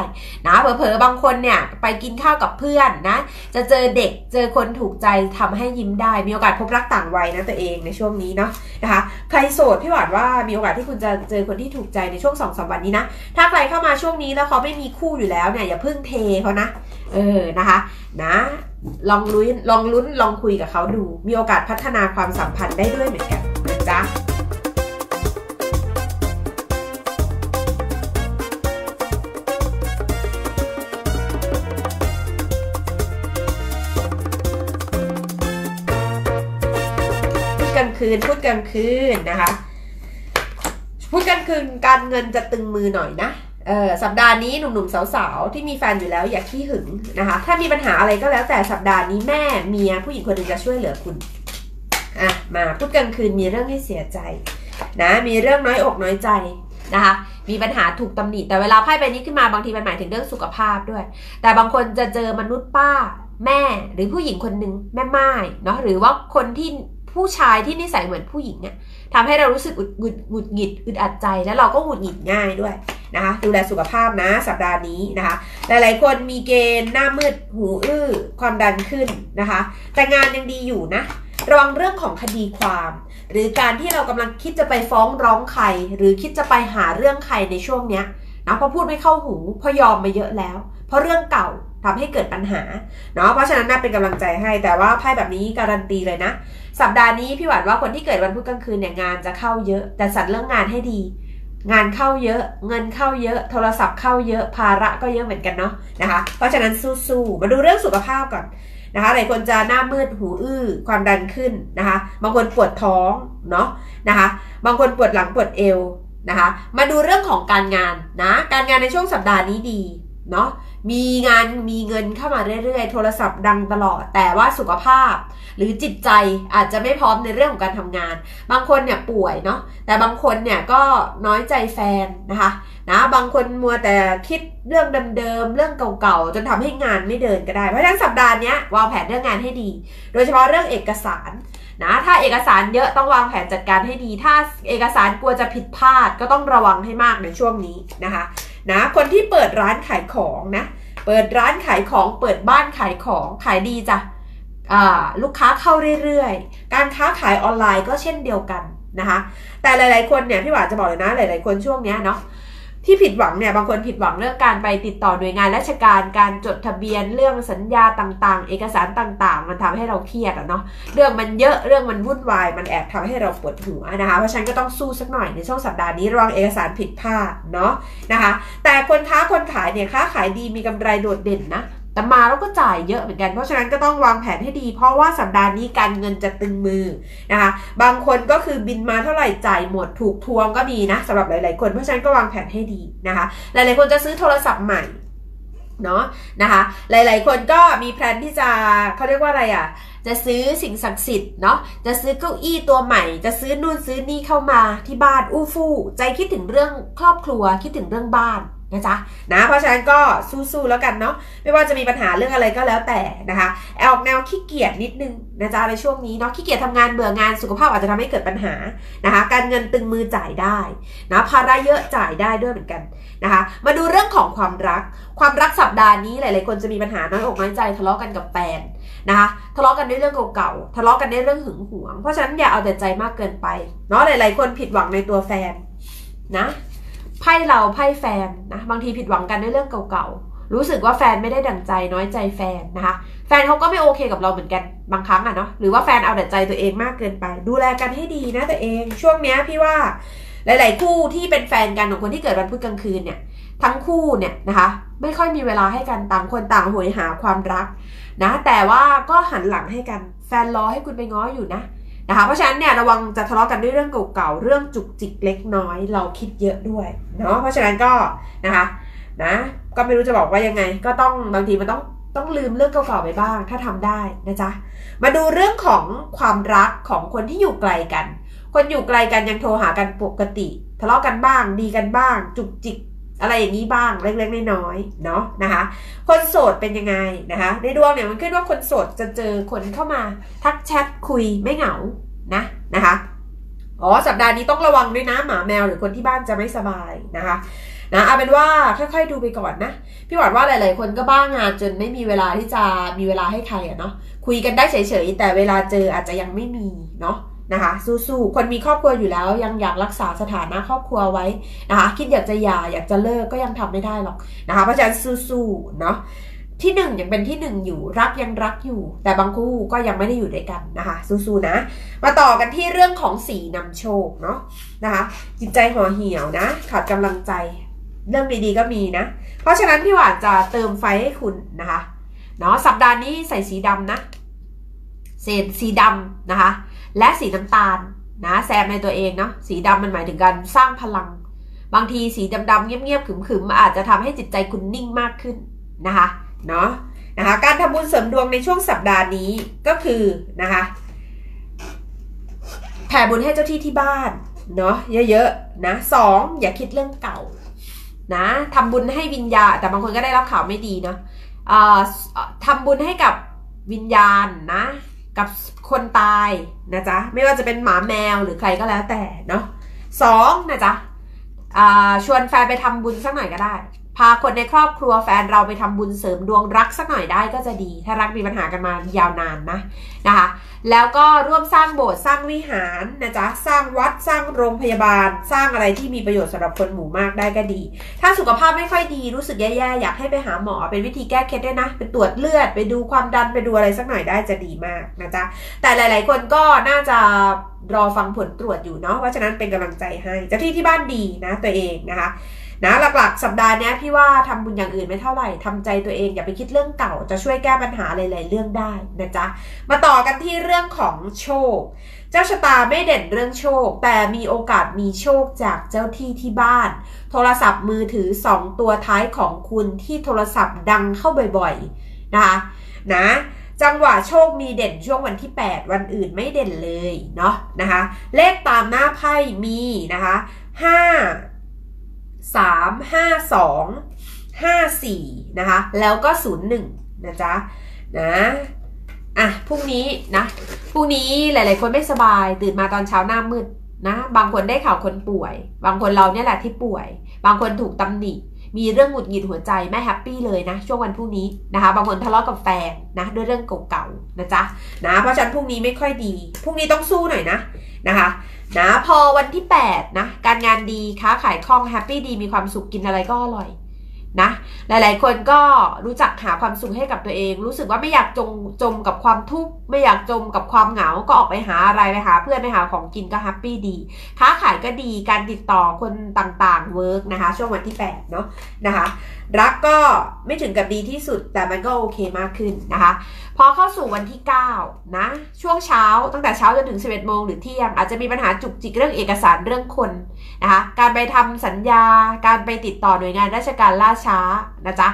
นะเผลอๆบางคนเนี่ยไปกินข้าวกับเพื่อนนะจะเจอเด็กเจอคนถูกใจทำให้ยิ้มได้มีโอกาสพบรักต่างวัยนะตัวเองในช่วงนี้เนาะนะคะใครโสดพี่หวานว่ามีโอกาสที่คุณจะเจอคนที่ถูกใจในช่วงสองสามวันนี้นะถ้าใครเข้ามาช่วงนี้แล้วเขาไม่มีคู่อยู่แล้วเนี่ยอย่าเพิ่งเทเขานะเออนะคะนะลองลุ้นลองลุ้นลองคุยกับเขาดูมีโอกาสพัฒนาความสัมพันธ์ได้ด้วยเหมือนกันนะจ๊ะพูดกลางคืนพูดกลางคืนนะคะพูดกลางคืนการเงินจะตึงมือหน่อยนะเออสัปดาห์นี้หนุ่มๆสาวๆที่มีแฟนอยู่แล้วอย่าขี้หึงนะคะถ้ามีปัญหาอะไรก็แล้วแต่สัปดาห์นี้แม่เมียผู้หญิงคนหนึ่งจะช่วยเหลือคุณอ่ะมาพูดกลางคืนมีเรื่องให้เสียใจนะมีเรื่องน้อยอกน้อยใจนะคะมีปัญหาถูกตำหนิแต่เวลาไพ่ใบนี้ขึ้นมาบางทีมันหมายถึงเรื่องสุขภาพด้วยแต่บางคนจะเจอมนุษย์ป้าแม่หรือผู้หญิงคนหนึ่งแม่ไม้เนาะหรือว่าคนที่ผู้ชายที่นิสัยเหมือนผู้หญิงเนี่ยทำให้เรารู้สึกหงุดหงิดอึดอัดใจแล้วเราก็หงุดหงิดง่ายด้วยนะคะดูแลสุขภาพนะสัปดาห์นี้นะคะหลายๆคนมีเกณฑ์หน้ามืดหูอื้อความดันขึ้นนะคะแต่งานยังดีอยู่นะระวังเรื่องของคดีความหรือการที่เรากำลังคิดจะไปฟ้องร้องใครหรือคิดจะไปหาเรื่องใครในช่วงเนี้ยนะเพราะพูดไม่เข้าหูเพราะยอมมาเยอะแล้วเพราะเรื่องเก่าทำให้เกิดปัญหาเนาะเพราะฉะนั้นน่าเป็นกำลังใจให้แต่ว่าไพ่แบบนี้การันตีเลยนะสัปดาห์นี้พี่หวานว่าคนที่เกิดวันพุธกลางคืนเนี่ยงานจะเข้าเยอะแต่สั่นเรื่องงานให้ดีงานเข้าเยอะเงินเข้าเยอะโทรศัพท์เข้าเยอะภาระก็เยอะเหมือนกันเนาะนะคะเพราะฉะนั้นสู้ๆมาดูเรื่องสุขภาพก่อน นะคะหลายคนจะหน้ามืดหูอื้อความดันขึ้นนะคะบางคนปวดท้องเนาะนะคะบางคนปวดหลังปวดเอวนะคะมาดูเรื่องของการงานนะการงานในช่วงสัปดาห์นี้ดีเนาะมีงานมีเงินเข้ามาเรื่อยๆโทรศัพท์ดังตลอดแต่ว่าสุขภาพหรือจิตใจอาจจะไม่พร้อมในเรื่องของการทำงานบางคนเนี่ยป่วยเนาะแต่บางคนเนี่ยก็น้อยใจแฟนนะคะนะบางคนมัวแต่คิดเรื่องเดิมๆเรื่องเก่าๆจนทำให้งานไม่เดินก็ได้เพราะฉะนั้นสัปดาห์นี้วางแผนเรื่องงานให้ดีโดยเฉพาะเรื่องเอกสารนะถ้าเอกสารเยอะต้องวางแผนจัดการให้ดีถ้าเอกสารกลัวจะผิดพลาดก็ต้องระวังให้มากในช่วงนี้นะคะนะคนที่เปิดร้านขายของนะเปิดร้านขายของเปิดบ้านขายของขายดีจ้ะลูกค้าเข้าเรื่อยๆการค้าขายออนไลน์ก็เช่นเดียวกันนะคะแต่หลายๆคนเนี่ยพี่หวานจะบอกเลยนะหลายๆคนช่วงเนี้ยเนาะที่ผิดหวังเนี่ยบางคนผิดหวังเรื่องการไปติดต่อหน่วยงานราชการการจดทะเบียนเรื่องสัญญาต่างๆเอกสารต่างๆมันทำให้เราเครียดอะเนาะเรื่องมันเยอะเรื่องมันวุ่นวายมันแอบทำให้เราปวดหัวนะคะเพราะฉะนั้นก็ต้องสู้สักหน่อยในช่วงสัปดาห์นี้ระวังเอกสารผิดพลาดเนาะนะคะแต่คนค้าคนขายเนี่ยค้าขายดีมีกำไรโดดเด่นนะแต่มาแล้วก็จ่ายเยอะเหมือนกันเพราะฉะนั้นก็ต้องวางแผนให้ดีเพราะว่าสัปดาห์นี้การเงินจะตึงมือนะคะบางคนก็คือบินมาเท่าไหร่จ่ายหมดถูกทวงก็มีนะสำหรับหลายๆคนเพราะฉะนั้นก็วางแผนให้ดีนะคะหลายๆคนจะซื้อโทรศัพท์ใหม่เนาะนะคะหลายๆคนก็มีแพลนที่จะเขาเรียกว่าอะไรอ่ะจะซื้อสิ่งศักดิ์สิทธิ์เนาะจะซื้อเก้าอี้ตัวใหม่จะซื้อนู่นซื้อนี่เข้ามาที่บ้านอู้ฟู่ใจคิดถึงเรื่องครอบครัวคิดถึงเรื่องบ้านนะจ๊ะนะเพราะฉะนั้นก็สู้ๆแล้วกันเนาะไม่ว่าจะมีปัญหาเรื่องอะไรก็แล้วแต่นะคะแอลออกแนวขี้เกียจนิดนึงนะจ๊ะในช่วงนี้เนาะขี้เกียจทำงานเบื่องานสุขภาพอาจจะทำให้เกิดปัญหานะคะการเงินตึงมือจ่ายได้นะภาระเยอะจ่ายได้ด้วยเหมือนกันนะคะมาดูเรื่องของความรักความรักสัปดาห์นี้หลายๆคนจะมีปัญหาน้อยอกน้อยใจทะเลาะกันกับแฟนนะคะทะเลาะกันในเรื่องเก่าๆทะเลาะกันในเรื่องหึงหวงเพราะฉะนั้นอย่าเอาแต่ใจมากเกินไปเนาะหลายๆคนผิดหวังในตัวแฟนนะไพ่เราไพ่แฟนนะบางทีผิดหวังกันด้วยเรื่องเก่าๆรู้สึกว่าแฟนไม่ได้ดั่งใจน้อยใจแฟนนะคะแฟนเขาก็ไม่โอเคกับเราเหมือนกันบางครั้งอะเนาะหรือว่าแฟนเอาแต่ใจตัวเองมากเกินไปดูแลกันให้ดีนะตัวเองช่วงเนี้ยพี่ว่าหลายๆคู่ที่เป็นแฟนกันของคนที่เกิดวันพุธกลางคืนเนี่ยทั้งคู่เนี่ยนะคะไม่ค่อยมีเวลาให้กันต่างคนต่างหวยหาความรักนะแต่ว่าก็หันหลังให้กันแฟนรอให้คุณไปง้ออยู่นะนะคะเพราะฉะนั้นเนี่ยระวังจะทะเลาะกันด้วยเรื่องเก่าๆเรื่องจุกจิกเล็กน้อยเราคิดเยอะด้วยเนาะเพราะฉะนั้นก็นะคะนะก็ไม่รู้จะบอกว่ายังไงก็ต้องบางทีมันต้องต้องลืมเรื่องเก่าๆไปบ้างถ้าทำได้นะจ๊ะมาดูเรื่องของความรักของคนที่อยู่ไกลกันคนอยู่ไกลกันยังโทรหากันปกติทะเลาะกันบ้างดีกันบ้างจุกจิกอะไรอย่างนี้บ้างเล็กๆน้อยๆเนาะนะคะคนโสดเป็นยังไงนะคะในดวงเนี่ยมันขึ้นว่าคนโสดจะเจอคนเข้ามาทักแชทคุยไม่เหงานะนะคะอ๋อสัปดาห์นี้ต้องระวังด้วยนะหมาแมวหรือคนที่บ้านจะไม่สบายนะคะนะเอาเป็นว่าค่อยๆดูไปก่อนนะพี่หวานว่าหลายๆคนก็บ้างงานจนไม่มีเวลาที่จะมีเวลาให้ใครอะเนาะคุยกันได้เฉยๆแต่เวลาเจออาจจะยังไม่มีเนาะนะคะสู้ๆคนมีครอบครัวอยู่แล้วยังอยากรักษาสถานะครอบครัวไว้นะคะคิดอยากจะหย่าอยากจะเลิกก็ยังทำไม่ได้หรอกนะคะเพราะฉะนั้นสู้ๆเนาะที่หนึ่งยังเป็นที่หนึ่งอยู่รักยังรักอยู่แต่บางคู่ก็ยังไม่ได้อยู่ด้วยกันนะคะสู้ๆนะมาต่อกันที่เรื่องของสีนำโชคเนาะนะคะจิตใจห่อเหี่ยวนะขาดกำลังใจเรื่องดีๆก็มีนะเพราะฉะนั้นพี่หวานจะเติมไฟให้คุณนะคะเนาะสัปดาห์นี้ใส่สีดำนะเศษสีดำนะคะและสีน้ำตาลนะแซมในตัวเองเนาะสีดำมันหมายถึงการสร้างพลังบางทีสีดำๆเงียบๆขึมๆอาจจะทำให้จิตใจคุณนิ่งมากขึ้นนะคะเนาะนะคะการทำบุญเสริมดวงในช่วงสัปดาห์นี้ก็คือนะคะแผ่บุญให้เจ้าที่ที่บ้านเนาะเยอะๆนะสองอย่าคิดเรื่องเก่านะทำบุญให้วิญญาณแต่บางคนก็ได้รับข่าวไม่ดีเนาะเอ่อทำบุญให้กับวิญญาณนะกับคนตายนะจ๊ะไม่ว่าจะเป็นหมาแมวหรือใครก็แล้วแต่เนาะสองนะจ๊ะชวนแฟนไปทำบุญสักหน่อยก็ได้พาคนในครอบครัวแฟนเราไปทำบุญเสริมดวงรักสักหน่อยได้ก็จะดีถ้ารักมีปัญหากันมายาวนานนะนะคะแล้วก็ร่วมสร้างโบสถ์สร้างวิหารนะจ๊ะสร้างวัดสร้างโรงพยาบาลสร้างอะไรที่มีประโยชน์สำหรับคนหมู่มากได้ก็ดีถ้าสุขภาพไม่ค่อยดีรู้สึกแย่ๆอยากให้ไปหาหมอเป็นวิธีแก้เคล็ดด้วยนะไปตรวจเลือดไปดูความดันไปดูอะไรสักหน่อยได้จะดีมากนะจ๊ะแต่หลายๆคนก็น่าจะรอฟังผลตรวจอยู่เนาะเพราะฉะนั้นเป็นกำลังใจให้เจ้าที่ที่บ้านดีนะตัวเองนะคะ นะหลักๆสัปดาห์นี้พี่ว่าทำบุญอย่างอื่นไม่เท่าไหร่ทำใจตัวเองอย่าไปคิดเรื่องเก่าจะช่วยแก้ปัญหาหลายๆเรื่องได้นะจ๊ะมาต่อกันที่เรื่องของโชคเจ้าชะตาไม่เด่นเรื่องโชคแต่มีโอกาสมีโชคจากเจ้าที่ที่บ้านโทรศัพท์มือถือสองตัวท้ายของคุณที่โทรศัพท์ดังเข้าบ่อยๆนะคะนะจังหวะโชคมีเด่นช่วงวันที่แปดวันอื่นไม่เด่นเลยเนาะนะคะเลขตามหน้าไพ่มีนะคะห้า สาม ห้า สอง ห้า สี่นะคะแล้วก็ศูนย์ หนึ่งนะจ๊ะนะอ่ะพรุ่งนี้นะพรุ่งนี้หลายๆคนไม่สบายตื่นมาตอนเช้าหน้ามืดนะบางคนได้ข่าวคนป่วยบางคนเราเนี่ยแหละที่ป่วยบางคนถูกตำหนิมีเรื่องหงุดหงิดหัวใจไม่แฮปปี้เลยนะช่วงวันพรุ่งนี้นะคะบางคนทะเลาะกับแฟนนะด้วยเรื่องเก่าๆนะจ๊ะนะเพราะฉันพรุ่งนี้ไม่ค่อยดีพรุ่งนี้ต้องสู้หน่อยนะนะคะนะพอวันที่แปดนะการงานดีค้าขายคล่องแฮปปี้ดีมีความสุขกินอะไรก็อร่อยนะหลายๆคนก็รู้จักหาความสุขให้กับตัวเองรู้สึกว่าไม่อยากจมจมกับความทุกข์ไม่อยากจมกับความเหงาก็ออกไปหาอะไรไปหาเพื่อนไปหาของกินก็แฮปปี้ดีค้าขายก็ดีการติดต่อคนต่างๆเวิร์กนะคะช่วงวันที่แปดเนาะนะคะรักก็ไม่ถึงกับดีที่สุดแต่มันก็โอเคมากขึ้นนะคะพอเข้าสู่วันที่เก้านะช่วงเช้าตั้งแต่เช้าจนถึงสิบเอ็ดโมงหรือเที่ยงอาจจะมีปัญหาจุกจิกเรื่องเอกสารเรื่องคนนะคะการไปทำสัญญาการไปติดต่อหน่วยงานราชการล่าช้านะจ๊ะ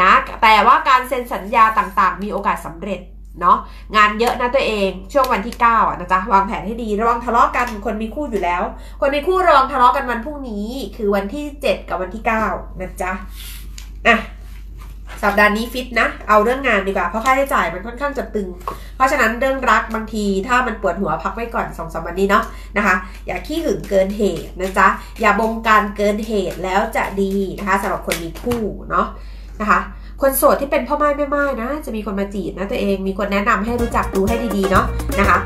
นะแต่ว่าการเซ็นสัญญาต่างๆมีโอกาสสำเร็จเนาะงานเยอะนะตัวเองช่วงวันที่เก้าอ่ะนะจ๊ะวางแผนให้ดีระวังทะเลาะกันคนมีคู่อยู่แล้วคนมีคู่ระวังทะเลาะกันวันพรุ่งนี้คือวันที่เจ็ดกับวันที่เก้านะจ๊ะอ่ะสัปดาห์นี้ฟิตนะเอาเรื่องงานดีกว่าเพราะค่าใช้จ่ายมันค่อนข้างจะตึงเพราะฉะนั้นเรื่องรักบางทีถ้ามันปวดหัวพักไว้ก่อนสองสามวันนี้เนาะนะคะอย่าขี้หึงเกินเหตุนะจ๊ะอย่าบงการเกินเหตุแล้วจะดีนะคะสำหรับคนมีคู่เนาะนะคะคนโสดที่เป็นพ่อไม้แม่ไม้นะจะมีคนมาจีบนะตัวเองมีคนแนะนำให้รู้จักดูให้ดีๆเนาะนะคะ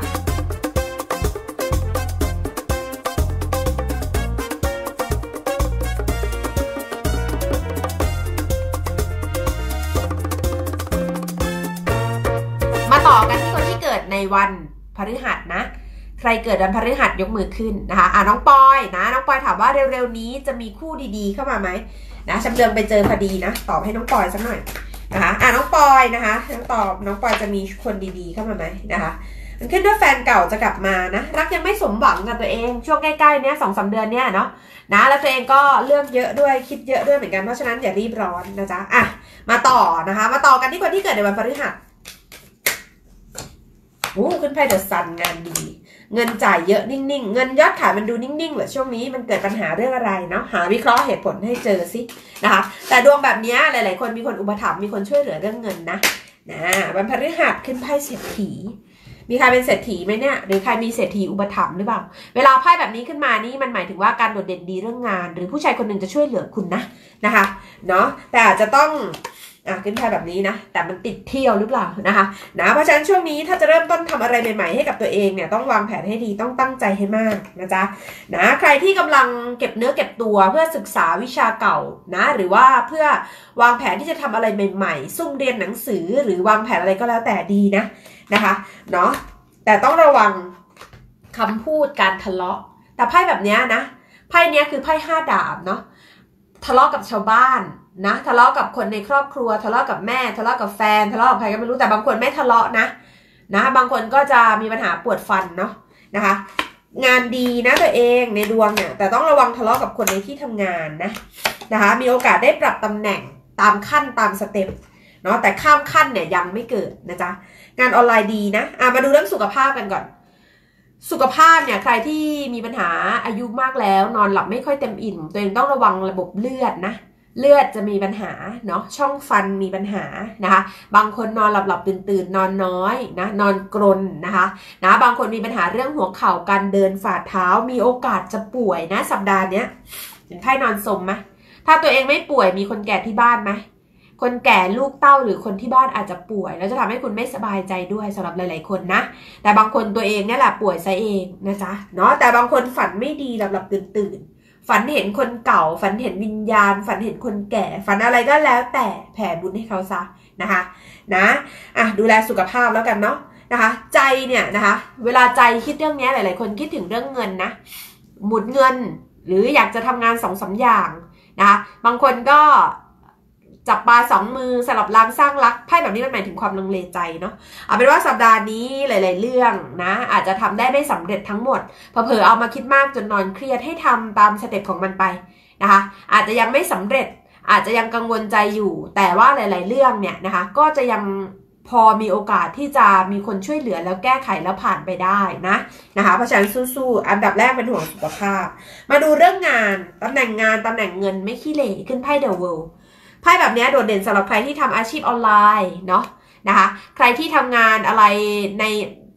ต่อกันที่คนที่เกิดในวันพฤหัสนะใครเกิดวันพฤหัสยกมือขึ้นนะคะอ่ะน้องปอยนะน้องปอยถามว่าเร็วๆนี้จะมีคู่ดีๆเข้ามาไหมนะจำเดิมไปเจอพอดีนะตอบให้น้องปอยสักหน่อยนะคะอ่ะน้องปอยนะคะน้องตอบน้องปอยจะมีคนดีๆเข้ามาไหมนะคะมันขึ้นด้วยแฟนเก่าจะกลับมานะรักยังไม่สมหวังกับตัวเองช่วงใกล้ๆเนี้ยสองสามเดือนเนี้ยเนาะนะแล้วตัวเองก็เลือกเยอะด้วยคิดเยอะด้วยเหมือนกันเพราะฉะนั้นอย่ารีบร้อนนะจ๊ะอ่ะมาต่อนะคะมาต่อกันที่คนที่เกิดในวันพฤหัสอู้ขึ้นไพ่เดอะซันงานดีเงินจ่ายเยอะนิ่งๆเงินยอดขายมันดูนิ่งๆเหรอช่วงนี้มันเกิดปัญหาเรื่องอะไรเนาะหาวิเคราะห์เหตุผลให้เจอสินะคะแต่ดวงแบบนี้หลายๆคนมีคนอุปถัมภ์มีคนช่วยเหลือเรื่องเงินนะนะวันพฤหัสขึ้นไพ่เศรษฐีมีใครเป็นเศรษฐีไหมเนี่ยหรือใครมีเศรษฐีอุปถัมภ์หรือเปล่าเวลาไพ่แบบนี้ขึ้นมานี่มันหมายถึงว่าการโดดเด่นดีเรื่องงานหรือผู้ชายคนหนึ่งจะช่วยเหลือคุณนะนะคะเนาะแต่อาจจะต้องอ่ะขึ้นไพ่แบบนี้นะแต่มันติดเที่ยวหรือเปล่านะคะนะเพราะฉะนั้นช่วงนี้ถ้าจะเริ่มต้นทำอะไรใหม่ๆให้กับตัวเองเนี่ยต้องวางแผนให้ดีต้องตั้งใจให้มากนะจ๊ะนะใครที่กำลังเก็บเนื้อเก็บตัวเพื่อศึกษาวิชาเก่านะหรือว่าเพื่อวางแผนที่จะทำอะไรใหม่ๆซุ่มเรียนหนังสือหรือวางแผนอะไรก็แล้วแต่ดีนะนะคะเนาะแต่ต้องระวังคำพูดการทะเลาะแต่ไพ่แบบนี้นะไพ่เนี้ยคือไพ่ห้าดาบเนาะทะเลาะกับชาวบ้านนะทะเลาะกับคนในครอบครัวทะเลาะกับแม่ทะเลาะกับแฟนทะเลาะกับใครก็ไม่รู้แต่บางคนไม่ทะเลาะนะนะบางคนก็จะมีปัญหาปวดฟันเนาะนะคะงานดีนะตัวเองในดวงเนี่ยแต่ต้องระวังทะเลาะกับคนในที่ทำงานนะนะคะมีโอกาสได้ปรับตำแหน่งตามขั้นตามสเต็ปเนาะแต่ข้ามขั้นเนี่ยยังไม่เกิดนะจ๊ะงานออนไลน์ดีนะอ่ะมาดูเรื่องสุขภาพกันก่อนสุขภาพเนี่ยใครที่มีปัญหาอายุมากแล้วนอนหลับไม่ค่อยเต็มอิ่มตัวเองต้องระวังระบบเลือดนะเลือดจะมีปัญหาเนาะช่องฟันมีปัญหานะคะบางคนนอนหลับหลับตื่นตื่นนอนน้อยนะนอนกรนนะคะนะบางคนมีปัญหาเรื่องหัวเข่าการเดินฝ่าเท้ามีโอกาสจะป่วยนะสัปดาห์เนี้ยเห็นไพ่นอนสมไหมถ้าตัวเองไม่ป่วยมีคนแก่ที่บ้านไหมคนแก่ลูกเต้าหรือคนที่บ้านอาจจะป่วยแล้วจะทำให้คุณไม่สบายใจด้วยสำหรับหลายๆคนนะแต่บางคนตัวเองเนี่ยแหละป่วยซะเองนะจ๊ะเนาะแต่บางคนฝันไม่ดีหลับหลับตื่นตื่นฝันเห็นคนเก่าฝันเห็นวิญญาณฝันเห็นคนแก่ฝันอะไรก็แล้วแต่แผ่บุญให้เขาซะนะคะนะอ่ะดูแลสุขภาพแล้วกันเนาะนะคะใจเนี่ยนะคะเวลาใจคิดเรื่องนี้หลายๆคนคิดถึงเรื่องเงินนะหมุนเงินหรืออยากจะทำงานสองสามอย่าง นะคะบางคนก็จับปลาสองมือสลับรางสร้างรักไพ่แบบนี้มันหมายถึงความลังเลใจเนาะเอาเป็นว่าสัปดาห์นี้หลายๆเรื่องนะอาจจะทำได้ไม่สำเร็จทั้งหมดเผลอๆเอามาคิดมากจนนอนเครียดให้ทำตามสเต็ปของมันไปนะคะอาจจะยังไม่สำเร็จอาจจะยังกังวลใจอยู่แต่ว่าหลายๆเรื่องเนี่ยนะคะก็จะยังพอมีโอกาสที่จะมีคนช่วยเหลือแล้วแก้ไขแล้วผ่านไปได้นะนะคะเพราะฉะนั้นสู้ๆอันดับแรกเป็นห่วงสุขภาพมาดูเรื่องงานตำแหน่งงานตำแหน่งเงินไม่ขี้เหร่ขึ้นไพ่เดอะเวิลด์ไพ่แบบนี้โดดเด่นสำหรับใครที่ทำอาชีพออนไลน์เนาะนะคะใครที่ทำงานอะไรใน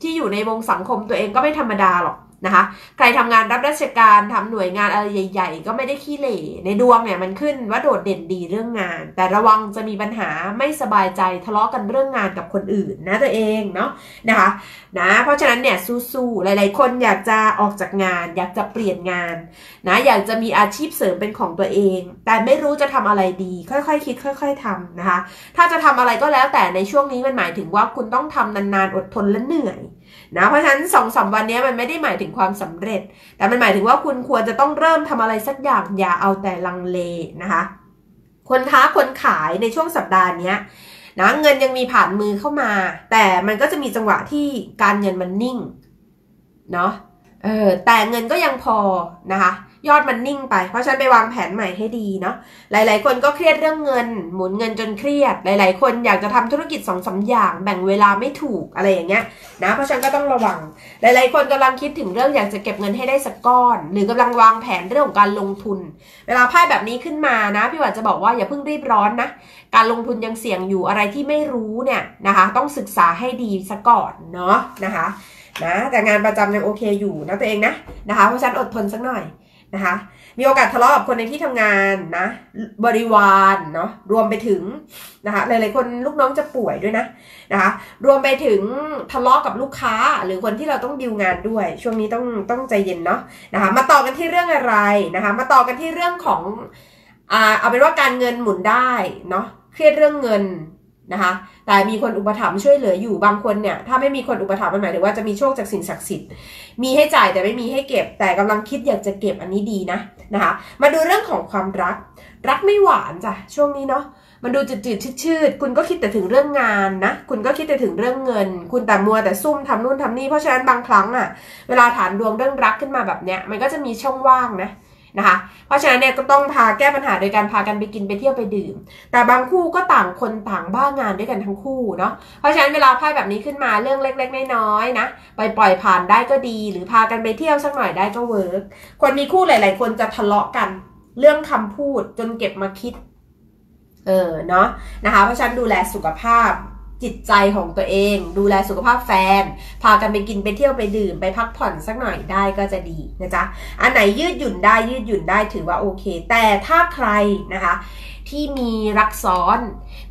ที่อยู่ในวงสังคมตัวเองก็ไม่ธรรมดาหรอกนะคะใครทำงานรับราชการทำหน่วยงานอะไรใหญ่ๆก็ไม่ได้ขี้เหร่ในดวงเนี่ยมันขึ้นว่าโดดเด่นดีเรื่องงานแต่ระวังจะมีปัญหาไม่สบายใจทะเลาะกันเรื่องงานกับคนอื่นนะตัวเองเนาะนะคะนะเพราะฉะนั้นเนี่ยสู้ๆหลายๆคนอยากจะออกจากงานอยากจะเปลี่ยนงานนะอยากจะมีอาชีพเสริมเป็นของตัวเองแต่ไม่รู้จะทำอะไรดีค่อยๆคิดค่อยๆทำนะคะถ้าจะทำอะไรก็แล้วแต่ในช่วงนี้มันหมายถึงว่าคุณต้องทำนานๆอดทนและเหนื่อยนะเพราะฉะนั้น สองถึงสาม วันนี้มันไม่ได้หมายถึงความสำเร็จแต่มันหมายถึงว่าคุณควรจะต้องเริ่มทำอะไรสักอย่างอย่าเอาแต่ลังเลนะคะคนค้าคนขายในช่วงสัปดาห์นี้นะเงินยังมีผ่านมือเข้ามาแต่มันก็จะมีจังหวะที่การเงินมันนิ่งเนาะเออแต่เงินก็ยังพอนะคะยอดมันนิ่งไปเพราะฉะนั้นไปวางแผนใหม่ให้ดีเนาะหลายๆคนก็เครียดเรื่องเงินหมุนเงินจนเครียดหลายๆคนอยากจะทำธุรกิจสองสามอย่างแบ่งเวลาไม่ถูกอะไรอย่างเงี้ยนะเพราะฉะนั้นก็ต้องระวังหลายๆคนกำลังคิดถึงเรื่องอยากจะเก็บเงินให้ได้สักก้อนหรือกำลังวางแผนเรื่องของการลงทุนเวลาไพ่แบบนี้ขึ้นมานะพี่หวานจะบอกว่าอย่าเพิ่งรีบร้อนนะการลงทุนยังเสี่ยงอยู่อะไรที่ไม่รู้เนี่ยนะคะต้องศึกษาให้ดีซะก่อนเนาะนะคะนะแต่งานประจำยังโอเคอยู่นะตัวเองนะนะคะเพราะฉะนั้นอดทนสักหน่อยนะคะมีโอกาสทะเลาะกับคนในที่ทำงานนะบริวารเนาะรวมไปถึงนะคะหลายๆคนลูกน้องจะป่วยด้วยนะนะคะรวมไปถึงทะเลาะกับลูกค้าหรือคนที่เราต้องดีลงานด้วยช่วงนี้ต้องต้องใจเย็นเนาะนะคะมาต่อกันที่เรื่องอะไรนะคะมาต่อกันที่เรื่องของอ่าเอาเป็นว่าการเงินหมุนได้เนาะเครียดเรื่องเงินนะคะแต่มีคนอุปถัมภ์ช่วยเหลืออยู่บางคนเนี่ยถ้าไม่มีคนอุปถัมภ์มันหมายถึงว่าจะมีโชคจากสิ่งศักดิ์สิทธิ์มีให้จ่ายแต่ไม่มีให้เก็บแต่กำลังคิดอยากจะเก็บอันนี้ดีนะนะคะมาดูเรื่องของความรักรักไม่หวานจ้ะช่วงนี้เนาะมันดูจืดๆชืดๆคุณก็คิดแต่ถึงเรื่องงานนะคุณก็คิดแต่ถึงเรื่องเงินคุณแต่มัวแต่ซุ่มทำนู่นทำนี่เพราะฉะนั้นบางครั้งอ่ะเวลาฐานดวงเรื่องรักขึ้นมาแบบเนี้ยมันก็จะมีช่องว่างนะนะคะเพราะฉะนั้นเนี่ยก็ต้องพาแก้ปัญหาโดยการพากันไปกินไปเที่ยวไปดื่มแต่บางคู่ก็ต่างคนต่างบ้างานด้วยกันทั้งคู่เนาะเพราะฉะนั้นเวลาไพ่แบบนี้ขึ้นมาเรื่องเล็กๆน้อยๆนะปล่อยๆผ่านได้ก็ดีหรือพากันไปเที่ยวสักหน่อยได้ก็เวิร์กคนมีคู่หลายๆคนจะทะเลาะกันเรื่องคำพูดจนเก็บมาคิดเออเนาะนะคะเพราะฉะนั้นดูแลสุขภาพจิตใจของตัวเองดูแลสุขภาพแฟนพากันไปกินไปเที่ยวไปดื่มไปพักผ่อนสักหน่อยได้ก็จะดีนะจ๊ะอันไหนยืดหยุ่นได้ยืดหยุ่นได้ถือว่าโอเคแต่ถ้าใครนะคะที่มีรักซ้อน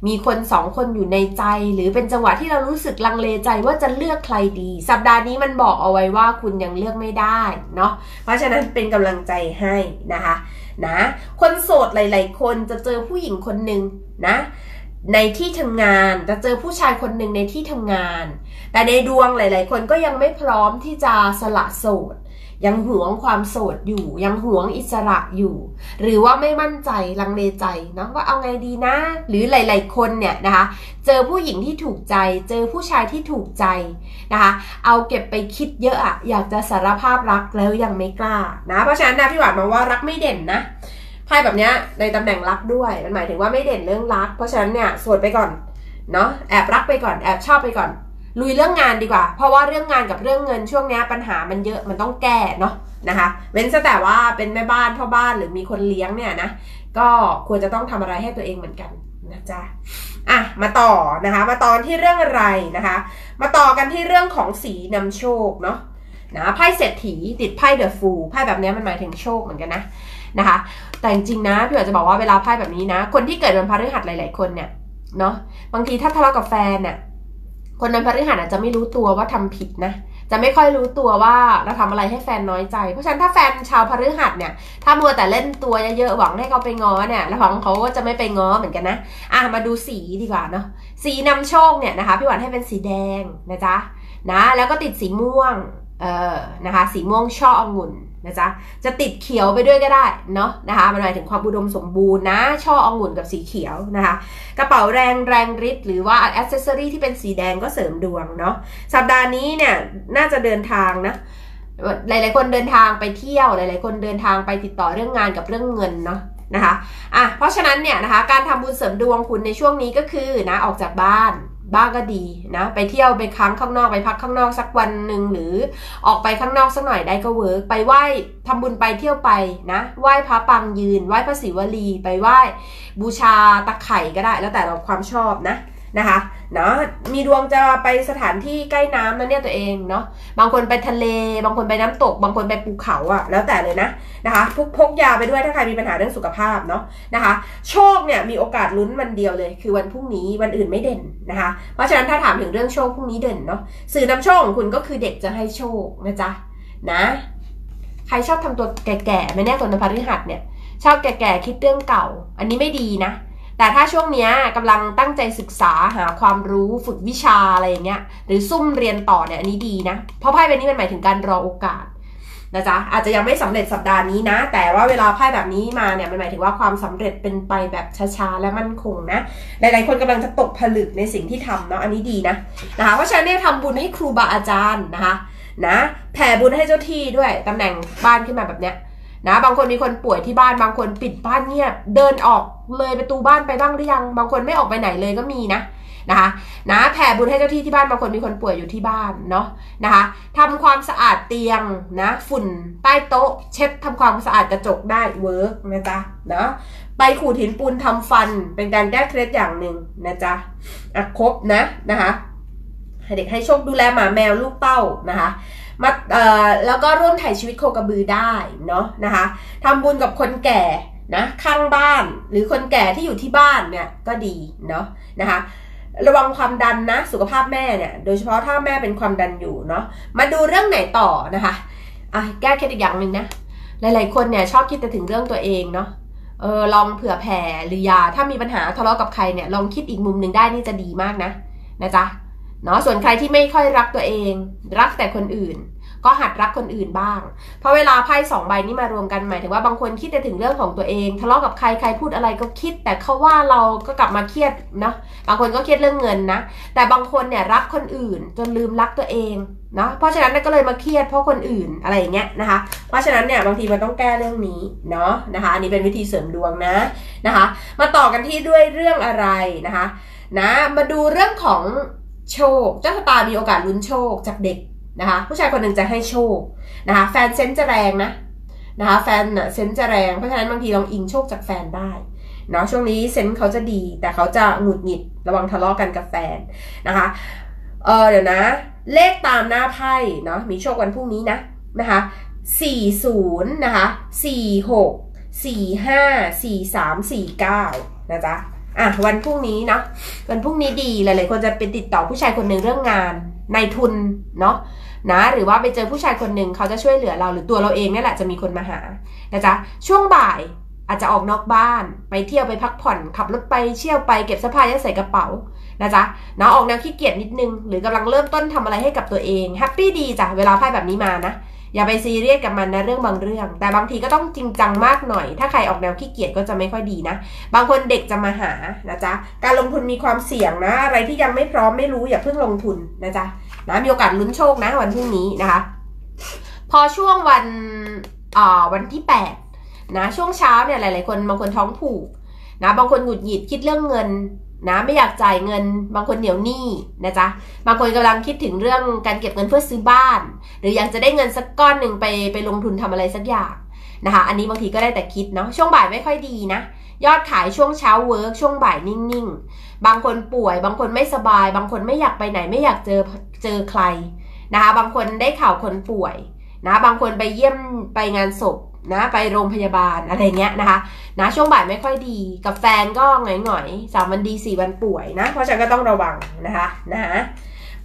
มีคนสองคนอยู่ในใจหรือเป็นจังหวะที่เรารู้สึกลังเลใจว่าจะเลือกใครดีสัปดาห์นี้มันบอกเอาไว้ว่าคุณยังเลือกไม่ได้เนาะเพราะฉะนั้นเป็นกำลังใจให้นะคะนะคนโสดหลายๆคนจะเจอผู้หญิงคนหนึ่งนะในที่ทำงานจะเจอผู้ชายคนหนึ่งในที่ทำงานแต่ในดวงหลายๆคนก็ยังไม่พร้อมที่จะสละโสดยังหวงความโสดอยู่ยังหวงอิสระอยู่หรือว่าไม่มั่นใจลังเลใจนะว่าเอาไงดีนะหรือหลายๆคนเนี่ยนะคะเจอผู้หญิงที่ถูกใจเจอผู้ชายที่ถูกใจนะคะเอาเก็บไปคิดเยอะอะอยากจะสารภาพรักแล้วยังไม่กล้านะเพราะฉะนั้นนะพี่หวานมองว่ารักไม่เด่นนะไพ่แบบนี้ในตำแหน่งรักด้วยมันหมายถึงว่าไม่เด่นเรื่องรักเพราะฉะนั้นเนี่ยโสดไปก่อนเนาะแอบรักไปก่อนแอบชอบไปก่อนลุยเรื่องงานดีกว่าเพราะว่าเรื่องงานกับเรื่องเงินช่วงนี้ปัญหามันเยอะมันต้องแก้เนาะนะคะเว้นแต่ว่าเป็นแม่บ้านพ่อบ้านหรือมีคนเลี้ยงเนี่ยนะก็ควรจะต้องทำอะไรให้ตัวเองเหมือนกันนะจ๊ะอ่ะมาต่อนะคะมาตอนที่เรื่องอะไรนะคะมาต่อกันที่เรื่องของสีนำโชคเนาะนะไพ่เศรษฐีติดไพ่เดอะฟูลไพ่แบบนี้มันหมายถึงโชคเหมือนกันนะนะคะแต่จริงๆนะพี่อยากจะบอกว่าเวลาไพ่แบบนี้นะคนที่เกิดวันพฤหัสหลายๆคนเนี่ยเนาะบางทีถ้าทะเลาะกับแฟนเนี่ยคนวันพฤหัสอาจจะไม่รู้ตัวว่าทำผิดนะจะไม่ค่อยรู้ตัวว่าเราทำอะไรให้แฟนน้อยใจเพราะฉะนั้นถ้าแฟนชาวพฤหัสเนี่ยถ้ามัวแต่เล่นตัวเยอะๆหวังให้เขาไปง้อเนี่ยแล้วหวังเขาจะไม่ไปง้อเหมือนกันนะอ่ะมาดูสีดีกว่าเนาะสีนำโชคเนี่ยนะคะพี่หวานให้เป็นสีแดงนะจ๊ะนะแล้วก็ติดสีม่วงเออนะคะสีม่วงช่อองุ่น นะจ๊ะจะติดเขียวไปด้วยก็ได้เนาะนะคะมันหมายถึงความอุดมสมบูรณ์นะช่อองุ่นกับสีเขียวนะคะกระเป๋าแรงแรงริดหรือว่าแอคเซสซอรี่ที่เป็นสีแดงก็เสริมดวงเนาะสัปดาห์นี้เนี่ยน่าจะเดินทางนะหลายๆคนเดินทางไปเที่ยวหลายๆคนเดินทางไปติดต่อเรื่องงานกับเรื่องเงินเนาะนะคะอ่ะเพราะฉะนั้นเนี่ยนะคะการทำบุญเสริมดวงคุณในช่วงนี้ก็คือนะออกจากบ้านบ้างก็ดีนะไปเที่ยวไปค้างข้างนอกไปพักข้างนอกสักวันหนึ่งหรือออกไปข้างนอกสักหน่อยได้ก็เวิร์กไปไหว้ทำบุญไปเที่ยวไปนะไหว้พระปางยืนไหว้พระศิวลีไปไหว้บูชาตะไคร่ก็ได้แล้วแต่เราความชอบนะนะคะเนาะมีดวงจะไปสถานที่ใกล้น้ำนั่นเนี่ยตัวเองเนาะบางคนไปทะเลบางคนไปน้ำตกบางคนไปภูเขาอ่ะแล้วแต่เลยนะนะคะพกพกยาไปด้วยถ้าใครมีปัญหาเรื่องสุขภาพเนาะนะคะโชคเนี่ยมีโอกาสลุ้นวันเดียวเลยคือวันพรุ่งนี้วันอื่นไม่เด่นนะคะเพราะฉะนั้นถ้าถามถึงเรื่องโชคพรุ่งนี้เด่นเนาะสื่อนำโชคของคุณก็คือเด็กจะให้โชคนะจ๊ะนะใครชอบทำตัวแก่ๆไม่แน่คนในพฤหัสเนี่ยชอบแก่ๆคิดเรื่องเก่าอันนี้ไม่ดีนะแต่ถ้าช่วงนี้กำลังตั้งใจศึกษาหาความรู้ฝึกวิชาอะไรอย่างเงี้ยหรือซุ่มเรียนต่อเนี่ยอันนี้ดีนะเพราะไพ่ใบนี้มันหมายถึงการรอโอกาสนะจ๊ะอาจจะยังไม่สำเร็จสัปดาห์นี้นะแต่ว่าเวลาไพ่แบบนี้มาเนี่ยมันหมายถึงว่าความสำเร็จเป็นไปแบบช้าๆและมั่นคงนะหลายๆคนกำลังจะตกผลึกในสิ่งที่ทำเนาะอันนี้ดีนะนะคะเพราะฉะนั้นเนี่ยทำบุญให้ครูบาอาจารย์นะคะนะแผ่บุญให้เจ้าที่ด้วยตำแหน่งบ้านขึ้นมาแบบเนี้ยนะบางคนมีคนป่วยที่บ้านบางคนปิดบ้านเงียบเดินออกเลยประตูบ้านไปบ้างหรือยังบางคนไม่ออกไปไหนเลยก็มีนะนะคะนะแผ่บุญให้เจ้าที่ที่บ้านบางคนมีคนป่วยอยู่ที่บ้านเนาะนะคะทำความสะอาดเตียงนะฝุ่นใต้โต๊ะเช็ดทำความสะอาดกระจกได้เวิร์กนะจ๊ะเนาะไปขูดหินปูนทำฟันเป็นการแก้เคล็ดอย่างหนึ่งนะจ๊ะอ่ะครบนะนะคะให้เด็กให้โชคดูแลหมาแมวลูกเต้านะคะมาเอ่อแล้วก็ร่วมถ่ายชีวิตโคกระบือได้เนาะนะคะทำบุญกับคนแก่นะข้างบ้านหรือคนแก่ที่อยู่ที่บ้านเนี่ยก็ดีเนาะนะคะระวังความดันนะสุขภาพแม่เนี่ยโดยเฉพาะถ้าแม่เป็นความดันอยู่เนาะมาดูเรื่องไหนต่อนะคะอ่ะแก้เคล็ดอีกอย่างหนึ่งนะหลายๆคนเนี่ยชอบคิดแต่ถึงเรื่องตัวเองเนาะเออลองเผื่อแผ่หรือยาถ้ามีปัญหาทะเลาะกับใครเนี่ยลองคิดอีกมุมหนึ่งได้นี่จะดีมากนะนะจ๊ะเนาะส่วนใครที่ไม่ค่อยรักตัวเองรักแต่คนอื่นก็หัดรักคนอื่นบ้างเพราะเวลาไพ่สองใบนี้มารวมกันหมายถึงว่าบางคนคิดแต่ถึงเรื่องของตัวเองทะเลาะกับใครใครพูดอะไรก็คิดแต่เขาว่าเราก็กลับมาเครียดเนาะบางคนก็เครียดเรื่องเงินนะแต่บางคนเนี่ยรักคนอื่นจนลืมรักตัวเองเนาะเพราะฉะนั้นก็เลยมาเครียดเพราะคนอื่นอะไรอย่างเงี้ยนะคะเพราะฉะนั้นเนี่ยบางทีมันต้องแก้เรื่องนี้เนาะนะคะอันนี้เป็นวิธีเสริมดวงนะนะคะมาต่อกันที่ด้วยเรื่องอะไรนะคะนะมาดูเรื่องของโชคเจ้าชะตามีโอกาสลุ้นโชคจากเด็กนะคะผู้ชายคนหนึ่งจะให้โชคนะคะแฟนเซนจะแรงนะนะคะแฟนเซนจะแรงเพราะฉะนั้นบางทีลองอิงโชคจากแฟนได้เนาะช่วงนี้เซนเขาจะดีแต่เขาจะหงุดหงิดระวังทะเลาะกันกับแฟนนะคะเออเดี๋ยวนะเลขตามหน้าไพ่เนาะมีโชควันพรุ่งนี้นะนะคะสี่ศูนย์นะคะสี่หกสี่ห้าสี่สามสี่เก้านะจ๊ะอ่ะวันพรุ่งนี้เนาะวันพรุ่งนี้ดีหลายๆคนจะไปติดต่อผู้ชายคนหนึ่งเรื่องงานในทุนเนาะนะหรือว่าไปเจอผู้ชายคนหนึ่งเขาจะช่วยเหลือเราหรือตัวเราเองนี่แหละจะมีคนมาหานะจ๊ะช่วงบ่ายอาจจะออกนอกบ้านไปเที่ยวไปพักผ่อนขับรถไปเที่ยวไปเก็บเสื้อผ้ายัดใส่กระเป๋านะจ๊ะเนาะออกแนวขี้เกียจนิดนึงหรือกำลังเริ่มต้นทำอะไรให้กับตัวเองแฮปปี้ดีจ้ะเวลาไพ่แบบนี้มานะอย่าไปซีเรียสกับมันนะเรื่องบางเรื่องแต่บางทีก็ต้องจริงจังมากหน่อยถ้าใครออกแนวขี้เกียจก็จะไม่ค่อยดีนะบางคนเด็กจะมาหานะจ๊ะการลงทุนมีความเสี่ยงนะอะไรที่ยังไม่พร้อมไม่รู้อย่าเพิ่งลงทุนนะจ๊ะนะมีโอกาสลุ้นโชคนะวันพรุ่งนี้นะคะพอช่วงวันอ่าวันที่แปดนะช่วงเช้าเนี่ยหลายๆคนบางคนท้องผูกนะบางคนหงุดหงิดคิดเรื่องเงินนะไม่อยากจ่ายเงินบางคนเหนียวหนี้นะจ๊ะบางคนกำลังคิดถึงเรื่องการเก็บเงินเพื่อซื้อบ้านหรืออยากจะได้เงินสักก้อนหนึ่งไปไปลงทุนทำอะไรสักอย่างนะคะอันนี้บางทีก็ได้แต่คิดเนาะช่วงบ่ายไม่ค่อยดีนะยอดขายช่วงเช้าเวิร์กช่วงบ่ายนิ่งๆบางคนป่วยบางคนไม่สบายบางคนไม่อยากไปไหนไม่อยากเจอเจอใครนะคะบางคนได้ข่าวคนป่วยนะบางคนไปเยี่ยมไปงานศพนะไปโรงพยาบาลอะไรเงี้ยนะคะนะช่วงบ่ายไม่ค่อยดีกับแฟนก็หน่อยๆสามวันดีสี่วันป่วยนะเพราะฉะนั้นก็ต้องระวังนะคะนะ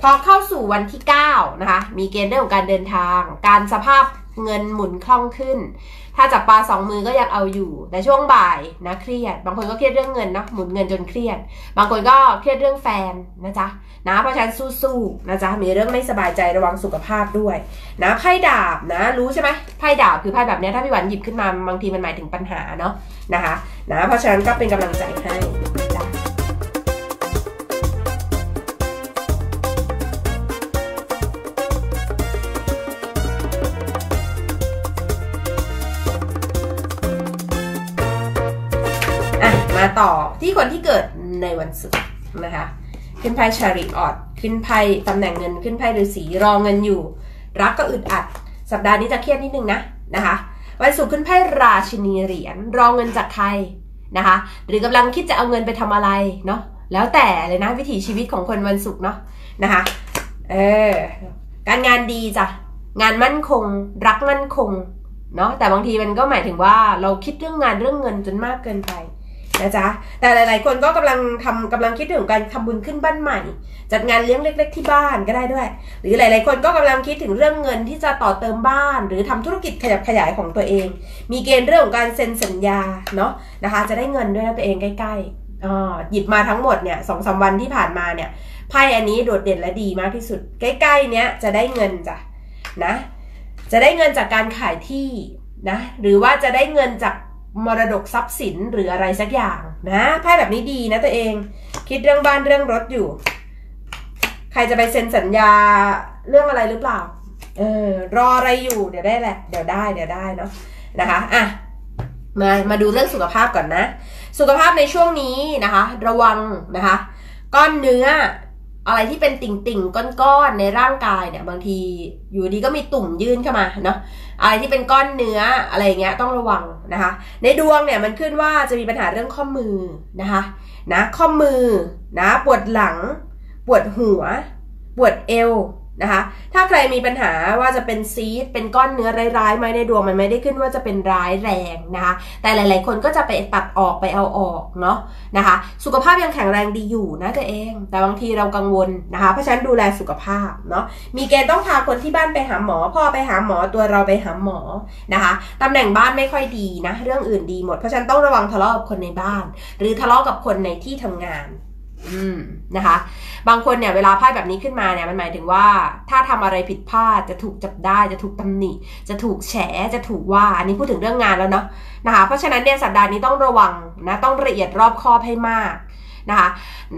พอเข้าสู่วันที่เก้านะคะมีเกณฑ์เรื่องของการเดินทางการสภาพเงินหมุนคล่องขึ้นถ้าจับปลาสองมือก็ยังเอาอยู่แต่ช่วงบ่ายนะเครียดบางคนก็เครียดเรื่องเงินเนาะหมุนเงินจนเครียดบางคนก็เครียดเรื่องแฟนนะจ๊ะนะเพราะฉะนั้นสู้ๆนะจ๊ะมีเรื่องไม่สบายใจระวังสุขภาพด้วยนะไพ่ดาบนะรู้ใช่ไหมไพ่ดาบคือไพ่แบบนี้ถ้าพี่หวันหยิบขึ้นมาบางทีมันหมายถึงปัญหาเนาะนะคะนะเพราะฉะนั้นก็เป็นกำลังใจให้มาต่อที่คนที่เกิดในวันศุกร์นะคะขึ้นไพ่ชาริออตขึ้นไพ่ตำแหน่งเงินขึ้นไพ่ฤาษีรองเงินอยู่รักก็อึดอัดสัปดาห์นี้จะเครียดนิดนึงนะนะคะวันศุกร์ขึ้นไพ่ราชินีเหรียญรองเงินจากใครนะคะหรือกำลังคิดจะเอาเงินไปทำอะไรเนาะแล้วแต่เลยนะวิถีชีวิตของคนวันศุกร์เนาะนะคะเออการงานดีจ้ะงานมั่นคงรักมั่นคงเนาะแต่บางทีมันก็หมายถึงว่าเราคิดเรื่องงานเรื่องเงินจนมากเกินไปนะจ๊ะแต่หลายๆคนก็กำลังทำกำลังคิดถึงการทำบุญขึ้นบ้านใหม่จัดงานเลี้ยงเล็กๆที่บ้านก็ได้ด้วยหรือหลายๆคนก็กำลังคิดถึงเรื่องเงินที่จะต่อเติมบ้านหรือทำธุรกิจขยับขยายของตัวเองมีเกณฑ์เรื่องของการเซ็นสัญญาเนาะนะคะจะได้เงินด้วยนะตัวเองใกล้ๆอ๋อหยิบมาทั้งหมดเนี่ยสองสามวันที่ผ่านมาเนี่ยไพ่อันนี้โดดเด่นและดีมากที่สุดใกล้ๆเนี้ยจะได้เงินจ้ะนะจะได้เงินจากการขายที่นะหรือว่าจะได้เงินจากมรดกทรัพย์สินหรืออะไรสักอย่างนะไพ่แบบนี้ดีนะตัวเองคิดเรื่องบ้านเรื่องรถอยู่ใครจะไปเซ็นสัญญาเรื่องอะไรหรือเปล่าเออรออะไรอยู่เดี๋ยวได้แหละเดี๋ยวได้เดี๋ยวได้เนาะนะคะอ่ะมามาดูเรื่องสุขภาพก่อนนะสุขภาพในช่วงนี้นะคะระวังนะคะก้อนเนื้ออะไรที่เป็นติ่งๆก้อนๆในร่างกายเนี่ยบางทีอยู่ดีก็มีตุ่มยื่นเข้ามาเนาะอะไรที่เป็นก้อนเนื้ออะไรเงี้ยต้องระวังนะคะในดวงเนี่ยมันขึ้นว่าจะมีปัญหาเรื่องข้อมือนะคะนะข้อมือนะปวดหลังปวดหัวปวดเอวนะคะถ้าใครมีปัญหาว่าจะเป็นซีสเป็นก้อนเนื้อร้ายๆไหมในดวงมันไม่ได้ขึ้นว่าจะเป็นร้ายแรงนะคะแต่หลายๆคนก็จะไปตัดออกไปเอาออกเนาะนะคะสุขภาพยังแข็งแรงดีอยู่นะตัวเองแต่บางทีเรากังวลนะคะเพราะฉะนั้นดูแลสุขภาพเนาะมีเกณฑ์ต้องพาคนที่บ้านไปหาหมอพ่อไปหาหมอตัวเราไปหาหมอนะคะตำแหน่งบ้านไม่ค่อยดีนะเรื่องอื่นดีหมดเพราะฉะนั้นต้องระวังทะเลาะกับคนในบ้านหรือทะเลาะกับคนในที่ทำงานอืมนะคะบางคนเนี่ยเวลาไพ่แบบนี้ขึ้นมาเนี่ยมันหมายถึงว่าถ้าทำอะไรผิดพลาดจะถูกจับได้จะถูกตำหนิจะถูกแฉจะถูกว่าอันนี้พูดถึงเรื่องงานแล้วเนาะนะคะเพราะฉะนั้นเนี่ยสัปดาห์นี้ต้องระวังนะต้องละเอียดรอบคอบให้มากนะคะ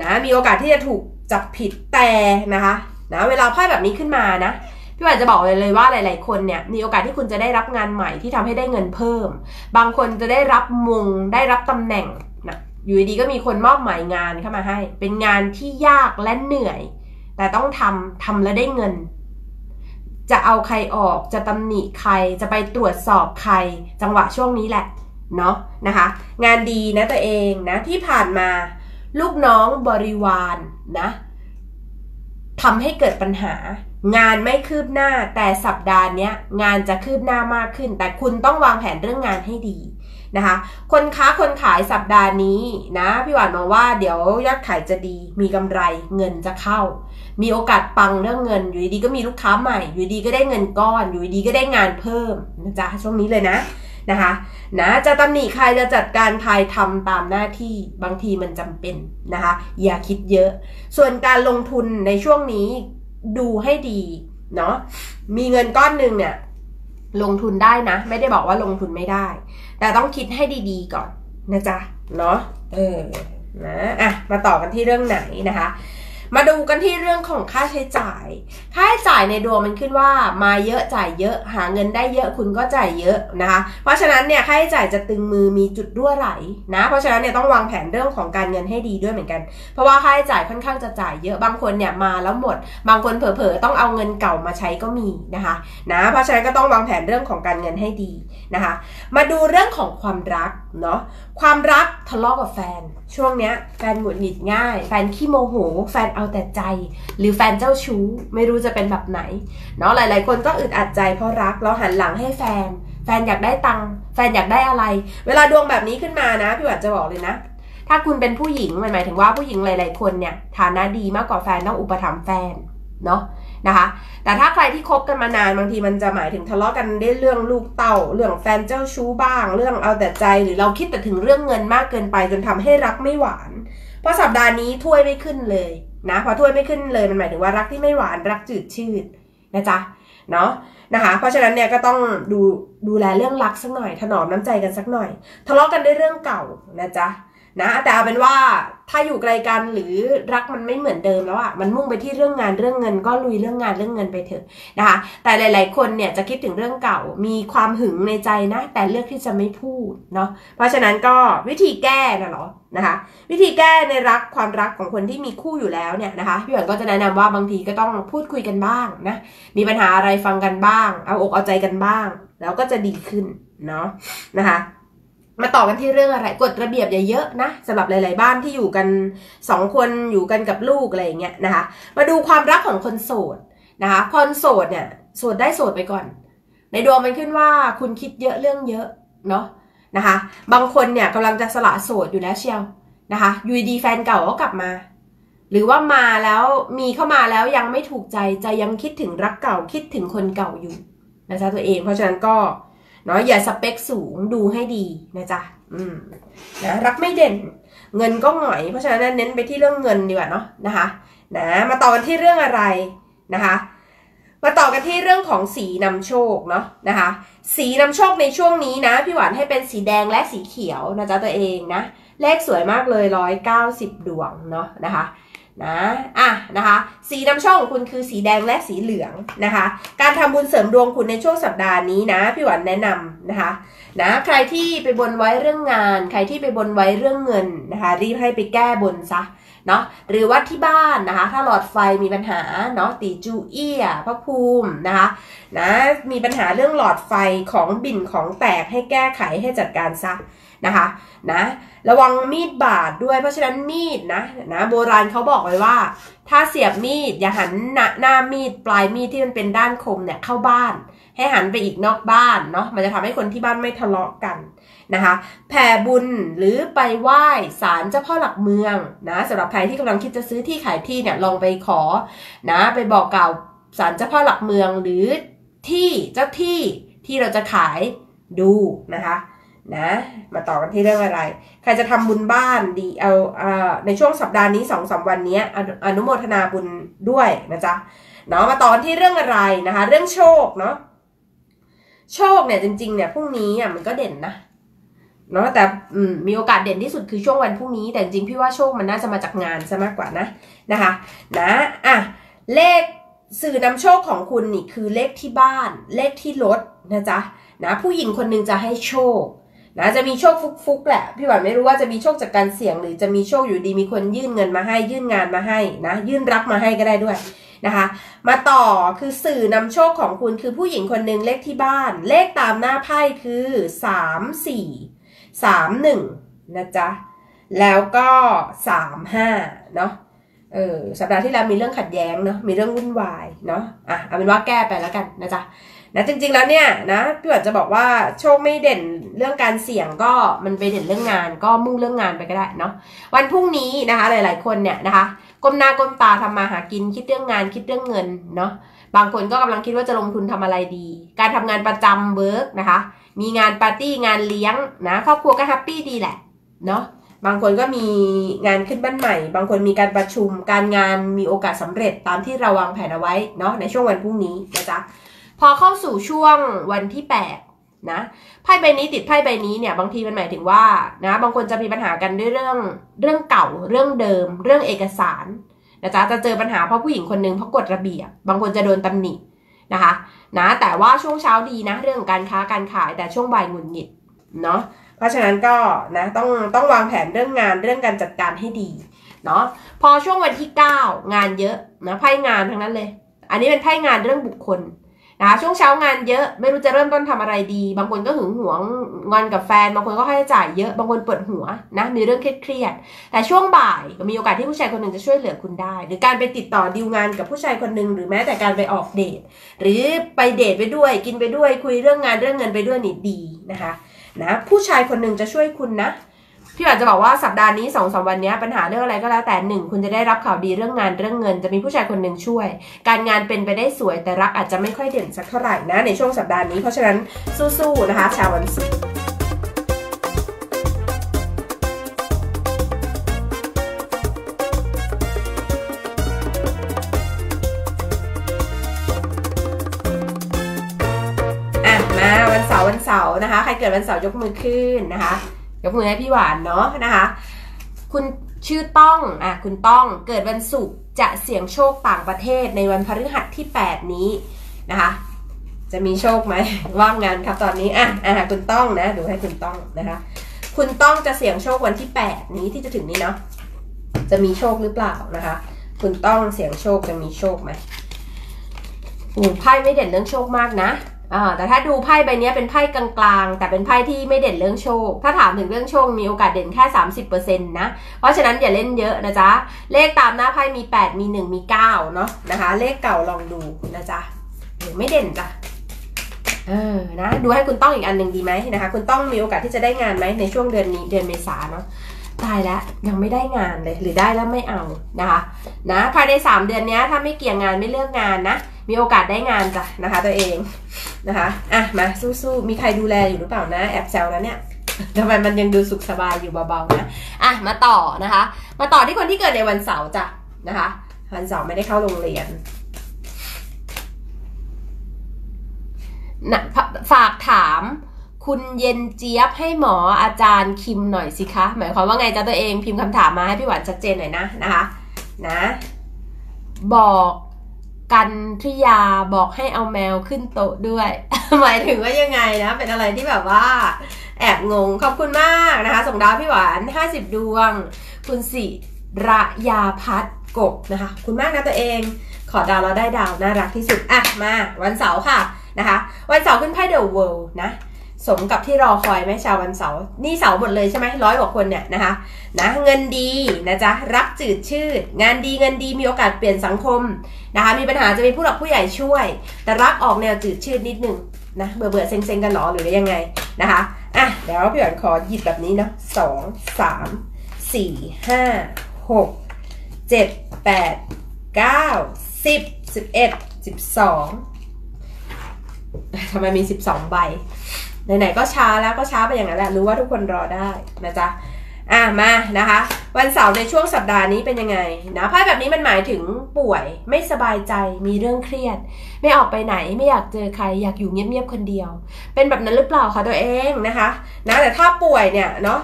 นะมีโอกาสที่จะถูกจับผิดแต่นะคะนะเวลาไพ่แบบนี้ขึ้นมานะพี่อาจจะบอกเลยว่าหลายๆคนเนี่ยมีโอกาสที่คุณจะได้รับงานใหม่ที่ทำให้ได้เงินเพิ่มบางคนจะได้รับมงได้รับตำแหน่งนะอยู่ดีก็มีคนมอบหมายงานเข้ามาให้เป็นงานที่ยากและเหนื่อยแต่ต้องทำทำแล้วได้เงินจะเอาใครออกจะตำหนิใครจะไปตรวจสอบใครจังหวะช่วงนี้แหละเนาะนะคะงานดีนะตัวเองนะที่ผ่านมาลูกน้องบริวารนะทำให้เกิดปัญหางานไม่คืบหน้าแต่สัปดาห์นี้งานจะคืบหน้ามากขึ้นแต่คุณต้องวางแผนเรื่องงานให้ดีนะคะคนค้าคนขายสัปดาห์นี้นะพี่หวานมองว่าเดี๋ยวยอดขายจะดีมีกำไรเงินจะเข้ามีโอกาสปังเรื่องเงินอยู่ดีก็มีลูกค้าใหม่อยู่ดีก็ได้เงินก้อนอยู่ดีก็ได้งานเพิ่มนะจ๊ะช่วงนี้เลยนะนะคะนะจะตำหนิใครจะจัดการใครทำตามหน้าที่บางทีมันจำเป็นนะคะอย่าคิดเยอะส่วนการลงทุนในช่วงนี้ดูให้ดีเนาะมีเงินก้อนหนึ่งเนี่ยลงทุนได้นะไม่ได้บอกว่าลงทุนไม่ได้แต่ต้องคิดให้ดีๆก่อนนะจ๊ะเนาะเออนะอ่ะมาต่อกันที่เรื่องไหนนะคะมาดูกันที่เรื่องของค่าใช้จ่ายค่าใช้จ่ายในดวงมันขึ้นว่ามาเยอะจ่ายเยอะหาเงินได้เยอะคุณก็จ่ายเยอะนะคะเพราะฉะนั้นเนี่ยค่าใช้จ่ายจะตึงมือมีจุดรั่วไหลนะเพราะฉะนั้นเนี่ยต้องวางแผนเรื่องของการเงินให้ดีด้วยเหมือนกันเพราะว่าค่าใช้จ่ายค่อนข้างจะจ่ายเยอะบางคนเนี่ยมาแล้วหมดบางคนเผลอๆต้องเอาเงินเก่ามาใช้ก็มีนะคะนะเพราะฉะนั้นก็ต้องวางแผนเรื่องของการเงินให้ดีนะคะมาดูเรื่องของความรักเนาะความรักทะเลาะกับแฟนช่วงเนี้ยแฟนหงุดหงิดง่ายแฟนขี้โมโหแฟนเอาแต่ใจหรือแฟนเจ้าชู้ไม่รู้จะเป็นแบบไหนเนาะหลายๆคนก็อึดอัดใจเพราะรักแล้วหันหลังให้แฟนแฟนอยากได้ตังค์แฟนอยากได้อะไรเวลาดวงแบบนี้ขึ้นมานะพี่หวานจะบอกเลยนะถ้าคุณเป็นผู้หญิงหมายถึงว่าผู้หญิงหลายๆคนเนี่ยฐานะดีมากกว่าแฟนต้องอุปถัมภ์แฟน เนาะนะคะแต่ถ้าใครที่คบกันมานานบางทีมันจะหมายถึงทะเลาะกันได้เรื่องลูกเต่าเรื่องแฟนเจ้าชู้บ้างเรื่องเอาแต่ใจหรือเราคิดแต่ถึงเรื่องเงินมากเกินไปจนทำให้รักไม่หวานเพราะสัปดาห์นี้ถ้วยไม่ขึ้นเลยนะพอถ้วยไม่ขึ้นเลยมันหมายถึงว่ารักที่ไม่หวานรักจืดชืดนะจ๊ะเนาะนะคะเพราะฉะนั้นเนี่ยก็ต้องดูดูแลเรื่องรักสักหน่อยถนอมน้ำใจกันสักหน่อยทะเลาะกันด้วยเรื่องเก่านะจ๊ะนะแต่เอาเป็นว่าถ้าอยู่ไกลกันหรือรักมันไม่เหมือนเดิมแล้วอ่ะมันมุ่งไปที่เรื่องงานเรื่องเงินก็ลุยเรื่องงานเรื่องเงินไปเถอะนะคะแต่หลายๆคนเนี่ยจะคิดถึงเรื่องเก่ามีความหึงในใจนะแต่เลือกที่จะไม่พูดเนาะเพราะฉะนั้นก็วิธีแก้นะเหรอนะคะวิธีแก้ในรักความรักของคนที่มีคู่อยู่แล้วเนี่ยนะคะพี่หวนก็จะแนะนำว่าบางทีก็ต้องพูดคุยกันบ้างนะมีปัญหาอะไรฟังกันบ้างเอาอกเอาใจกันบ้างแล้วก็จะดีขึ้นเนาะนะคะมาต่อกันที่เรื่องอะไรกฎระเบียบอย่าเยอะนะสำหรับหลายๆบ้านที่อยู่กันสองคนอยู่กันกับลูกอะไรอย่างเงี้ยนะคะมาดูความรักของคนโสดนะคะคนโสดเนี่ยโสดได้โสดไปก่อนในดวงมันขึ้นว่าคุณคิดเยอะเรื่องเยอะเนาะนะคะบางคนเนี่ยกำลังจะสละโสดอยู่แล้วเชียวนะคะอยู่ดีแฟนเก่าก็กลับมาหรือว่ามาแล้วมีเข้ามาแล้วยังไม่ถูกใจใจยังคิดถึงรักเก่าคิดถึงคนเก่าอยู่นะจ๊ะตัวเองเพราะฉะนั้นก็เนาะอย่าสเปคสูงดูให้ดีนะจ๊ะอืมนะรักไม่เด่นเงินก็หงอยเพราะฉะนั้นเน้นไปที่เรื่องเงินดีกว่าเนาะนะคะนะมาต่อกันที่เรื่องอะไรนะคะมาต่อกันที่เรื่องของสีนำโชคเนาะนะคะสีนำโชคในช่วงนี้นะพี่หวานให้เป็นสีแดงและสีเขียวนะจ๊ะตัวเองนะเลขสวยมากเลยร้อยเก้าสิบดวงเนาะนะคะนะอ่ะนะคะสีนำโชคของคุณคือสีแดงและสีเหลืองนะคะการทำบุญเสริมดวงคุณในช่วงสัปดาห์นี้นะพี่หวานแนะนำนะคะนะใครที่ไปบนไว้เรื่องงานใครที่ไปบนไว้เรื่องเงินนะคะรีบให้ไปแก้บนซะเนาะหรือว่าที่บ้านนะคะถ้าหลอดไฟมีปัญหาเนาะตีจูเอียพระภูมินะคะนะมีปัญหาเรื่องหลอดไฟของบิ่นของแตกให้แก้ไขให้จัดการซะนะคะนะระวังมีดบาด ด, ด้วยเพราะฉะนั้นมีดนะนะโบราณเขาบอกไว้ว่าถ้าเสียบมีดอย่าหันหน้าหน้ามีดปลายมีดที่มันเป็นด้านคมเนี่ยเข้าบ้านให้หันไปอีกนอกบ้านเนาะมันจะทำให้คนที่บ้านไม่ทะเลาะกันนะคะแผ่บุญหรือไปไหว้ศาลเจ้าพ่อหลักเมืองนะสำหรับใครที่กำลังคิดจะซื้อที่ขายที่เนี่ยลองไปขอนะไปบอกกล่าวศาลเจ้าพ่อหลักเมืองหรือที่เจ้าที่ที่เราจะขายดูนะคะนะมาต่อกันที่เรื่องอะไรใครจะทำบุญบ้านดีเอาเอ่อในช่วงสัปดาห์นี้สองสามวันนี้อนุโมทนาบุญด้วยนะจ๊ะเนาะมาต่อกันที่เรื่องอะไรนะคะเรื่องโชคเนาะโชคเนี่ยจริงๆเนี่ยพรุ่งนี้อ่ะมันก็เด่นนะเนาะแต่มีโอกาสเด่นที่สุดคือช่วงวันพรุ่งนี้แต่จริงพี่ว่าโชคมันน่าจะมาจากงานซะมากกว่านะนะคะนะอ่ะเลขสื่อนำโชคของคุณนี่คือเลขที่บ้านเลขที่รถนะจ๊ะนะผู้หญิงคนนึงจะให้โชคนะจะมีโชคฟุกๆแหละพี่หวานไม่รู้ว่าจะมีโชคจากการเสี่ยงหรือจะมีโชคอยู่ดีมีคนยื่นเงินมาให้ยื่นงานมาให้นะยื่นรักมาให้ก็ได้ด้วยนะคะมาต่อคือสื่อนำโชคของคุณคือผู้หญิงคนหนึ่งเลขที่บ้านเลขตามหน้าไพ่คือสามสี่สามหนึ่งนะจ๊ะแล้วก็สามห้าเนาะเออสัปดาห์ที่แล้วมีเรื่องขัดแย้งเนาะมีเรื่องวุ่นวายเนาะอ่ะเอาเป็นว่าแก้ไปแล้วกันนะจ๊ะนะจริงๆแล้วเนี่ยนะพี่หวานจะบอกว่าโชคไม่เด่นเรื่องการเสี่ยงก็มันไปเด่นเรื่องงานก็มุ่งเรื่องงานไปก็ได้เนาะวันพรุ่งนี้นะคะหลายๆคนเนี่ยนะคะก้มหน้าก้มตาทำมาหากินคิดเรื่องงานคิดเรื่องเงินเนาะบางคนก็กำลังคิดว่าจะลงทุนทำอะไรดีการทำงานประจำเวิร์กนะคะมีงานปาร์ตี้งานเลี้ยงนะครอบครัวก็แฮปปี้ดีแหละเนาะบางคนก็มีงานขึ้นบ้านใหม่บางคนมีการประชุมการงานมีโอกาสสำเร็จตามที่เราวางแผนเอาไว้เนาะในช่วงวันพรุ่งนี้นะจ๊ะพอเข้าสู่ช่วงวันที่แปดนะไพ่ใบนี้ติดไพ่ใบนี้เนี่ยบางทีมันหมายถึงว่านะบางคนจะมีปัญหากันด้วยเรื่องเรื่องเก่าเรื่องเดิมเรื่องเอกสารนะจ๊ะจะเจอปัญหาเพราะผู้หญิงคนนึงเพราะกฎระเบียบบางคนจะโดนตำหนินะคะนะแต่ว่าช่วงเช้าดีนะเรื่องการค้าการขายแต่ช่วงบ่ายหงุดหงิดเนาะเพราะฉะนั้นก็นะต้องต้องวางแผนเรื่องงานเรื่องการจัดการให้ดีเนาะพอช่วงวันที่เก้างานเยอะนะไพ่งานทั้งนั้นเลยอันนี้เป็นไพ่งานเรื่องบุคคลนะช่วงเช้างานเยอะไม่รู้จะเริ่มต้นทำอะไรดีบางคนก็หึงหวงงอนกับแฟนบางคนก็ให้จ่ายเยอะบางคนปวดหัวนะมีเรื่องเครียดแต่ช่วงบ่ายมีโอกาสที่ผู้ชายคนหนึ่งจะช่วยเหลือคุณได้หรือการไปติดต่อดีลงานกับผู้ชายคนหนึ่งหรือแม้แต่การไปออกเดทหรือไปเดทไปด้วยกินไปด้วยคุยเรื่องงานเรื่องเงินไปด้วยนี่ดีนะคะนะผู้ชายคนหนึ่งจะช่วยคุณนะ พี่หวานจะบอกว่าสัปดาห์นี้สองสามวันนี้ปัญหาเรื่องอะไรก็แล้วแต่หนึ่งคุณจะได้รับข่าวดีเรื่องงานเรื่องเงินจะมีผู้ชายคนหนึ่งช่วยการงานเป็นไปได้สวยแต่รักอาจจะไม่ค่อยเด่นสักเท่าไหร่นะในช่วงสัปดาห์นี้เพราะฉะนั้นสู้ๆนะคะชาววันศุกร์อ่ะมาวันเสาร์วันเสาร์นะคะใครเกิดวันเสาร์ยกมือขึ้นนะคะยกมือให้พี่หวานเนาะนะคะคุณชื่อต้องอ่ะคุณต้องเกิดวันศุกร์จะเสี่ยงโชคต่างประเทศในวันพฤหัสที่แปดนี้นะคะจะมีโชคไหมว่างงานครับตอนนี้อ่ะอ่ะคุณต้องนะดูให้คุณต้องนะคะคุณต้องจะเสี่ยงโชควันที่แปดนี้ที่จะถึงนี้เนาะจะมีโชคหรือเปล่านะคะคุณต้องเสี่ยงโชคจะมีโชคไหมอู๋ไพ่ไม่เด่นเรื่องโชคมากนะแต่ถ้าดูไพ่ใบนี้เป็นไพ่กลางๆแต่เป็นไพ่ที่ไม่เด่นเรื่องโชคถ้าถามถึงเรื่องโชคมีโอกาสเด่นแค่ สามสิบเปอร์เซ็นต์ นะเพราะฉะนั้นอย่าเล่นเยอะนะจ๊ะเลขตามหน้าไพ่มีแปดมีหนึ่งมีเก้าเนาะนะคะเลขเก่าลองดูนะจ๊ะไม่เด่นจ้ะเออนะดูให้คุณต้องอีกอันหนึ่งดีไหมนะคะคุณต้องมีโอกาสที่จะได้งานไหมในช่วงเดือนนี้เดือนเมษาเนาะตายแล้วยังไม่ได้งานเลยหรือได้แล้วไม่เอานะคะนะภายในสามเดือนนี้ถ้าไม่เกี่ยงงานไม่เลือกงานนะมีโอกาสได้งานจ้ะนะคะตัวเองนะคะอ่ะมาสู้ๆมีใครดูแลอยู่หรือเปล่านะแอบแซวแล้วเนี่ยทำไมมันยังดูสุขสบายอยู่เบาๆนะอ่ะมาต่อนะคะมาต่อที่คนที่เกิดในวันเสาร์จ้ะนะคะวันเสาร์ไม่ได้เข้าโรงเรียนนะฝากถามคุณเย็นเจี๊ยบให้หมออาจารย์คิมหน่อยสิคะหมายความว่าไงจ้ะตัวเองพิมพ์คำถามมาให้พี่หวานชัดเจนหน่อยนะนะคะนะบอกกันทิยาบอกให้เอาแมวขึ้นโต๊ะด้วย หมายถึงว่ายังไงนะเป็นอะไรที่แบบว่าแอบงงขอบคุณมากนะคะส่งดาวพี่หวานห้าสิบดวงคุณสิระยาพัฒน์กบนะคะคุณมากนะตัวเองขอดาวเราได้ดาวน่ารักที่สุดอ่ะมาวันเสาร์ค่ะนะคะวันเสาร์ขึ้นไพ่เดอะเวิลด์นะสมกับที่รอคอยไหมชาววันเสาร์นี่เสาร์หมดเลยใช่ไหมร้อยกว่าคนเนี่ยนะคะนะเงินดีนะจ๊ะรักจืดชืดงานดีเงินดีมีโอกาสเปลี่ยนสังคมนะคะมีปัญหาจะมีผู้หลักผู้ใหญ่ช่วยแต่รักออกแนวจืดชืดนิดนึงนะเบื่อเบื่อเซ็งเซ็งกันหรอหรือยังไงนะคะอ่ะเดี๋ยวพี่หวานขอหยิบแบบนี้เนาะสองสามสี่ห้าหกเจ็ดแปดเก้าสิบสิบเอ็ดสิบสองทำไมมีสิบสองใบไหนๆก็ช้าแล้วก็ช้าไปอย่างนั้นแหละรู้ว่าทุกคนรอได้นะจ๊ะอ่ะมานะคะวันเสาร์ในช่วงสัปดาห์นี้เป็นยังไงนะไพ่แบบนี้มันหมายถึงป่วยไม่สบายใจมีเรื่องเครียดไม่ออกไปไหนไม่อยากเจอใครอยากอยู่เงียบๆคนเดียวเป็นแบบนั้นหรือเปล่าคะตัวเองนะคะนะแต่ถ้าป่วยเนี่ยเนาะ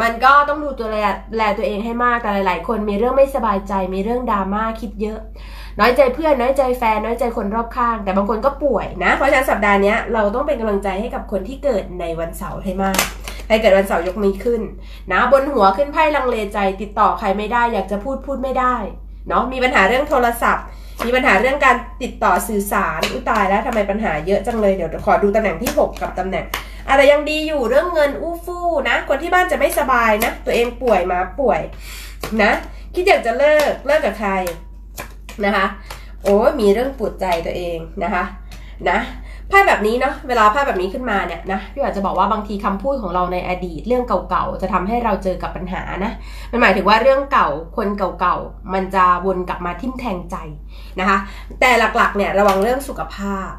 มันก็ต้องดูตัวแลตัวเองให้มากแต่หลายๆคนมีเรื่องไม่สบายใจมีเรื่องดราม่าคิดเยอะน้อยใจเพื่อนน้อยใจแฟนน้อยใจคนรอบข้างแต่บางคนก็ป่วยนะเพราะฉะนั้นสัปดาห์นี้เราต้องเป็นกำลังใจให้กับคนที่เกิดในวันเสาร์ให้มากใครเกิดวันเสาร์ยกมือขึ้นนะบนหัวขึ้นไพ่ลังเลใจติดต่อใครไม่ได้อยากจะพูดพูดไม่ได้เนาะมีปัญหาเรื่องโทรศัพท์มีปัญหาเรื่องการติดต่อสื่อสารอุ้ยตายแล้วทำไมปัญหาเยอะจังเลยเดี๋ยวขอดูตำแหน่งที่หกกับตำแหน่งอะไรยังดีอยู่เรื่องเงินอู้ฟู่นะคนที่บ้านจะไม่สบายนะตัวเองป่วยมาป่วยนะคิดอยากจะเลิกเลิกกับใครนะคะโอ้มีเรื่องปวดใจตัวเองนะคะนะไพ่แบบนี้เนาะเวลาไพ่แบบนี้ขึ้นมาเนี่ยนะพี่หวานจะบอกว่าบางทีคำพูดของเราในอดีตเรื่องเก่าๆจะทำให้เราเจอกับปัญหานะมันหมายถึงว่าเรื่องเก่าคนเก่าๆมันจะวนกลับมาทิ่มแทงใจนะคะแต่หลักๆเนี่ยระวังเรื่องสุขภาพ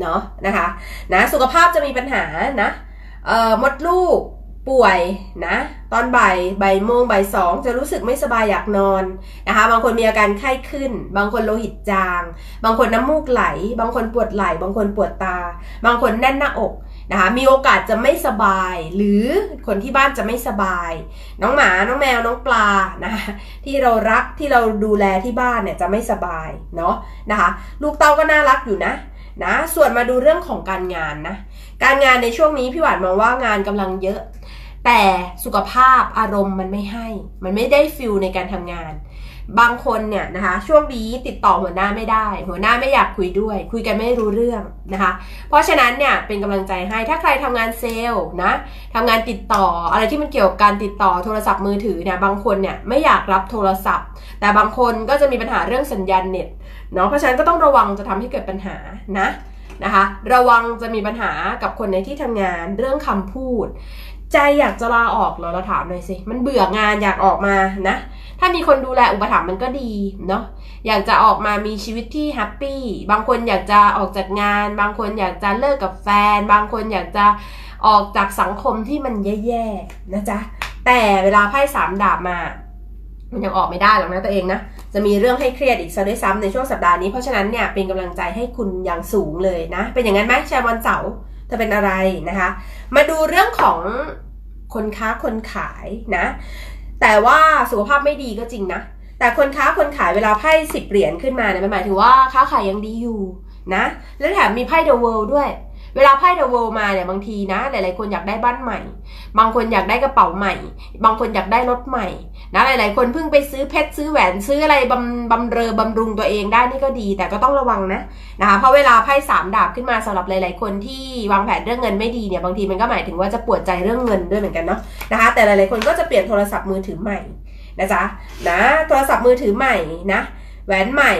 เนาะนะคะนะสุขภาพจะมีปัญหานะเอ่อมดลูกป่วยนะตอนบ่ายบ่ายโมงบ่ายสองจะรู้สึกไม่สบายอยากนอนนะคะบางคนมีอาการไข้ขึ้นบางคนโลหิตจางบางคนน้ำมูกไหลบางคนปวดไหล่บางคนปวดตาบางคนแน่นหน้าอกนะคะมีโอกาสจะไม่สบายหรือคนที่บ้านจะไม่สบายน้องหมาน้องแมวน้องปลานะคะที่เรารักที่เราดูแลที่บ้านเนี่ยจะไม่สบายเนาะนะคะลูกเต้าก็น่ารักอยู่นะนะส่วนมาดูเรื่องของการงานนะการงานในช่วงนี้พี่หวานมองว่างานกำลังเยอะแต่สุขภาพอารมณ์มันไม่ให้มันไม่ได้ฟิลในการทำงานบางคนเนี่ยนะคะช่วงนี้ติดต่อหัวหน้าไม่ได้หัวหน้าไม่อยากคุยด้วยคุยกันไม่รู้เรื่องนะคะเพราะฉะนั้นเนี่ยเป็นกำลังใจให้ถ้าใครทำงานเซลล์นะทำงานติดต่ออะไรที่มันเกี่ยวกับการติดต่อโทรศัพท์มือถือเนี่ยบางคนเนี่ยไม่อยากรับโทรศัพท์แต่บางคนก็จะมีปัญหาเรื่องสัญญาณเน็ตเนาะเพราะฉะนั้นก็ต้องระวังจะทำให้เกิดปัญหานะนะคะระวังจะมีปัญหากับคนในที่ทำงานเรื่องคำพูด ใจอยากจะลาออกเหรอเราถามหน่อยสิมันเบื่องานอยากออกมานะถ้ามีคนดูแลอุปถัมภ์มันก็ดีเนาะอยากจะออกมามีชีวิตที่แฮปปี้บางคนอยากจะออกจากงานบางคนอยากจะเลิกกับแฟนบางคนอยากจะออกจากสังคมที่มันแย่ๆนะจ๊ะแต่เวลาไพ่สามดาบมามันยังออกไม่ได้หรอกนะตัวเองนะจะมีเรื่องให้เครียดอีกซะด้วยซ้ำในช่วงสัปดาห์นี้เพราะฉะนั้นเนี่ยเป็นกำลังใจให้คุณอย่างสูงเลยนะเป็นอย่างนั้นไหมชาววันเสาร์จะเป็นอะไรนะคะมาดูเรื่องของคนค้าคนขายนะแต่ว่าสุขภาพไม่ดีก็จริงนะแต่คนค้าคนขายเวลาไพ่สิบเหรียญขึ้นมาเนี่ยมันหมายถึงว่าค้าขายยังดีอยู่นะและแถมมีไพ่ The World ด้วยเวลาไพ่ The World มาเนี่ยบางทีนะหลายๆคนอยากได้บ้านใหม่บางคนอยากได้กระเป๋าใหม่บางคนอยากได้รถใหม่นะหลายๆคนเพิ่งไปซื้อเพชรซื้อแหวนซื้ออะไรบำบำเรอบำรุงตัวเองได้นี่ก็ดีแต่ก็ต้องระวังนะนะคะเพราะเวลาไพ่สามดาบขึ้นมาสำหรับหลายๆคนที่วางแผนเรื่องเงินไม่ดีเนี่ยบางทีมันก็หมายถึงว่าจะปวดใจเรื่องเงินด้วยเหมือนกันเนาะนะคะแต่หลายๆคนก็จะเปลี่ยนโทรศัพท์มือถือใหม่นะจ๊ะนะโทรศัพท์มือถือใหม่นะแหวนใหม่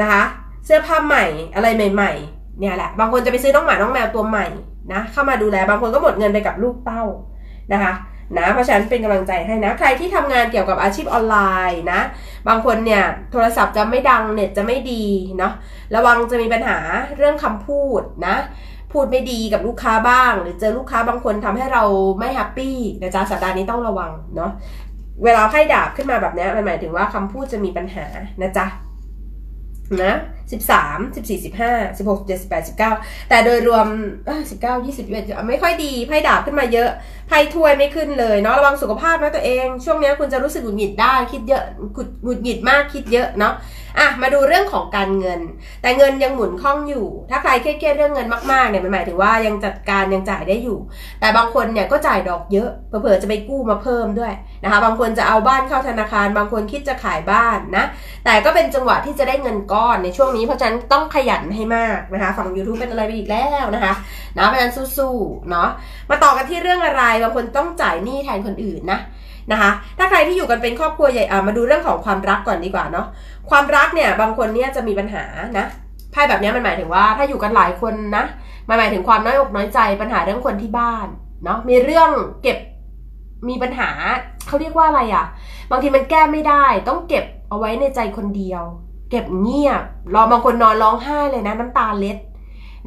นะคะเสื้อผ้าใหม่อะไรใหม่ๆเนี่ยแหละบางคนจะไปซื้อน้องหมาน้องแมวตัวใหม่นะเข้ามาดูแลบางคนก็หมดเงินไปกับลูกเต้านะคะนะเพราะฉะนั้นเป็นกำลังใจให้นะใครที่ทำงานเกี่ยวกับอาชีพออนไลน์นะบางคนเนี่ยโทรศัพท์จะไม่ดังเน็ตจะไม่ดีเนาะระวังจะมีปัญหาเรื่องคำพูดนะพูดไม่ดีกับลูกค้าบ้างหรือเจอลูกค้าบางคนทำให้เราไม่แฮปปี้นะจ๊ะสัปดาห์นี้ต้องระวังเนาะเวลาไพ่ดาบขึ้นมาแบบนี้มันหมายถึงว่าคำพูดจะมีปัญหานะจ๊ะนะสิบสามสิบสี่สิบห้าสิบหกสิบเจ็ดสิบแปดสิบเก้าแต่โดยรวมสิบเก้ายี่สิบเอ็ดไม่ค่อยดีไพ่ดาบขึ้นมาเยอะไพ่ถ้วยไม่ขึ้นเลยเนาะระวังสุขภาพนะตัวเองช่วงนี้คุณจะรู้สึกหงุดหงิดได้คิดเยอะหงุดหงิดมากคิดเยอะเนาะอ่ะมาดูเรื่องของการเงินแต่เงินยังหมุนคล่องอยู่ถ้าใครเครียดเรื่องเงินมากๆเนี่ยมันหมายถึงว่ายังจัดการยังจ่ายได้อยู่แต่บางคนเนี่ยก็จ่ายดอกเยอะเผื่อจะไปกู้มาเพิ่มด้วยนะคะบางคนจะเอาบ้านเข้าธนาคารบางคนคิดจะขายบ้านนะแต่ก็เป็นจังหวะที่จะได้เงินก้อนในช่วงนี้เพราะฉะนั้นต้องขยันให้มากนะคะฝั่ง ยูทูบ เป็นอะไรไปอีกแล้วนะคะนะเพราะฉะนั้นสู้ๆเนาะมาต่อกันที่เรื่องอะไรบางคนต้องจ่ายหนี้แทนคนอื่นนะนะคะถ้าใครที่อยู่กันเป็นครอบครัวใหญ่อ่ะมาดูเรื่องของความรักก่อนดีกว่าเนาะความรักเนี่ยบางคนเนี่ยจะมีปัญหานะไพ่แบบนี้มันหมายถึงว่าถ้าอยู่กันหลายคนนะมันหมายถึงความน้อยอกน้อยใจปัญหาเรื่องคนที่บ้านเนาะมีเรื่องเก็บมีปัญหาเขาเรียกว่าอะไรอ่ะบางทีมันแก้ไม่ได้ต้องเก็บเอาไว้ในใจคนเดียวเก็บเงียบรอบางคนนอนร้องไห้เลยนะน้ำตาเล็ด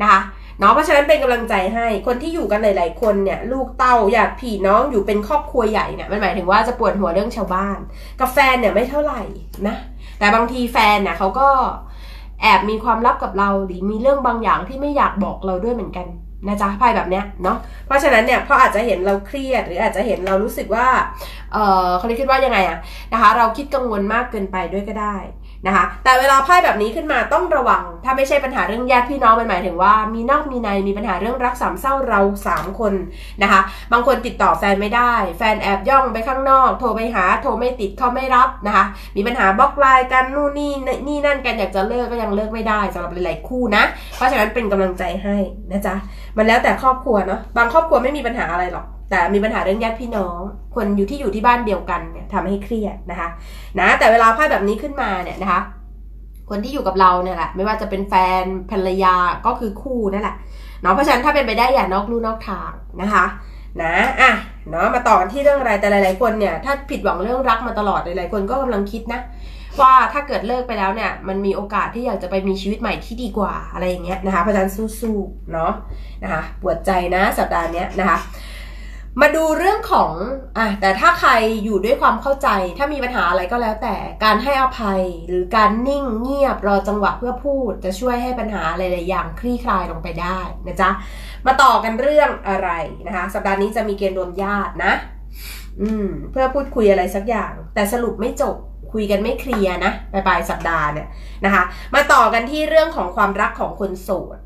นะคะเนาะเพราะฉะนั้นเป็นกำลังใจให้คนที่อยู่กันหลายๆคนเนี่ยลูกเต้าญาติพี่น้องอยู่เป็นครอบครัวใหญ่เนี่ยมันหมายถึงว่าจะปวดหัวเรื่องชาวบ้านกับแฟนเนี่ยไม่เท่าไหร่นะแต่บางทีแฟนเนี่ยเขาก็แอบมีความลับกับเราหรือมีเรื่องบางอย่างที่ไม่อยากบอกเราด้วยเหมือนกันนะจ๊ะไพ่แบบเนี้ยเนาะเพราะฉะนั้นเนี่ยเขาอาจจะเห็นเราเครียดหรืออาจจะเห็นเรารู้สึกว่าเออเขาคิดว่ายังไงอะนะคะเราคิดกังวลมากเกินไปด้วยก็ได้นะคะแต่เวลาไพ่แบบนี้ขึ้นมาต้องระวังถ้าไม่ใช่ปัญหาเรื่องญาติพี่น้องมันหมายถึงว่ามีนอกมีในมีปัญหาเรื่องรักสามเศร้าเราสามคนนะคะบางคนติดต่อแฟนไม่ได้แฟนแอบย่องไปข้างนอกโทรไปหาโทรไม่ติดเขาไม่รับนะคะมีปัญหาบล็อกไลน์กันนู่นนี่นี่นั่นกันอยากจะเลิกก็ยังเลิกไม่ได้สำหรับหลายๆคู่นะเพราะฉะนั้นเป็นกำลังใจให้นะจ๊ะมันแล้วแต่ครอบครัวเนาะบางครอบครัวไม่มีปัญหาอะไรหรอกแต่มีปัญหาเรื่องญาติพี่น้องคนอยู่ที่อยู่ที่บ้านเดียวกันเนี่ยทำให้เครียดนะคะนะแต่เวลาไพ่แบบนี้ขึ้นมาเนี่ยนะคะคนที่อยู่กับเราเนี่ยแหละไม่ว่าจะเป็นแฟนภรรยาก็คือคู่นั่นแหละเนาะเพราะฉะนั้นถ้าเป็นไปได้อย่านอกลู่นอกทางนะคะนะอ่ะเนาะมาต่อกันที่เรื่องอะไรแต่หลายๆคนเนี่ยถ้าผิดหวังเรื่องรักมาตลอดหลายๆคนก็กำลังคิดนะว่าถ้าเกิดเลิกไปแล้วเนี่ยมันมีโอกาสที่อยากจะไปมีชีวิตใหม่ที่ดีกว่าอะไรอย่างเงี้ยนะคะเพราะฉะนั้นสู้ๆเนาะนะคะปวดใจนะสัปดาห์เนี้ยนะคะมาดูเรื่องของอ่ะแต่ถ้าใครอยู่ด้วยความเข้าใจถ้ามีปัญหาอะไรก็แล้วแต่การให้อภัยหรือการนิ่งเงียบรอจังหวะเพื่อพูดจะช่วยให้ปัญหาหลายๆอย่างคลี่คลายลงไปได้นะจ๊ะมาต่อกันเรื่องอะไรนะคะสัปดาห์นี้จะมีเกณฑ์รวมญาตินะอืมเพื่อพูดคุยอะไรสักอย่างแต่สรุปไม่จบคุยกันไม่เคลียร์นะปลายสัปดาห์เนี่ยนะคะมาต่อกันที่เรื่องของความรักของคนโสด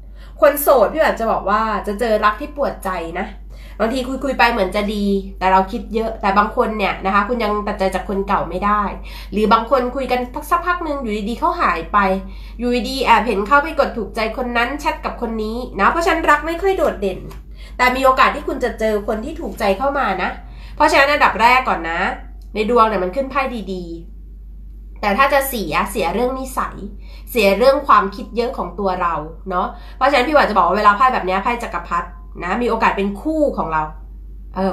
คนโสดพี่แบบจะบอกว่าจะเจอรักที่ปวดใจนะบางทีคุยๆไปเหมือนจะดีแต่เราคิดเยอะแต่บางคนเนี่ยนะคะคุณยังตัดใจจากคนเก่าไม่ได้หรือบางคนคุยกันสักพักนึงอยู่ดีๆเขาหายไปอยู่ดีแอบเห็นเข้าไปกดถูกใจคนนั้นแชทกับคนนี้นะเพราะฉันรักไม่ค่อยโดดเด่นแต่มีโอกาสที่คุณจะเจอคนที่ถูกใจเข้ามานะเพราะฉะนั้นอันดับแรกก่อนนะในดวงเนี่ยมันขึ้นไพ่ดีๆแต่ถ้าจะเสียเสียเรื่องนิสัยเสียเรื่องความคิดเยอะของตัวเราเนาะเพราะฉะนั้นพี่หวานจะบอกว่าเวลาไพ่แบบนี้ไพ่จักรพรรดินะมีโอกาสเป็นคู่ของเรา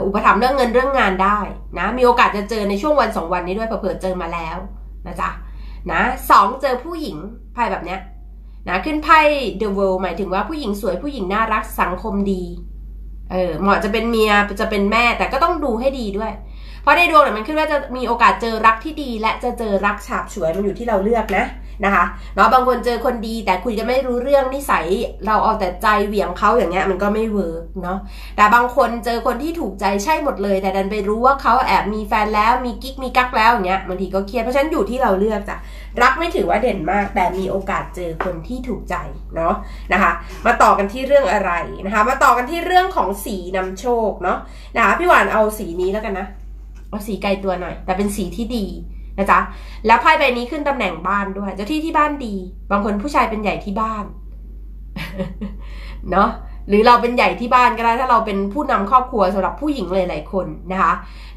อุปถัมภ์เรื่องเงินเรื่องงานได้นะมีโอกาสจะเจอในช่วงวันสองวันนี้ด้วยเผื่อเจอมาแล้วนะจ๊ะนะสองเจอผู้หญิงไพ่แบบเนี้ยนะขึ้นไพ่ The World หมายถึงว่าผู้หญิงสวยผู้หญิงน่ารักสังคมดีเออเหมาะจะเป็นเมียจะเป็นแม่แต่ก็ต้องดูให้ดีด้วยเพราะในดวงเนี่ยมันขึ้นว่าจะมีโอกาสเจอรักที่ดีและจะเจอรักฉาบฉวยมันอยู่ที่เราเลือกนะนะคะเนาะบางคนเจอคนดีแต่คุยจะไม่รู้เรื่องนิสัยเราเอาแต่ใจเหวี่ยงเขาอย่างเงี้ยมันก็ไม่เวิร์กเนาะแต่บางคนเจอคนที่ถูกใจใช่หมดเลยแต่ดันไปรู้ว่าเขาแอบมีแฟนแล้วมีกิ๊กมีกั๊กแล้วอย่างเงี้ยบางทีก็เครียดเพราะฉะนั้นอยู่ที่เราเลือกจ้ะรักไม่ถือว่าเด่นมากแต่มีโอกาสเจอคนที่ถูกใจเนาะนะคะมาต่อกันที่เรื่องอะไรนะคะมาต่อกันที่เรื่องของสีนำโชคเนาะนะคะพี่หวานเอาสีนี้แล้วกันนะเอาสีไกลตัวหน่อยแต่เป็นสีที่ดีนะจ๊ะแล้วไพ่ใบนี้ขึ้นตำแหน่งบ้านด้วยเจ้าที่ที่บ้านดีบางคนผู้ชายเป็นใหญ่ที่บ้าน เนาะหรือเราเป็นใหญ่ที่บ้านก็ได้ถ้าเราเป็นผู้นำครอบครัวสำหรับผู้หญิงหลายๆคนนะคะ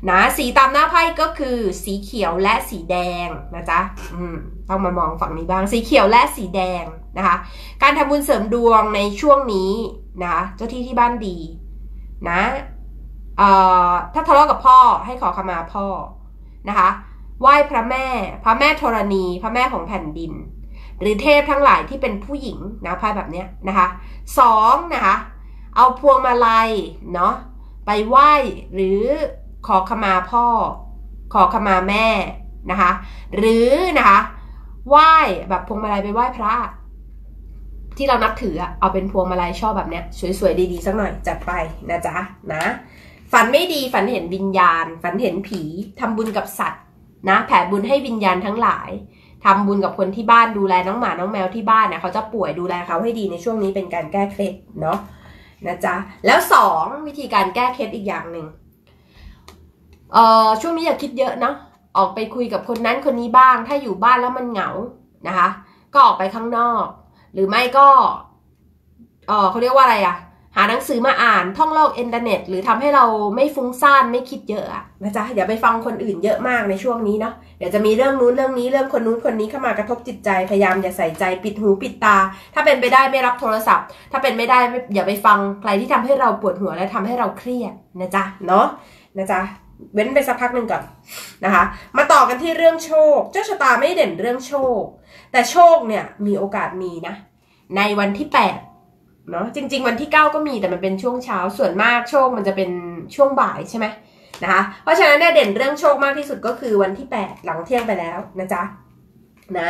นะสีตามหน้าไพ่ก็คือสีเขียวและสีแดงนะจ๊ะอืมต้องมามองฝั่งนี้บ้างสีเขียวและสีแดงนะคะการทำบุญเสริมดวงในช่วงนี้นะคะเจ้าที่ที่บ้านดีนะเอ่อถ้าทะเลาะกับพ่อให้ขอขมาพ่อนะคะไหว้พระแม่พระแม่ธรณีพระแม่ของแผ่นดินหรือเทพทั้งหลายที่เป็นผู้หญิงนะไพ่แบบเนี้ยนะคะสองนะคะเอาพวงมาลัยเนาะไปไหว้หรือขอขมาพ่อขอขมาแม่นะคะหรือนะคะไหว้แบบพวงมาลัยไปไหว้พระที่เรานับถือเอาเป็นพวงมาลัยชอบแบบเนี้ยสวยๆดีๆสักหน่อยจัดไปนะจ๊ะนะฝันไม่ดีฝันเห็นวิญญาณฝันเห็นผีทำบุญกับสัตว์นะแผ่บุญให้วิญญาณทั้งหลายทำบุญกับคนที่บ้านดูแลน้องหมาน้องแมวที่บ้านนะเขาจะป่วยดูแลเขาให้ดีในช่วงนี้เป็นการแก้เคล็ดเนาะนะจ๊ะแล้วสองวิธีการแก้เคล็ดอีกอย่างหนึ่งเอ่อช่วงนี้อย่าคิดเยอะเนาะออกไปคุยกับคนนั้นคนนี้บ้างถ้าอยู่บ้านแล้วมันเหงานะคะก็ออกไปข้างนอกหรือไม่ก็เอ่อเขาเรียกว่าอะไรอะหาหนังสือมาอ่านท่องโลกอินเทอร์เน็ตหรือทำให้เราไม่ฟุ้งซ่านไม่คิดเยอะนะจ๊ะอย่าไปฟังคนอื่นเยอะมากในช่วงนี้เนาะเดี๋ยวจะมีเรื่องนู้นเรื่องนี้เรื่องคนนู้นคนนี้เข้ามากระทบจิตใจพยายามอย่าใส่ใจปิดหูปิดตาถ้าเป็นไปได้ไม่รับโทรศัพท์ถ้าเป็นไม่ได้อย่าไปฟังใครที่ทำให้เราปวดหัวและทำให้เราเครียดนะจ๊ะเนาะนะจ๊ะเว้นไปสักพักหนึ่งก่อนนะคะมาต่อกันที่เรื่องโชคเจ้าชะตาไม่เด่นเรื่องโชคแต่โชคเนี่ยมีโอกาสมีนะในวันที่แปดเนาะจริงๆวันที่เก้าก็มีแต่มันเป็นช่วงเช้าส่วนมากโชคมันจะเป็นช่วงบ่ายใช่ไหมนะคะเพราะฉะนั้นเนี่ยเด่นเรื่องโชคมากที่สุดก็คือวันที่แปดหลังเที่ยงไปแล้วนะจ๊ะนะ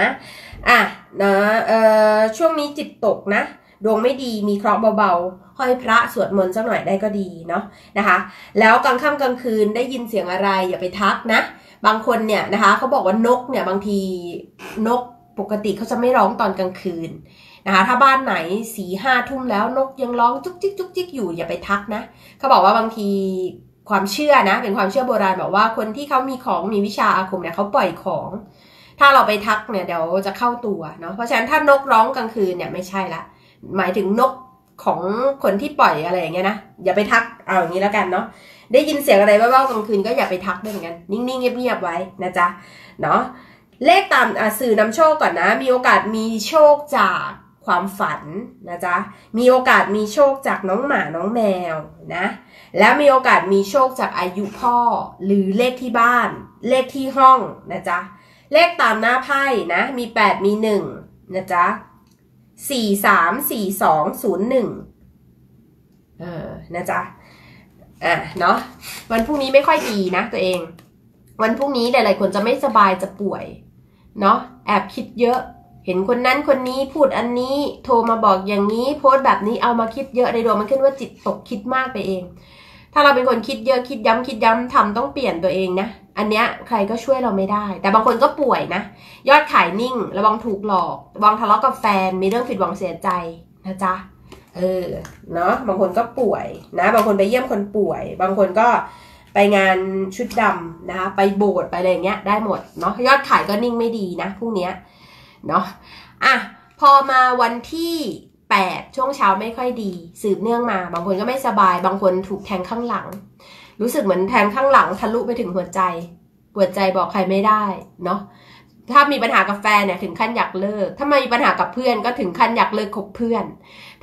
อ่ะนะเอ่อช่วงนี้จิตตกนะดวงไม่ดีมีเคราะห์เบาๆห้อยพระสวดมนต์สักหน่อยได้ก็ดีเนาะนะคะแล้วกลางค่ำกลางคืนได้ยินเสียงอะไรอย่าไปทักนะบางคนเนี่ยนะคะเขาบอกว่านกเนี่ยบางทีนกปกติเขาจะไม่ร้องตอนกลางคืนนะคะถ้าบ้านไหนสี่ห้าทุ่มแล้วนกยังร้องจุกจิกจุกจิกอยู่อย่าไปทักนะเขาบอกว่าบางทีความเชื่อนะเป็นความเชื่อโบราณบอกว่าคนที่เขามีของมีวิชาอาคมเนี่ยเขาปล่อยของถ้าเราไปทักเนี่ยเดี๋ยวจะเข้าตัวเนาะเพราะฉะนั้นถ้านกร้องกลางคืนเนี่ยไม่ใช่ละหมายถึงนกของคนที่ปล่อยอะไรอย่างเงี้ยนะอย่าไปทักเอาอย่างนี้แล้วกันเนาะได้ยินเสียงอะไรแว่วๆกลางคืนก็อย่าไปทักด้วยเหมือนกันนิ่งๆเงียบๆไว้นะจ๊ะเนาะเลขตามสื่อนำโชคก่อนนะมีโอกาสมีโชคจากความฝันนะจ๊ะมีโอกาสมีโชคจากน้องหมาน้องแมวนะแล้วมีโอกาสมีโชคจากอายุพ่อหรือเลขที่บ้านเลขที่ห้องนะจ๊ะเลขตามหน้าไพ่นะมีแปดมีหนึ่งนะจ๊ะสี่ สาม สี่ สอง ศูนย์ หนึ่งเออนะจ๊ะอ่ะเนาะวันพรุ่งนี้ไม่ค่อยดีนะตัวเองวันพรุ่งนี้หลายๆคนจะไม่สบายจะป่วยเนาะแอบคิดเยอะเห็นคนนั้นคนนี้พูดอันนี้โทรมาบอกอย่างนี้โพสต์แบบนี้เอามาคิดเยอะในดวงมันขึ้นว่าจิตตกคิดมากไปเองถ้าเราเป็นคนคิดเยอะคิดย้ำคิดย้ำทำต้องเปลี่ยนตัวเองนะอันเนี้ยใครก็ช่วยเราไม่ได้แต่บางคนก็ป่วยนะยอดขายนิ่งระวังถูกหลอกระวังทะเลาะกับแฟนมีเรื่องผิดหวังเสียใจนะจ๊ะเออเนาะบางคนก็ป่วยนะบางคนไปเยี่ยมคนป่วยบางคนก็ไปงานชุดดำนะคะไปโบสถ์ไปอะไรอย่างเงี้ยได้หมดเนาะยอดขายก็นิ่งไม่ดีนะพวกเนี้ยเนาะอ่ะพอมาวันที่แปดช่วงเช้าไม่ค่อยดีสืบเนื่องมาบางคนก็ไม่สบายบางคนถูกแทงข้างหลังรู้สึกเหมือนแทงข้างหลังทะลุไปถึงหัวใจปวดใจบอกใครไม่ได้เนาะ ถ้ามีปัญหากับแฟนเนี่ยถึงขั้นอยากเลิกถ้ามีปัญหากับเพื่อนก็ถึงขั้นอยากเลิกคบเพื่อน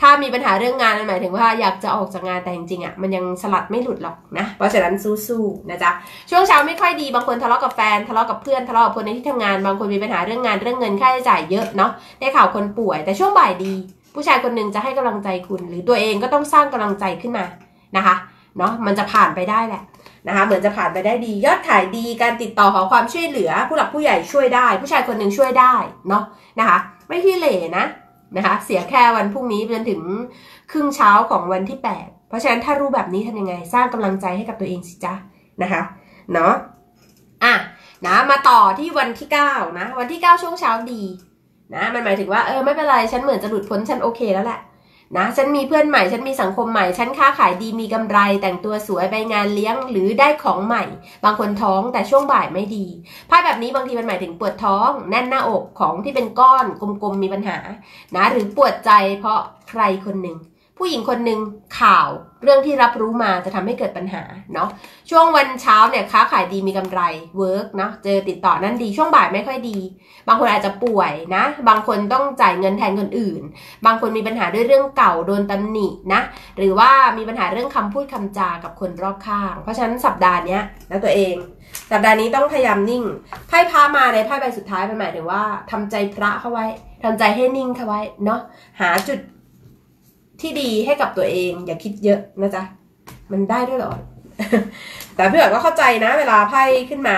ถ้ามีปัญหาเรื่องงานหมายถึงว่าอยากจะออกจากงานแต่จริงๆอ่ะมันยังสลัดไม่หลุดหรอกนะเพราะฉะนั้นสู้ๆนะจ๊ะช่วงเช้าไม่ค่อยดีบางคนทะเลาะกับแฟนทะเลาะกับเพื่อนทะเลาะกับคนในที่ทำงานบางคนมีปัญหาเรื่องงานเรื่องเงินค่าใช้จ่ายเยอะเนาะได้ข่าวคนป่วยแต่ช่วงบ่ายดีผู้ชายคนหนึ่งจะให้กำลังใจคุณหรือตัวเองก็ต้องสร้างกำลังใจขึ้นมานะคะเนาะมันจะผ่านไปได้แหละนะคะเหมือนจะผ่านไปได้ดียอดขายดีการติดต่อขอความช่วยเหลือผู้หลักผู้ใหญ่ช่วยได้ผู้ชายคนหนึ่งช่วยได้เนาะนะคะไม่ขี้เหร่นะนะคะเสียแค่วันพรุ่งนี้จนถึงครึ่งเช้าของวันที่แปดเพราะฉะนั้นถ้ารู้แบบนี้ทำยังไงสร้างกำลังใจให้กับตัวเองสิจ๊ะนะคะเนาะอ่ะนะมาต่อที่วันที่เก้านะวันที่เก้าช่วงเช้าดีนะมันหมายถึงว่าเออไม่เป็นไรฉันเหมือนจะหลุดพ้นฉันโอเคแล้วแหละนะฉันมีเพื่อนใหม่ฉันมีสังคมใหม่ฉันค้าขายดีมีกำไรแต่งตัวสวยไปงานเลี้ยงหรือได้ของใหม่บางคนท้องแต่ช่วงบ่ายไม่ดีไพ่แบบนี้บางทีมันหมายถึงปวดท้องแน่นหน้าอกของที่เป็นก้อนกลมๆมีปัญหานะหรือปวดใจเพราะใครคนหนึ่งผู้หญิงคนหนึ่งข่าวเรื่องที่รับรู้มาจะทำให้เกิดปัญหาเนาะช่วงวันเช้าเนี่ยค้าขายดีมีกำไรเวิร์กเนาะเจอติดต่อนั่นดีช่วงบ่ายไม่ค่อยดีบางคนอาจจะป่วยนะบางคนต้องจ่ายเงินแทนคนอื่นบางคนมีปัญหาด้วยเรื่องเก่าโดนตำหนินะหรือว่ามีปัญหาเรื่องคำพูดคำจากับคนรอบข้างเพราะฉะนั้นสัปดาห์เนี้ยนะตัวเองสัปดาห์นี้ต้องพยายามนิ่งไพ่พามาในไพ่ใบสุดท้ายมันหมายถึงว่าทำใจพระเข้าไว้ทำใจให้นิ่งเข้าไว้เนาะหาจุดที่ดีให้กับตัวเองอย่าคิดเยอะนะจ๊ะมันได้ด้วยหรอ แต่เพื่อนก็เข้าใจนะเวลาไพ่ขึ้นมา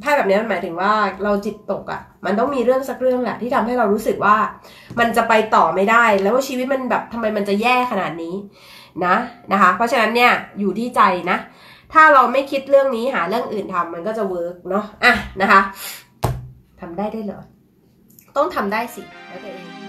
ไพ่แบบนี้มันหมายถึงว่าเราจิตตกอ่ะมันต้องมีเรื่องสักเรื่องแหละที่ทำให้เรารู้สึกว่ามันจะไปต่อไม่ได้แล้วว่าชีวิตมันแบบทำไมมันจะแย่ขนาดนี้นะนะคะเพราะฉะนั้นเนี่ยอยู่ที่ใจนะถ้าเราไม่คิดเรื่องนี้หาเรื่องอื่นทำมันก็จะเวิร์กเนาะอ่ะนะคะทำได้ได้เหรอต้องทำได้สิแล้วตัวเอง